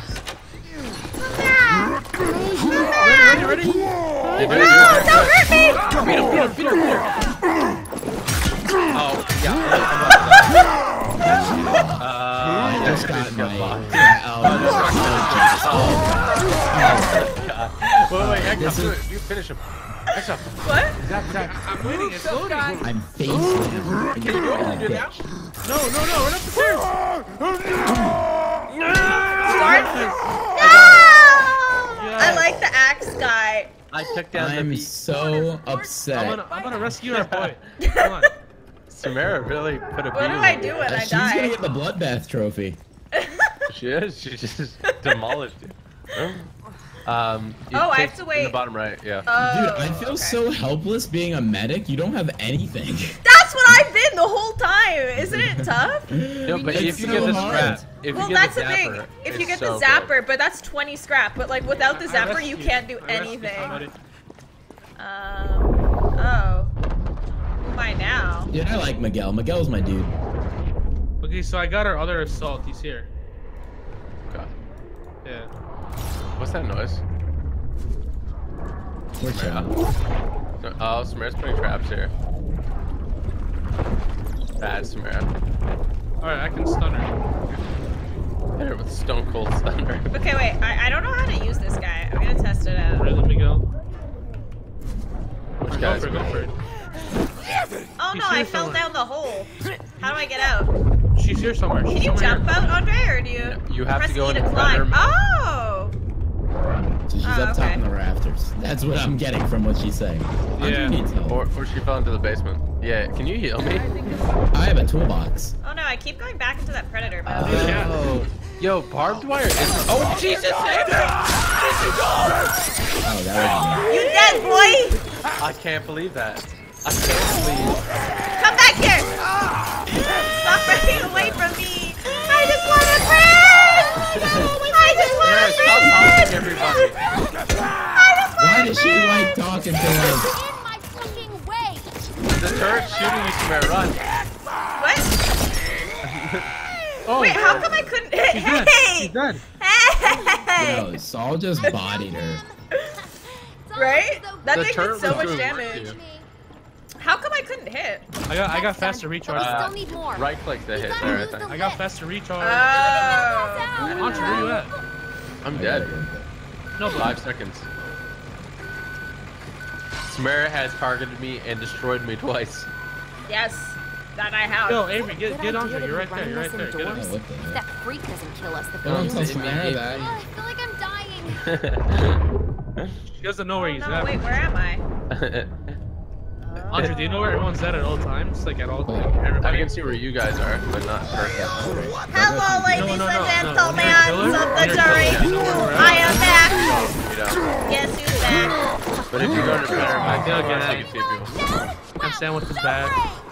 Come back! Come back! Ready, ready, ready? No, don't hurt me! Beat him, beat him, beat him, beat him! Oh, yeah. uh, just got my... Yeah, oh, oh, oh, God. Wait, wait, Exoph, do it. You finish him. Exoph. What? Zach, Zach. I'm winning, it's loading. I'm facing him. Can you do it? Can you do that? No, no, no, we're not the serious! Start! No! I like the axe guy. I took down I'm the beast. So upset. I'm gonna, I'm gonna rescue our boy. Come on. Samara really put a beat in. What do I do when uh, I she's die? She's gonna get the bloodbath trophy. She is. She just demolished it. Um, oh, I have to wait. In the bottom right, yeah. Oh, dude, I feel okay. so helpless being a medic. You don't have anything. That's what I've been the whole time. Isn't it tough? No, but if you so get the scrap, if well, you get that's the zapper, thing. If you get so the zapper, good. But that's twenty scrap. But like without the zapper, you can't do anything. Um. Oh. Who am I now? Yeah, I like Miguel. Miguel's my dude. Okay, so I got our other assault. He's here. God. Yeah. What's that noise? We're trapped. Oh, Samara's putting traps here. Bad Samara. Alright, I can stun her. Hit her with Stone Cold Stunner. Okay, wait. I, I don't know how to use this guy. I'm gonna test it out. Where's Miguel? Which go guy's for, go for it. Oh no, I fell down the hole. How do I get out? She's here somewhere. She's can you somewhere jump here. out, Andre, or do you, no, you have press to go E to climb? Oh! So she's oh, up top okay. in the rafters. That's what I'm getting from what she's saying. Yeah. Or, or she fell into the basement. Yeah. Can you heal me? I have a toolbox. Oh no! I keep going back into that predator mode. Oh. Yeah. Yo, barbed wire. Is... Oh Jesus! Save me! Oh, that was... You dead, boy! I can't believe that. I can't believe. Come back here! Stop running away from me! I just want a friend! I just want a friend! Stop talking, everybody! I just want Why a friend! Why does she like talking to us? In my fucking way! The turret's shooting you somewhere. Run! What? Oh, wait, how come I couldn't hit? She's hey! Dead. She's dead. Hey! Yo, Saul just bodied her. Right? That thing did so much damage. How come I couldn't hit? I got I got faster recharge. Uh, we still need more. Right click the hit there, I think. I got faster recharge. Oh. Where are you at? I'm dead. No, five seconds. Samara has targeted me and destroyed me twice. Yes, that I have. No, Avery, get get on her. You're right there. You're right there. Get on her. That freak doesn't kill us. The don't tell Samara that. I feel like I'm dying. She doesn't know where he's at. Wait, where am I? Andre, do you know where everyone's at at all times? Like at all times? Everybody? I can see where you guys are, but not her. Hello, ladies no, no, and gentlemen no, no. of the jury. I am back. Yes, you back. But if you go to better, I feel like I can see people. I'm sandwich is back.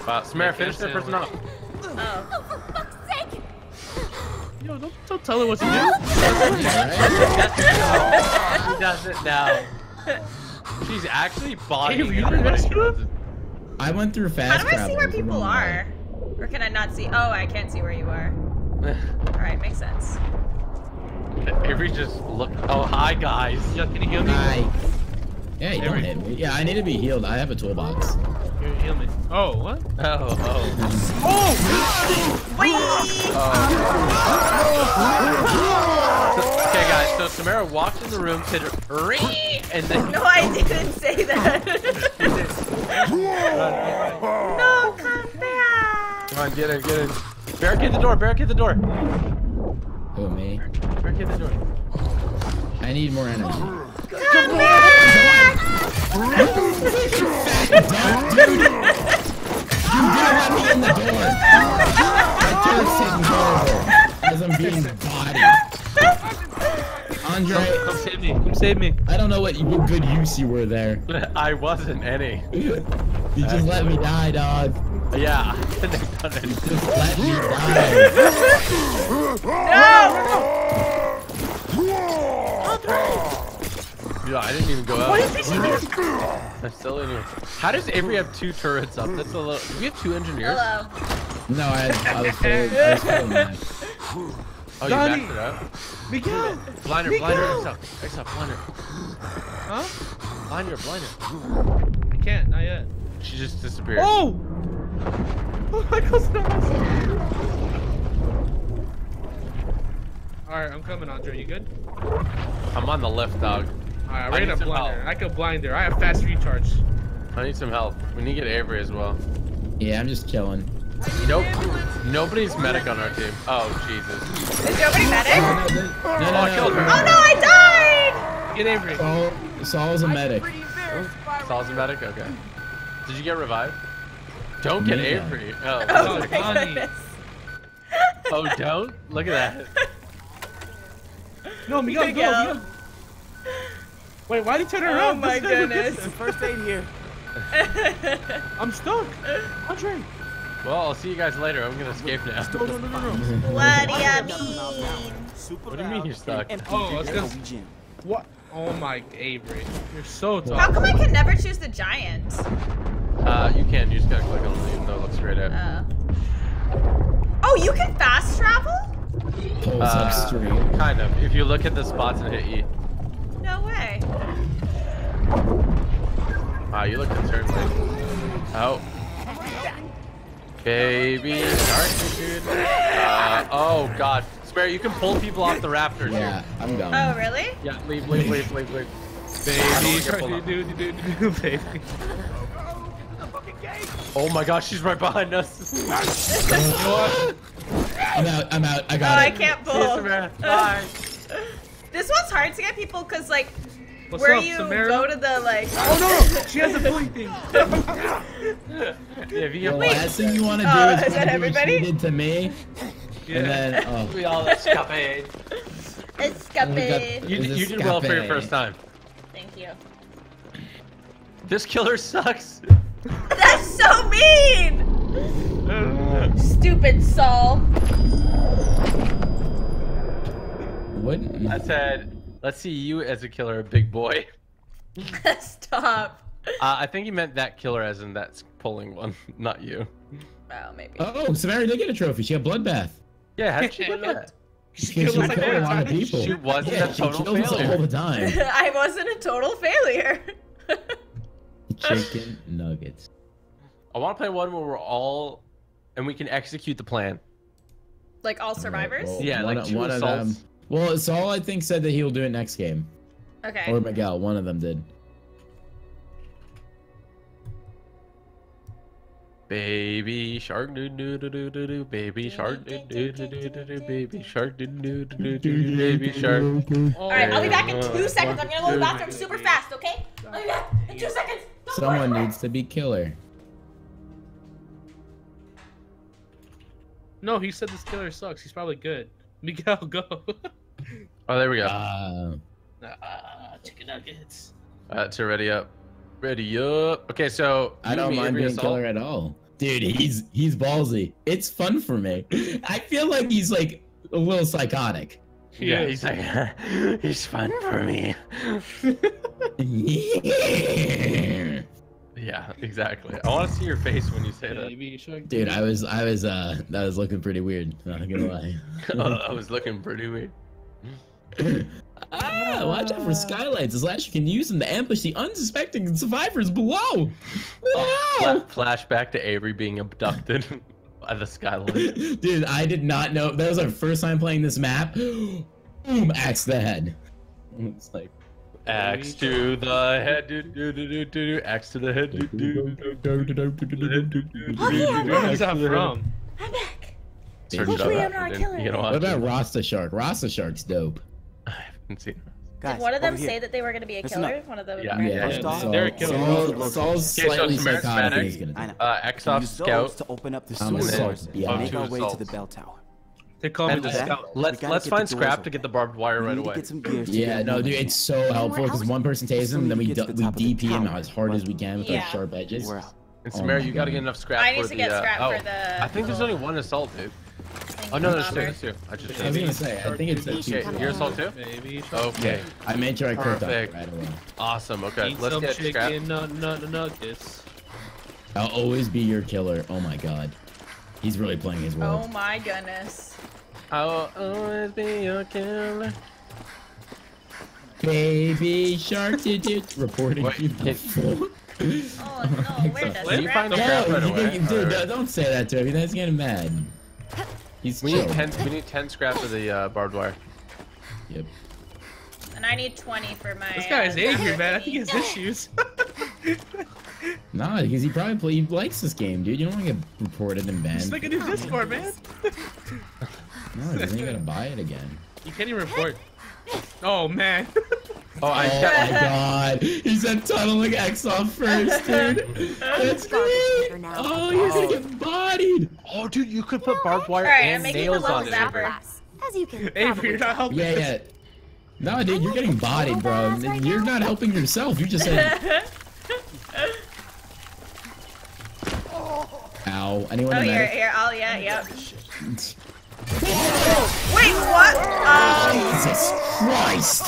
Wow, Samara, finish that person up. Oh. Oh, for fuck's sake. Yo, don't, don't tell her what to do. She doesn't know. She's actually bodying everybody. I went through fast. How do I see where people are? Or can I not see? Oh, I can't see where you are. Alright, makes sense. Avery just look. Oh, hi guys. Yeah, can you heal me? Hi. Yeah, you don't hit me. Yeah, I need to be healed. I have a toolbox. Here, heal me. Oh, what? Oh, oh. Oh! Wee! Oh. Okay, guys. So Samara walked in the room, said "Wee," and then. No, I didn't say that. No, come back. Come on, get her, get her. Barricade the door. Barricade the door. Oh me. Barricade the door. I need more energy. Come, Come back! Back dude. You better let me in the door. That dude's taking horrible as I'm being bodied. Andre, come, come save me. Come save me. I don't know what good use you were there. I wasn't any. You just let me die, dog. Yeah. Just let me die. No! Yeah, I didn't even go out. What is this? I'm still in here. How does Avery have two turrets up? That's a little. Do we have two engineers? Hello. No, I, I was told. I was told mine. Oh, Donnie. You backed it up? Miguel! Blinder, Miguel. blinder, Exoph, Exoph, blinder. Huh? Blinder, blinder. I can't, not yet. She just disappeared. Oh! Oh my gosh, nice. Alright, I'm coming, Andre. You good? I'm on the left, dog. Alright, I need a blinder. I can blind her. I have fast recharge. I need some help. We need to get Avery as well. Yeah, I'm just killing. Nope. Nobody's medic on our team. Oh, Jesus. Is nobody medic? Oh, no, no, no, no, I killed her. Oh, no, I died! Get Avery. Saul, Saul's a medic. Oh, Saul's a medic? Okay. Did you get revived? Don't get yeah. Avery. Oh, oh, my goodness. Oh, don't? Look at that. No, Miguel, Miguel. Go, Miguel. Wait, why did you turn her around? Oh, my goodness. First aid here. I'm stuck. Andre. Well, I'll see you guys later. I'm gonna escape now. What do you mean? What do you mean you're stuck? Oh, let's go. What? Oh my, Avery, you're so tough. How come I can never choose the giant? Uh, you can. You just gotta click on the no, look straight at. Uh. Oh, you can fast travel? Uh, kind of. If you look at the spots and hit E. No way. Wow, you look concerned. Oh. Baby shark, dude. Uh, oh god. Spare, you can pull people off the rafters. Yeah, here. I'm done. Oh, really? Yeah, leave, leave, leave, leave, leave. Baby shark, dude, dude, dude, baby. Oh my gosh, she's right behind us. I'm out, I'm out, I got oh, it. Oh, I can't pull. Bye. This one's hard to get people because, like, What's Where up, you Samara? Go to the like? Oh no! She has a point thing. Yeah, if you get the last thing you want to do oh, is, is that everybody? What she did to me, yeah. And then oh. We all escapade. Escapade. You, you did well for your first time. Thank you. This killer sucks. That's so mean. Stupid Saul. What? I said. Let's see you as a killer, a big boy. Stop. Uh, I think he meant that killer as in that pulling one, not you. Well, maybe. Oh, Samara did get a trophy. She had bloodbath. Yeah, how did she do that? She, she killed like a lot of people. She wasn't yeah, a total she failure. All the time. I wasn't a total failure. Chicken nuggets. I want to play one where we're all, and we can execute the plan. Like all survivors? All right, well, yeah, like two assaults. Well, Saul, I think, said that he'll do it next game. Okay. Or Miguel, one of them did. Baby shark, do do do do do do. Baby shark, do do do do do do. Baby shark, do do do do do. Baby shark. All right, I'll be back in two seconds. I'm gonna go to the bathroom super fast, okay? I'll be back in two seconds. Someone needs to be killer. No, he said this killer sucks. He's probably good. Miguel, go. Oh, there we go. Uh, uh, chicken nuggets. That's uh, ready up. Ready up. Okay, so I don't mind being killer at all, dude. He's he's ballsy. It's fun for me. I feel like he's like a little psychotic. Yeah, yeah. He's like he's fun for me. Yeah. Yeah, exactly. I want to see your face when you say that. Dude, I was, I was, uh, that was looking pretty weird. Not gonna lie. Oh, I was looking pretty weird. Ah, watch out for skylights. As Slash, you can use them to ambush the unsuspecting survivors below. Oh, flashback to Avery being abducted by the skylight. Dude, I did not know. That was our first time playing this map. Boom, axe to the head. It's like axe to the head, do do do do do. Axe to the head, do do do do do do. Oh yeah, I'm back. Where's that from? I'm back. Hopefully I'm not killing you. What about Rasta Shark? Rasta Shark's dope. I haven't seen her. Guys, did one of them say here. that they were going to be a killer? Not... One of them. Yeah, yeah. yeah. Saul, they're a killer. Saul's slightly psychotic. Uh, Exoph Scout to open up the sewers. Yeah, make our way to the bell tower. They call me the scout. Let's let's find scrap to get the barbed wire right away. Yeah, no, dude, it's so helpful because one person tases him, then we we D P him as hard as we can with our sharp edges. And Samara, you got to get enough scrap. I need to get scrap for the. I think there's only one assault, dude. Oh no, there's two, there's two. I just. I was gonna say, I think it's a two. Okay, you're assault too? Okay. I made sure I cooked up right away. Awesome. Okay, let's get scrap. I'll always be your killer. Oh my god, he's really playing his role. Oh my goodness. I'll always be your killer. Baby shark, did you reporting? Oh no, where does it? You find scrap right away. Dude, don't say that to him. He's getting mad. He's we, need ten, we need ten scraps of the uh, barbed wire. Yep. And I need twenty for my. This guy is uh, angry, man. I think he has issues. Nah, because he probably he likes this game, dude. You don't want to get reported and banned. It's like a new Discord, man. No, he doesn't even gotta buy it again. You can't even report. Oh man. Oh, I oh my god. He said tunneling Exoph first, dude. That's great. Oh, you're gonna get bodied. Oh, dude, you could put barbed wire right, and nails on it. As you can Avery, you're not helping. Yeah, yeah. No, dude, you're getting bodied, bro. Right you're now. not helping yourself. You just said. Ow. Anyone oh, here, here. Oh, yeah, yep. Oh, wait, what? Um... Jesus Christ.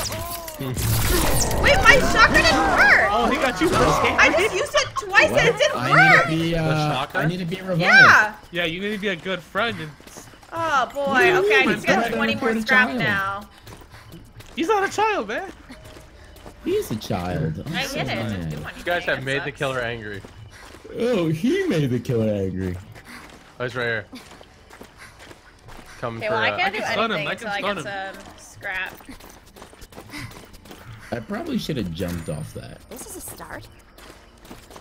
Wait, my shotgun didn't work! Oh, he got you first. I just used it twice what? and it didn't I work! Need to be, uh, I need to be revived. Yeah! Yeah, you need to be a good friend. And... Oh, boy. Okay, I just got twenty more scrap now. He's not a child, man. He's a child. I'm I so get it. Just do one. You guys have made the killer angry. Oh, he made the killer angry. Oh, he's right here. Come okay, for well, I can't uh, do I can anything him. until I, I get him. some scrap. I probably should have jumped off that. This is a start.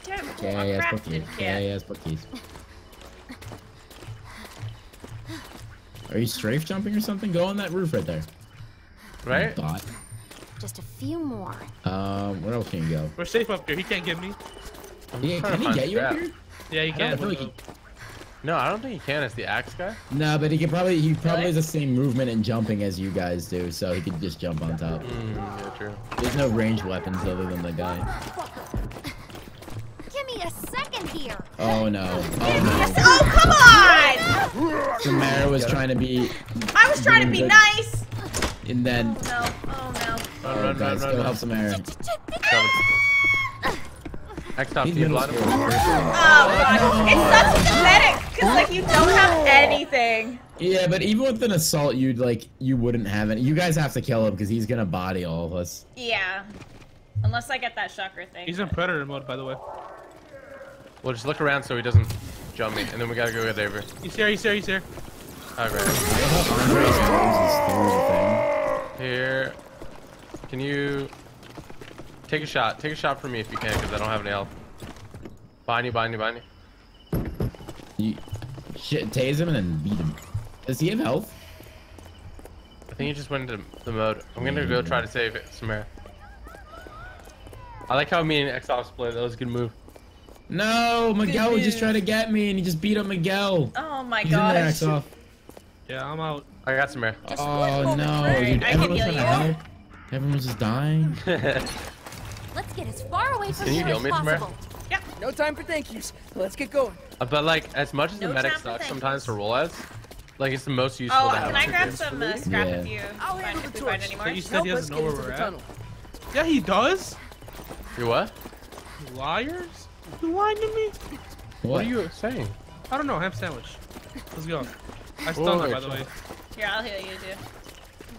Yeah, yeah, yeah, yeah, yeah. Are you strafe jumping or something? Go on that roof right there. Right? Dot. Just a few more. Um, where else can you go? We're safe up here. He can't get me. Yeah, can he get you up here? Yeah, he can. I like he... No, I don't think he can. It's the axe guy. No, but he can probably. He probably really? has the same movement and jumping as you guys do, so he could just jump on top. Mm, yeah, true. There's no ranged weapons other than the guy. Give me a second here. Oh no! Oh, no. Oh come on! Samara was trying to be. I was trying to be nice. And then. Oh no! Oh no! Oh, run, guys, run, run, go run. help Samara. Next up, do you block him? Oh god! It's such pathetic. Cause like you don't have anything. Yeah, but even with an assault, you'd like you wouldn't have any. You guys have to kill him because he's gonna body all of us. Yeah, unless I get that shocker thing. He's but... in predator mode, by the way. Well, just look around so he doesn't jump me, and then we gotta go with Avery. He's here. He's here. He's here. All right. Here. Can you take a shot? Take a shot for me if you can, because I don't have any health. Behind you. Behind you. Behind you. You shit, tase him and then beat him. Does he have health? I think he just went into the mode. I'm gonna go try to save it, Samara. I like how me and Exoph split. That was a good move. No, Miguel was just trying to get me and he just beat up Miguel. Oh my god. Yeah, I'm out. I got Samara. Just oh no, dude, I can heal you. Help. Everyone's just dying. Let's get as far away from here as possible. Yep. No time for thank yous. Let's get going. Uh, but like, as much as no the medic sucks sometimes to roll as, like it's the most useful. Oh, to have can I grab some uh, scrap yeah. if you I'll find, if we find any more? So you said nope, he doesn't know where we're at. Yeah, he does. You what? Liars? You lying to me? What, what are you saying? I don't know. Ham sandwich. Let's go. I stunned her, by the way. Here, I'll heal you too.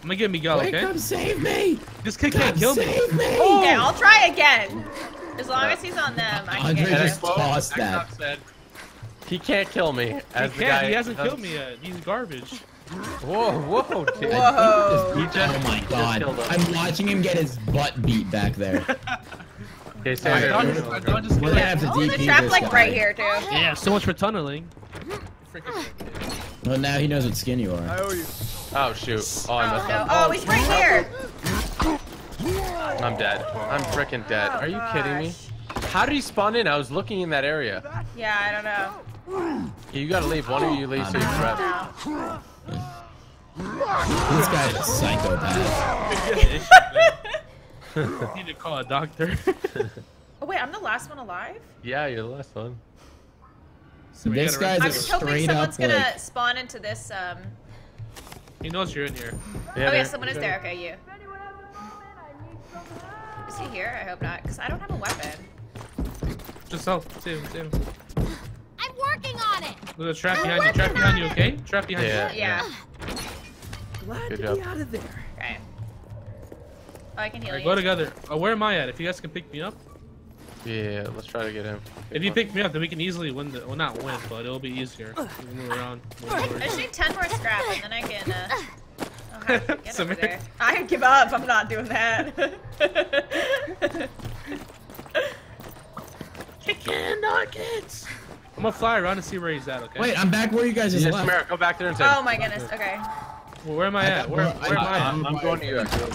I'm gonna get Miguel, okay? Come save me! This kid can't kill me. Save me! Oh. Okay, I'll try again. As long as he's on them, I can get just tossed that. Said, he can't kill me. He as the guy, he hasn't does. killed me yet. He's garbage. Whoa, whoa, dude. Whoa. He just, oh my god. I'm watching him get his butt beat back there. Okay, so I don't, I don't, I don't we're gonna have to D P this trap like right here, dude. Yeah, so much for tunneling. Well, now he knows what skin you are. I owe you. Oh, shoot. Oh, I messed oh, no. up. Oh, he's right here. I'm dead. I'm freaking dead. Oh, are you gosh. kidding me? How did he spawn in? I was looking in that area. Yeah, I don't know. Yeah, you gotta leave. One of you leave so you can prep. This guy is a psychopath. I need to call a doctor. Oh, wait, I'm the last one alive? Yeah, you're the last one. So this guy's I'm just hoping someone's gonna like... spawn into this. Um... He knows you're in here. Yeah, okay, someone is there. Okay, you. Is he here? I hope not, because I don't have a weapon. Just help. Save him, save him. I'm working on it! There's a trap I'm behind you. Trap behind you, okay? It. Trap behind yeah, you. Yeah. yeah. Glad Good to job. be out of there. Okay. Oh, I can heal right, you. Go together. Oh, where am I at? If you guys can pick me up. Yeah, let's try to get him. If you pick me up, then we can easily win the- well, not win, but it'll be easier. We can move around. Move I just need ten more scrap, and then I can, uh... I'll have to get over there. I give up, I'm not doing that. Chicken nuggets! I'm gonna fly around and see where he's at, okay? Wait, I'm back where you guys are. Samara, go back there and take Oh my goodness, okay. Well, where am I at? Where, where am I at? I'm, I'm going to you, actually.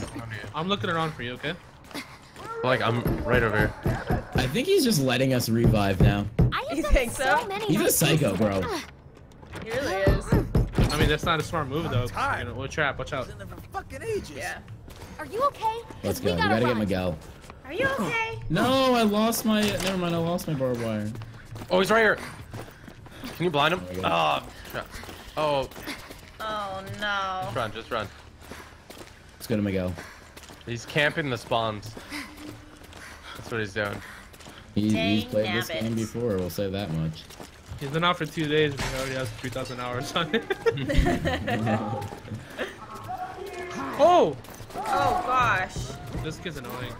I'm looking around for you, okay? Like, I'm right over here. I think he's just letting us revive now. You think so? He's a psycho, bro. He really is. I mean, that's not a smart move, though. You know, we'll trap. Watch out. Yeah. Are you okay? Let's go. We gotta, we gotta get Miguel. Are you okay? No, I lost my... Never mind, I lost my barbed wire. Oh, he's right here. Can you blind him? Oh, oh. Oh, no. Just run, just run. Let's go to Miguel. He's camping the spawns. That's what he's doing. He, he's played nabbits. this game before, we'll say that much. He's been out for two days and he already has three thousand hours on it. Wow. Oh! Oh gosh. This kid's annoying.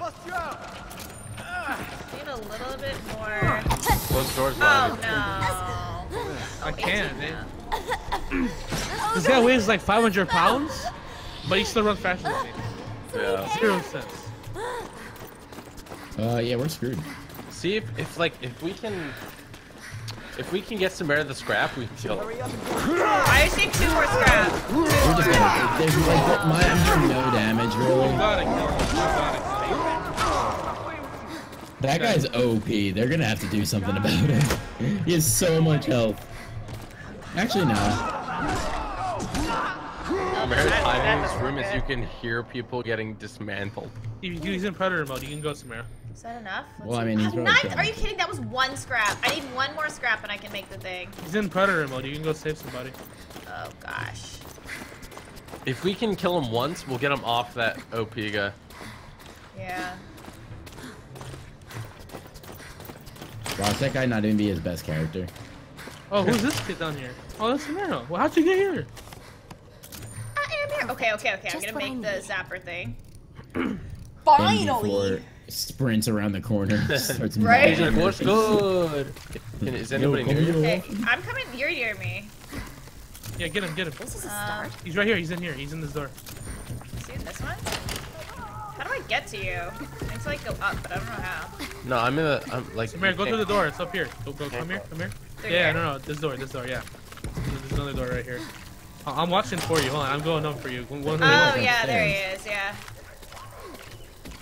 I need a little bit more. Close doors, oh no. I can't, man. This guy weighs like five hundred pounds, but he still runs faster than me. Yeah. Zero sense. Uh, yeah, we're screwed. See if, if like, if we can... If we can get Samara the scrap, we can kill him. I just need two more scrap. We're just gonna... There's like, my, I'm doing no damage, really. That guy's O P. They're gonna have to do something about him. He has so much health. Actually, no. Samara's timing in this room is you can hear people getting dismantled. He's in predator mode. You can go, Samara. Is that enough? Let's well, I mean, he's ninth. Are you kidding? That was one scrap. I need one more scrap, and I can make the thing. He's in predator mode. You can go save somebody. Oh gosh. If we can kill him once, we'll get him off that O P guy. Yeah. Watch that guy not even be his best character. Oh, who's this kid down here? Oh, that's Samara. Well, how'd you get here? Okay, okay, okay. Just I'm gonna make the zapper thing. Finally! Sprints around the corner. Right? What's good? Can, is anybody near you? Okay, I'm coming. You're near me. Yeah, get him, get him. This is a start. Um, he's right here. He's in here. He's in this door. See this one? How do I get to you? I have to like go up, but I don't know how. No, I'm in the. I'm like. Come here. Go through the door. It's up here. Go, go. Come here. Come here. Through yeah, here. no, no. This door. This door. Yeah. There's another door right here. I'm watching for you. Hold on, I'm going up for you. One, one, oh one. yeah, there he is. Yeah.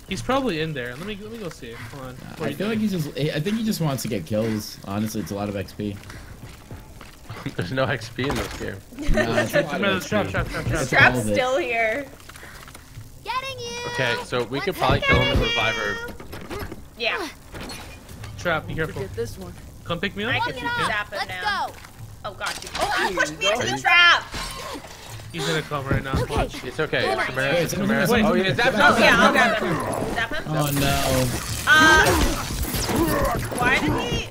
He's probably in there. Let me let me go see him. Hold on. What I feel doing? like he's just. I think he just wants to get kills. Honestly, it's a lot of X P. There's no X P in this game. No, trap, trap, trap, trap. Trap's still here. Getting you. Okay, so we Let's could probably kill him with reviver. Yeah. Trap, be careful. Get this one. Come pick me up. I can zap him Let's now. Go. Oh gosh! Oh, he pushed me into the trap. He's gonna come right now. Okay. Watch. It's okay. It's Samara. It's Samara. Wait, oh, yeah, zap him. Oh, yeah, I'll grab him. Zap him? Oh, no. Uh, why did he...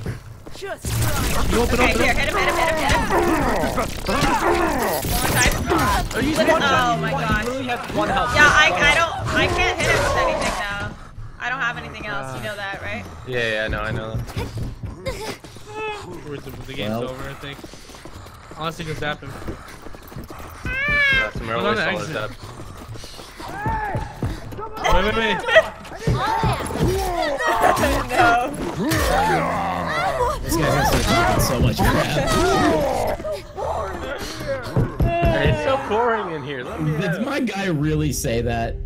Just... Okay, here, hit him, hit him, hit him, hit him. One more time. Oh, you one oh my gosh. Really has one health. Yeah, I, I don't, I can't hit it with anything now. I don't have anything else, you know that, right? Yeah, yeah, no, I know that. The game's well. over, I think. Honestly, just zapped him. Yeah, some really solid zaps. Wait, wait, wait. No. This guy has so much crap. It's so boring in here. Let me Did out. my guy really say that?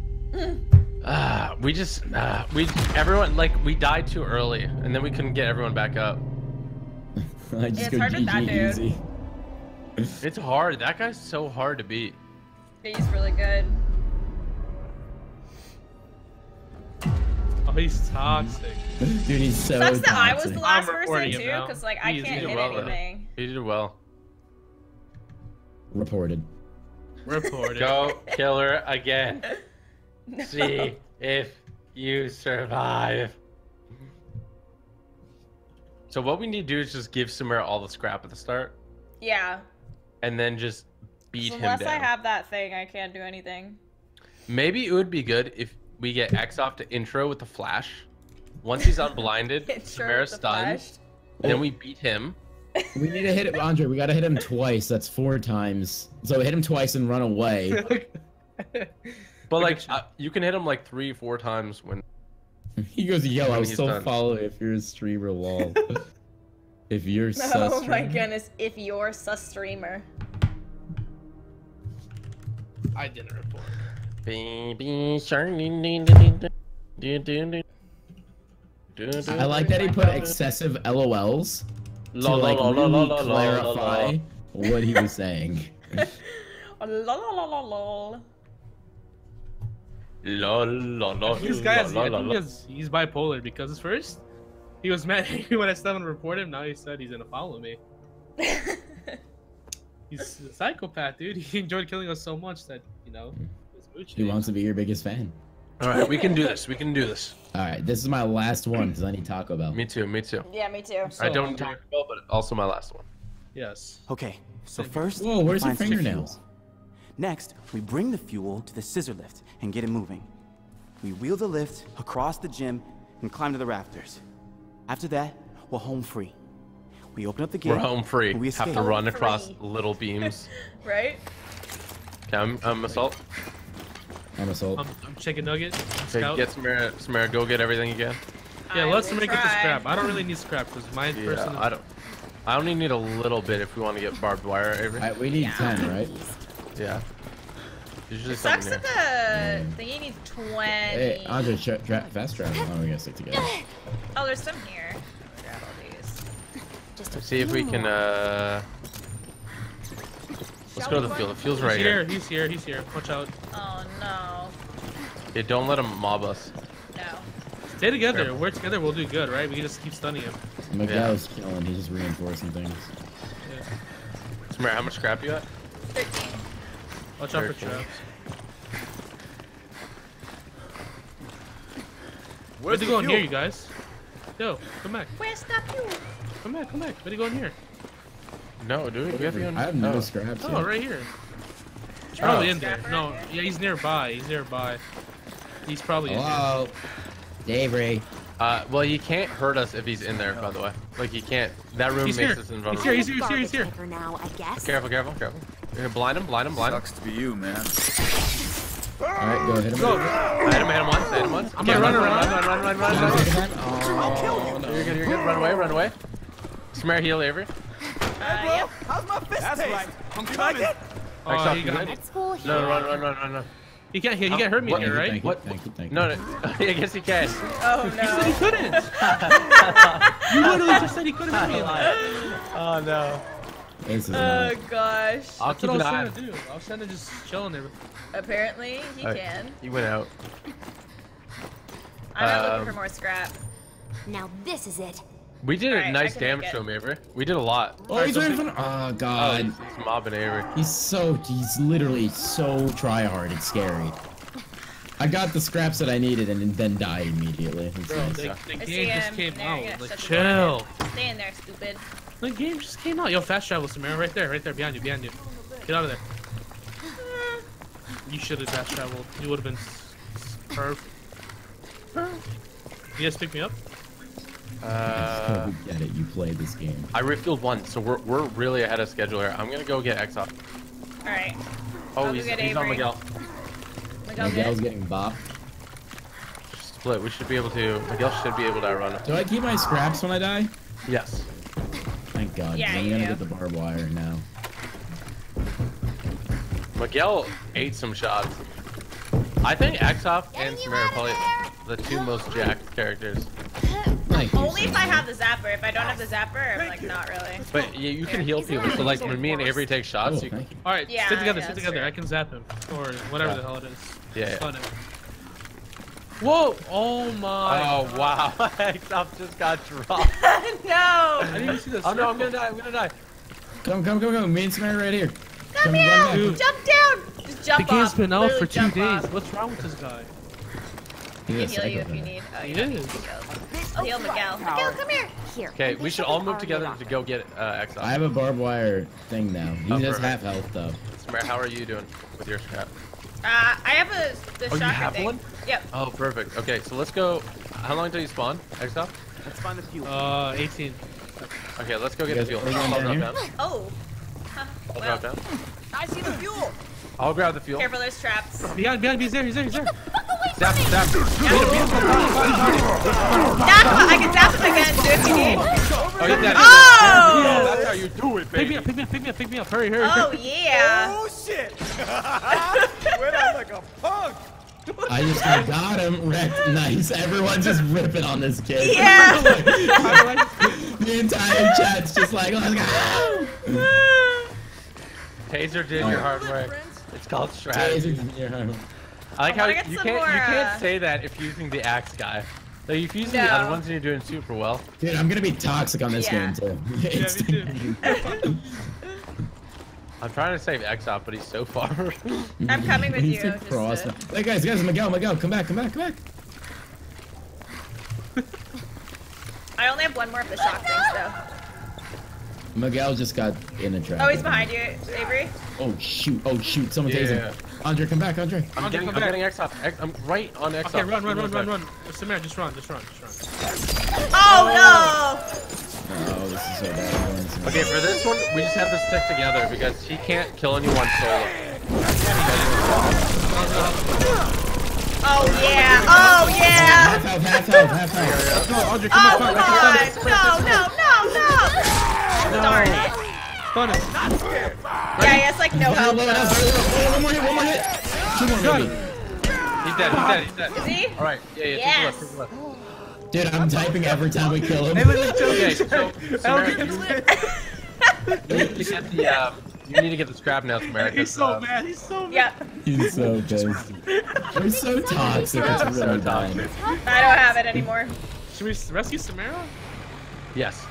Ah, uh, we just, uh, we, everyone, like, we died too early, and then we couldn't get everyone back up. I just yeah, it's hard with that dude. Easy. It's hard. That guy's so hard to beat. He's really good. Oh, he's toxic. Dude, he's so sucks toxic. Sucks that I was the last person too, because like I he can't hit well, anything. Though. He did well. Reported. Reported. Go kill her again. No. See if you survive. So what we need to do is just give Samara all the scrap at the start. Yeah. And then just beat him down. Unless I have that thing, I can't do anything. Maybe it would be good if we get Exoph to intro with the flash. Once he's unblinded, Samara stuns, and then we beat him. We need to hit it, Andre. We gotta hit him twice. That's four times. So hit him twice and run away. But like, uh, you can hit him like three, four times when. He goes, yo, I was still following if you're a streamer, lol. If you're sus streamer. Oh my goodness, if you're sus streamer. I didn't report. I like that he put excessive L O Ls to like really clarify what he was saying. La, la, la, this guy is, la, la, la, he's, he's bipolar because first he was mad at me when I stopped and reported him. Now he said he's gonna follow me. He's a psychopath, dude. He enjoyed killing us so much that, you know, he wants to be your biggest fan. All right, we can do this. We can do this. All right, this is my last one because I need Taco Bell. Me too. Me too. Yeah, me too. So I don't need Taco Bell, but also my last one. Yes. Okay. So first, whoa, where's your fingernails? Next, we bring the fuel to the scissor lift and get it moving. We wheel the lift across the gym and climb to the rafters. After that, we're home free. We open up the gate. We're home free. We have to run across little beams. Right? Okay, I'm, I'm assault. I'm assault. I'm, I'm chicken nugget. Okay, get Samara. Samara, go get everything again. Yeah, I let's Samara get the scrap. I don't really need scrap because my yeah, person. I don't. I only need a little bit if we want to get barbed wire. Avery. All right, we need yeah. ten, right? Yeah. Usually it sucks that the thingy needs twenty. Hey, Andre, fast travel. Oh, we gotta stick together. Oh, there's some here. Grab all these. Just let's see if we can. uh... Let's go to the field. The field's right here. He's here. He's here. Watch out. Oh no. Yeah, don't let him mob us. No. Stay together. Sure. We're together. We'll do good, right? We can just keep stunning him. My yeah. guy was killing. He's just reinforcing things. Yeah. Samara, how much scrap you got? Thirteen. Watch out for traps. Where'd you go in here, you guys? Yo, come back. Where's the fuel? Come back, come back. Where'd you go in here? No, dude. We have to go in here. I have no scraps. Oh, right here. He's probably in there. No, yeah, he's nearby. He's nearby. He's probably in there. Hello. Avery. Uh, well, you can't hurt us if he's in there, by the way. Like, you can't. That room makes us invulnerable. He's here, he's here, he's here, he's here. Careful, careful, careful. You're blind him, blind him, blind him. Sucks to be you, man. Alright, go hit him. Go. I hit him, I hit him once, I hit him once. I'm gonna run around. Run, run, run, run, run, run. I'll kill you. You're good, you're good. Run away, run away. Samara, heal Avery. Hey, bro. How's my fist taste? I'm coming. Oh, he got it. No, run, run, run, run, run. He can't hit. He can't hurt me here, right? What? No, no. I guess he can. Oh, no. You said he couldn't. You literally just said he couldn't hit me. Oh, no. Oh gosh. I'll keep an eye. That's what I was trying to do. I was trying to just chill in there. Apparently, he right. can. He went out. I'm not um, looking for more scrap. Now this is it. We did right, a nice damage to him, Avery. We did a lot. Oh, right, he's right in front. Oh god. Oh, he's, he's mobbing Avery. He's so. He's literally so tryhard. It's scary. I got the scraps that I needed and then died immediately. Bro, nice. the, the game just came now out. Like, chill. Stay in there, stupid. The game just came out. Yo, fast travel, Samara. Right there, right there, behind you, behind you. Get out of there. You should have dash traveled. You would have been perfect. Perfect. You guys pick me up? Uh, I get it. You played this game. I refueled one, so we're we're really ahead of schedule here. I'm gonna go get Exoph. All right. Oh, he's, he's on Miguel. Miguel's, Miguel's getting bopped. Split. We should be able to. Miguel should be able to outrun him. Do I keep my scraps when I die? Yes. Thank God. Yeah, I'm gonna do. get the barbed wire now. Miguel ate some shots. I think Exoph and Samara are probably the two most jacked characters. Thank Only you, if I have the zapper. If I don't have the zapper, I'm like, not really. But yeah, you can heal people. So like when me and Avery take shots, oh, you can... All right, yeah, sit together, yeah, sit together. True. I can zap him or whatever yeah. the hell it is. Yeah. yeah. Whoa! Oh my! Oh wow! Exoph just got dropped. No! I didn't see this. Oh no! I'm gonna die! I'm gonna die! Come, come, come, come! Me and Samara right here. Come here! Jump down! Just jump off. The game's been out for two days. Off. What's wrong with this guy? He can heal you if you need. Oh, you don't need to go. Heal Miguel. Miguel, come here. Here. Okay, we should all move together to go get uh, Exoph. I have a barbed wire thing now. He oh, has half health though. Samara, how are you doing with your scrap? Uh, I have a the oh, shotgun thing. Oh, you have thing. one? Yep. Oh, perfect. Okay, so let's go. How long until you spawn, Exoph? Let's find the fuel. Uh, eighteen. Okay, let's go get the fuel. Oh. I'll well, drop down. I see the fuel. I'll grab the fuel. Careful, there's traps. Behind, behind, he's there, he's there, he's there. Get the fuck away zap, from zap. me! Zap! I can zap him again, too, if you need. Oh, you got it. Oh! Yeah, that's how you do it, baby. Pick me up, pick me up, pick me up, pick me up. Hurry, hurry, hurry. Oh, yeah. Oh, shit. Went out like a punk. I just got him wrecked nice. Everyone just ripping on this kid. Yeah. The entire chat's just like, let's go. Taser did oh, your hard work. It's called strategy. Taser did your hard work. I like I how you can't, more, uh... you can't say that if using the axe guy. Like, if using no. the other ones and you're doing super well. Dude, I'm gonna be toxic on this yeah. game too. Yeah, me too. I'm trying to save Exoph, but he's so far. I'm coming with you. Just to... Hey guys, guys, Miguel, Miguel, come back, come back, come back. I only have one more of the shotguns though. Miguel just got in a trap. Oh, he's behind you, Avery. Oh shoot! Oh shoot! Someone yeah. tased him. Andre, come back, Andre. I'm Andre, getting, I'm getting Exoph. I'm right on Exoph. Okay, run, run, run, run, run. Samara, just run, just run, just run. Oh no! Oh, this is so bad. Okay, for this one, we just have to stick together because he can't kill anyone solo. Oh yeah! Oh yeah! Half health, half health, half health. No, Andre, come on, come on! No, no, no, no! No. Darn it. Stun him. Yeah, he has like no help. One more hit, one more hit. Two more, maybe. He's dead, he's dead, he's dead. Is he? Alright, yeah, yeah, yes. take a look, take a look. Dude, I'm typing every time we kill him. Okay, so, Samara, you, you need to get the, uh, you need to get the scrap now, Samara. He's so uh, mad, he's so mad. Yep. He's so pissed. We're so toxic, it's really dying. I don't have it anymore. Should we rescue Samara? Yes.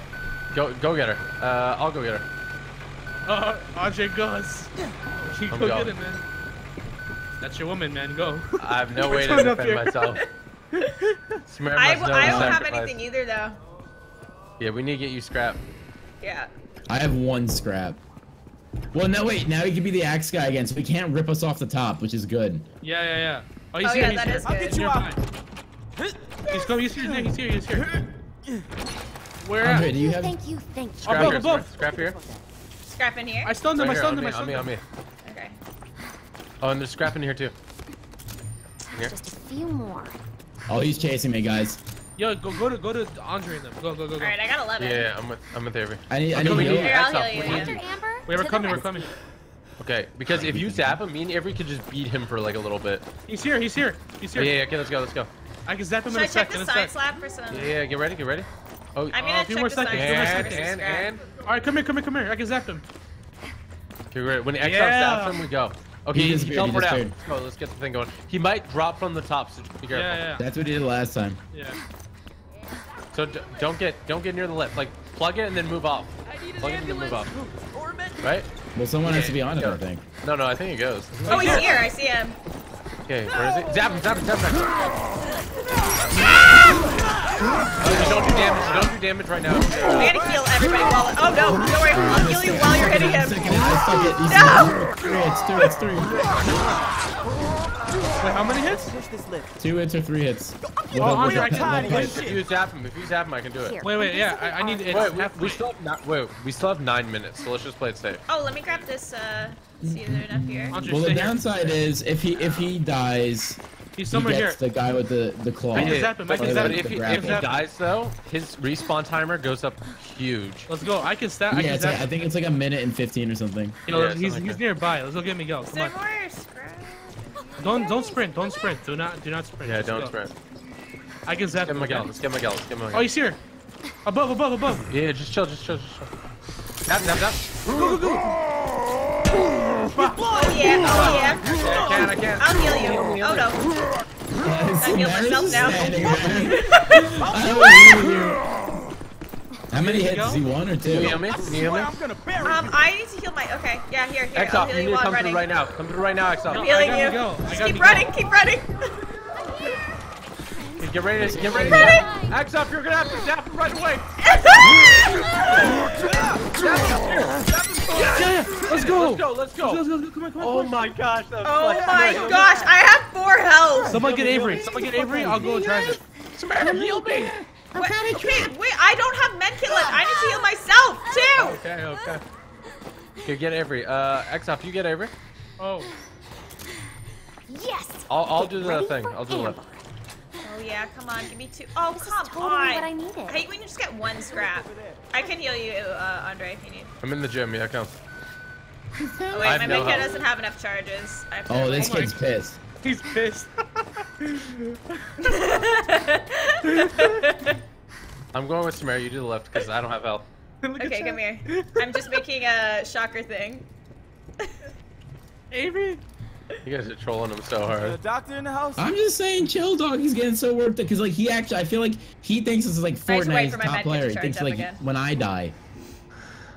Go, go get her. Uh, I'll go get her. Uh, Andre goes. She go going. get it, man. That's your woman, man. Go. I have no way to defend myself. Samara I, must know I don't have sacrifice. anything either, though. Yeah, we need to get you scrap. Yeah. I have one scrap. Well, no, wait. Now he can be the axe guy again, so he can't rip us off the top, which is good. Yeah, yeah, yeah. Oh, he's oh, here. Yeah, he's that here. Is good. I'll get you off. He's coming. He's here. He's here. He's here. He's here. Where Andre, do you have? Thank you, thank you. Scrap, oh, here, above. Scrap, scrap here. Scrap in here. I stunned him. Right I stunned him. I stunned him. On me, on me. Okay. Oh, and there's scrap in here too. In here. Just a few more. Oh, he's chasing me, guys. Yo, go, go to, go to Andre and them. Go, go, go, go. All right, I got eleven. Yeah, yeah, I'm with, I'm with Avery. I need, I need you. Here, I'll heal you. After Amber. Wait, we're coming, we're coming. Okay, because if you zap him, me and Avery could just beat him for like a little bit. He's here. He's here. He's here. Yeah, yeah. Okay, let's go, let's go. I can zap him in a second. Should I check the side slab for some? Yeah, yeah. Get ready, get ready. Oh, I'm gonna uh, a few more seconds. And, and, and. Alright, come here, come here, come here. I can zap him. Okay, great. When Exoph yeah. zaps him, we go. Okay, he, he, he teleported out. Let's go, let's get the thing going. He might drop from the top, so just be careful. Yeah, yeah. That's what he did last time. Yeah. So d don't get don't get near the lip. Like, plug it and then move off. I need plug an ambulance. It and then move off. Right? Well, someone yeah, has to be on it, I think. No, no, I think he goes. Oh, he's here. I see him. Okay, where is he? Zap him, zap him, zap him. Just don't do damage. Don't do damage right now. We gotta heal everybody while. Oh no! Don't worry. I'll heal you while you're hitting him. No! It's three. It's three. Wait, how many hits? Two hits or three hits. Well, Andre, I can do it. If you zap him, if you zap him, I can do it. Wait, wait, yeah. I, I need. It's wait, we, we still have not, wait, we still have nine minutes, so let's just play it safe. Oh, let me grab this. Uh, see if there's enough here. Well, the downside is if he if he dies. He's somewhere he gets here. The guy with the the claw. I can zap him. I can zap him. If he, if he dies though, his respawn timer goes up huge. Let's go. I can zap. Yeah, I, can zap like, I think it's like a minute and fifteen or something. You know, yeah, he's like he's that. Nearby. Let's go get Miguel. Come on. Worse, bro. Don't don't sprint. Don't sprint. Do not do not sprint. Yeah, Let's don't go. sprint. I can zap him. Miguel. Let's get Miguel. Let's get Miguel. Oh, he's here. Above, above, above. Yeah, just chill, just chill, just chill. Zap, zap, zap. Go, go, go. Oh yeah, oh yeah. yeah I can, I can. I'll heal you. Oh no. I heal myself now. How many hits? Is he one or two? Can you heal me? Can you heal me? Um, I need to heal my. Okay, yeah, here, here. Exoph, you need to come through right now. Come through right now, Exoph. I'm healing you. Just keep running, keep running. Get ready to get ready. Exoph, you're gonna have to zap him right away. Let's go. Let's go. Let's go. Let's go. Come on, come on. Oh my gosh. Oh my gosh. I have four health. Someone get Avery. Someone get Avery. I'll go and try it. Samara, heal me. Wait, wait. I don't have medkit left. I need to heal myself too. Okay. Okay. Here, get Avery. Uh, Exoph, you get Avery. Oh. Yes. I'll I'll do the thing. I'll do the thing. Oh yeah, come on, give me two. Oh, this come totally on. What I, needed. I hate when you just get one scrap. I can heal you, uh, Andre, if you need. I'm in the gym, yeah, come. Oh, wait, my no big kid doesn't have enough charges. I have oh, this kid's pissed. He's pissed. I'm going with Samara, you do the left, because I don't have health. Okay, come here. I'm just making a shocker thing. Avery! You guys are trolling him so hard. The doctor in the house. I'm just saying, chill, dog. He's getting so worked up because, like, he actually, I feel like he thinks this is like Fortnite's for top player. He thinks like again. when I die.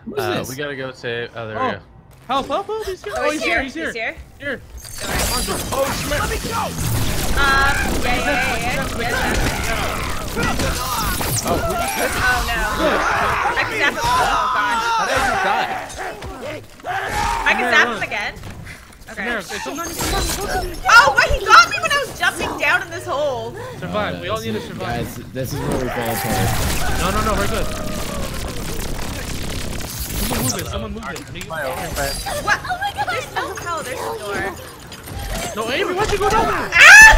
What is uh, this? We gotta go save. Oh, there oh. we go. Help! Help! Help! He's here! Oh, he's here! He's here! He's here! Here! Oh, Schmidt! Let me go! Um, yeah, yeah, yeah, yeah. yeah. Oh, we just hit him. Oh no! I can zap him. Oh gosh! How did you die? I can zap him again. Okay. Oh, wait, he got me when I was jumping down in this hole. Survive. Oh, no, we all need to survive. Guys, this is where we fall apart. No, no, no, we're good. Someone move it. Someone move it. What? Oh my god, there's no hell. There's a door. No, Avery, why'd you go down there? Ah!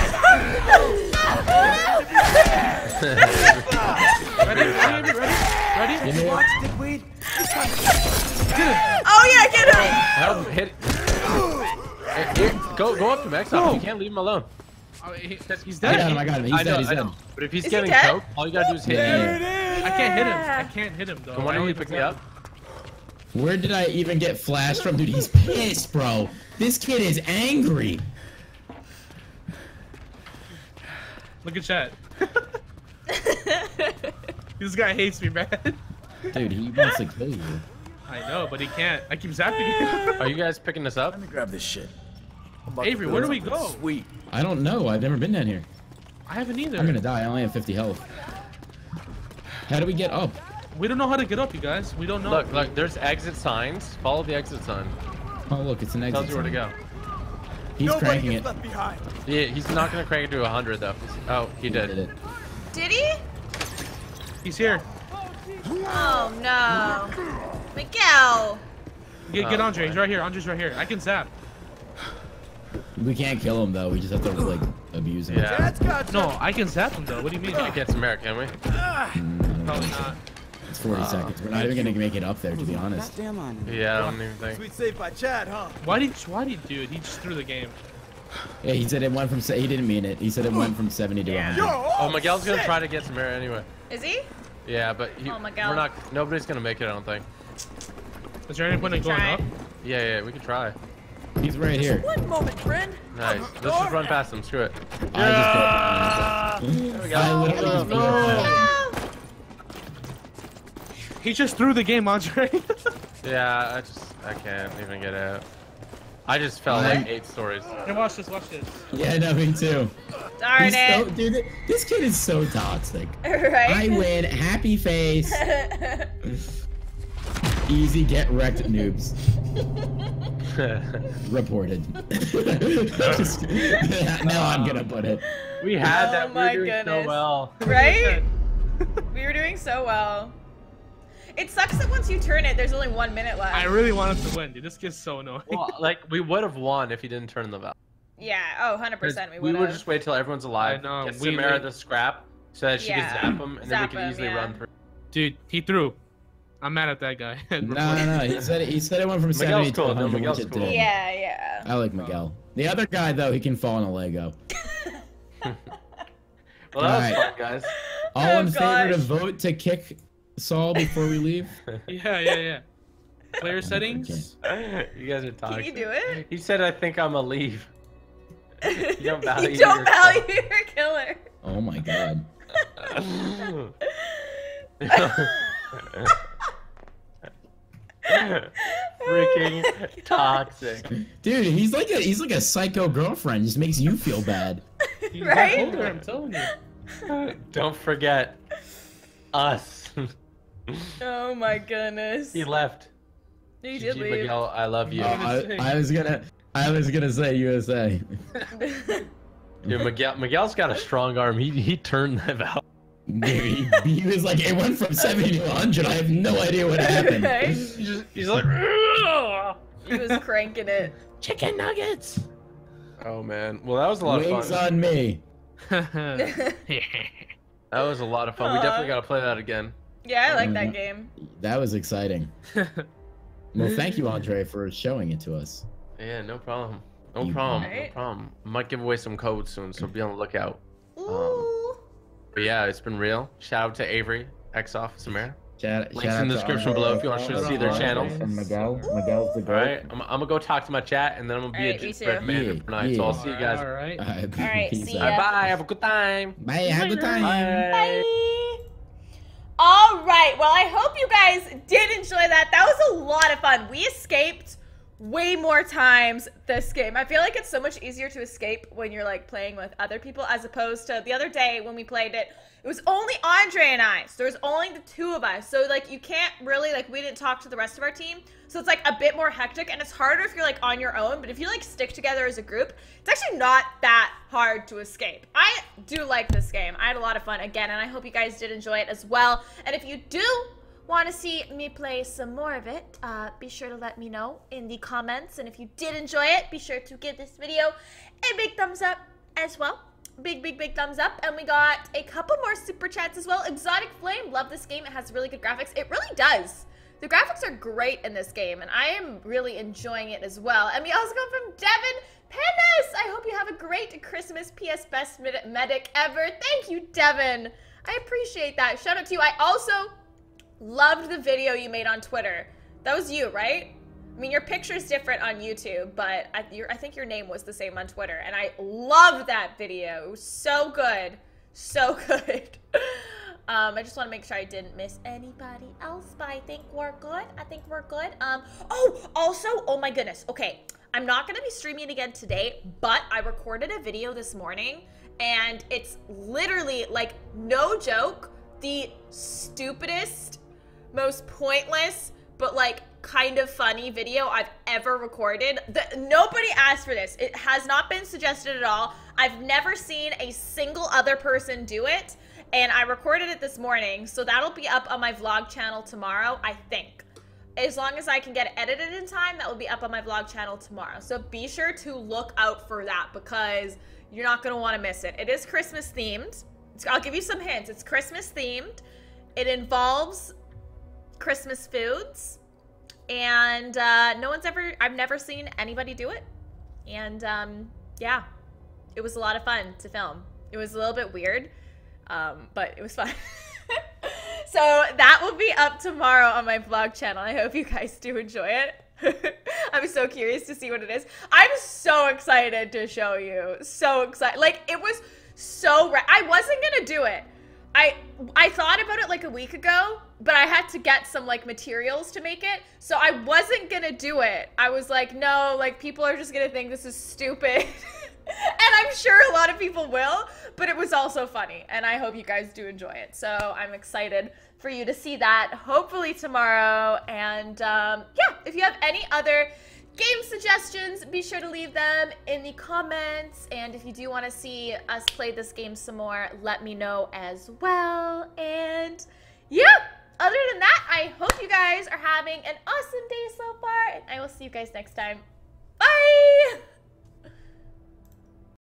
Ready? Ready? Ready? Ready? You know what? Dickweed. Oh yeah, get him. Help him hit. Here, go, go up to Max. No. You can't leave him alone. Oh, he, he's dead. I got him. I got him. He's I dead. Know, he's dead. But if he's Is getting he choked, all you gotta do is hit him. Yeah. I can't hit him. I can't hit him though. Come on, you pick me up. Where did I even get flashed from, dude? He's pissed, bro. This kid is angry. Look at chat. This guy hates me, man. Dude, he wants to kill you. I know, but he can't. I keep zapping him. Are you guys picking this up? Let me grab this shit. Avery, where do we go? Sweet. I don't know. I've never been down here. I haven't either. I'm gonna die. I only have fifty health. How do we get up? We don't know how to get up, you guys. We don't know. Look, look. There's exit signs. Follow the exit sign. Oh, look. It's an exit sign. Tells you where to go. He's Nobody cranking it. Left behind. Yeah, he's not gonna crank it to one hundred, though. Oh, he, he did. did it. Did he? He's here. Oh, no. Miguel! Get, get Andre, he's right here, Andre's right here. I can zap. We can't kill him though, we just have to like, abuse him. Yeah. No, I can zap him though, what do you mean? We can't get Samara, can we? Mm, Probably not. It's forty uh, seconds, we're not even gonna make it up there, to be honest. Yeah, I don't even think. Sweet save by Chad, huh? Why did, why did dude, he just threw the game. Yeah, he said it went from, he didn't mean it, he said it went from seventy to one hundred. Oh, Miguel's gonna try to get Samara anyway. Is he? Yeah, but he, oh, we're not, nobody's gonna make it, I don't think. Is there any point in going up? Yeah, yeah, we can try. He's right here. One moment, friend. Nice. Let's just run past him. Screw it. Yeah. I just got there we go. I literally no. No. He just threw the game, Andre. Yeah, I just I can't even get out. I just fell what? like eight stories. Hey, watch this, watch this. Yeah, no, me too. Darn He's it. So, dude, this kid is so toxic. Right? I win. Happy face. Easy get wrecked, noobs. Reported. Just, now I'm gonna put it. We had oh that. My we were doing goodness. so well. Right? We were doing so well. It sucks that once you turn it, there's only one minute left. I really want us to win, dude. This gets so annoying. Well, like, we would have won if you didn't turn the valve. Yeah, oh, one hundred percent we would We would just wait till everyone's alive, I know. get we Samara the scrap, so that she yeah. can zap him, and zap then we can him, easily yeah. run through. Dude, he threw. I'm mad at that guy. no, no, no. He said it, he said it went from seventy to one hundred. No, Miguel's cool. Yeah, yeah. I like Miguel. The other guy, though, he can fall on a Lego. Well, that All was right. fun, guys. All oh, in gosh. favor to vote to kick Saul before we leave? yeah, yeah, yeah. Player settings? Okay. You guys are toxic. Can you do it? He said, I think I'm a leave. You don't value, you don't your, value killer. your killer. Oh my god. Freaking oh toxic. Dude, he's like a he's like a psycho girlfriend. Just makes you feel bad. He's right? older, I'm telling you. Don't forget us. Oh my goodness. He left. He did G G leave. Miguel, I love you. Uh, I, I was gonna I was gonna say U S A. Dude, Miguel, Miguel's got a strong arm. He he turned that valve. Dude, he, he was like, it went from seventy to one hundred. I have no idea what happened. Right? He's, just, he's like, he was cranking it. Chicken nuggets. Oh man, well that was a lot Wings of fun. on me. That was a lot of fun. Aww. We definitely gotta play that again. Yeah, I like um, that game. That was exciting. Well, thank you, Andre, for showing it to us. Yeah, no problem. No problem. Right. No problem. Might give away some codes soon, so be on the lookout. Ooh. Um, but yeah, it's been real. Shout out to Avxry, Exoph, Samara. Shout, Links shout in the description below if you want to see their channels. And Miguel, Miguel's the Alright, I'm, I'm gonna go talk to my chat, and then I'm gonna be right, a gingerbread man yeah, tonight. Yeah. So I'll see you guys. Alright, alright. Right, see ya. Bye, bye. Have a good time. Bye. Have a good time. Bye. bye. Alright, well, I hope you guys did enjoy that. That was a lot of fun. We escaped way more times this game. I feel like it's so much easier to escape when you're like playing with other people, as opposed to the other day when we played it, it was only Andre and I. So there was only the two of us. So like you can't really like, we didn't talk to the rest of our team. So it's like a bit more hectic, and it's harder if you're like on your own, but if you like stick together as a group, it's actually not that hard to escape. I do like this game. I had a lot of fun again, and I hope you guys did enjoy it as well. And if you do want to see me play some more of it, uh, be sure to let me know in the comments. And if you did enjoy it, be sure to give this video a big thumbs up as well. Big, big, big thumbs up. And we got a couple more super chats as well. Exotic Flame, love this game. It has really good graphics. It really does. The graphics are great in this game, and I am really enjoying it as well. And we also got from Devin Pennis. I hope you have a great Christmas. P S Best Medic ever. Thank you, Devin. I appreciate that. Shout out to you. I also loved the video you made on Twitter. That was you, right? I mean, your picture's different on YouTube, but I, your, I think your name was the same on Twitter, and I loved that video. It was so good. So good. um, I just want to make sure I didn't miss anybody else, but I think we're good. I think we're good. Um, oh, also, oh my goodness. Okay, I'm not going to be streaming again today, but I recorded a video this morning, and it's literally, like, no joke, the stupidest, most pointless, but like kind of funny video I've ever recorded. The, nobody asked for this. It has not been suggested at all. I've never seen a single other person do it. And I recorded it this morning. So that'll be up on my vlog channel tomorrow, I think. As long as I can get it edited in time, that will be up on my vlog channel tomorrow. So be sure to look out for that, because you're not gonna wanna miss it. It is Christmas themed. It's, I'll give you some hints. It's Christmas themed. It involves Christmas foods, and uh, no one's ever, I've never seen anybody do it, and um, yeah, it was a lot of fun to film. It was a little bit weird, um, but it was fun. So that will be up tomorrow on my vlog channel. I hope you guys do enjoy it. I'm so curious to see what it is. I'm so excited to show you, so excited. Like, it was so, I wasn't gonna do it. I I thought about it like a week ago, but I had to get some like materials to make it, so I wasn't gonna do it. I was like, no, like people are just gonna think this is stupid. And I'm sure a lot of people will, but it was also funny, and I hope you guys do enjoy it. So I'm excited for you to see that, hopefully tomorrow. And um, yeah, if you have any other game suggestions, be sure to leave them in the comments. And if you do want to see us play this game some more, let me know as well. And yeah, other than that, I hope you guys are having an awesome day so far, and I will see you guys next time. Bye!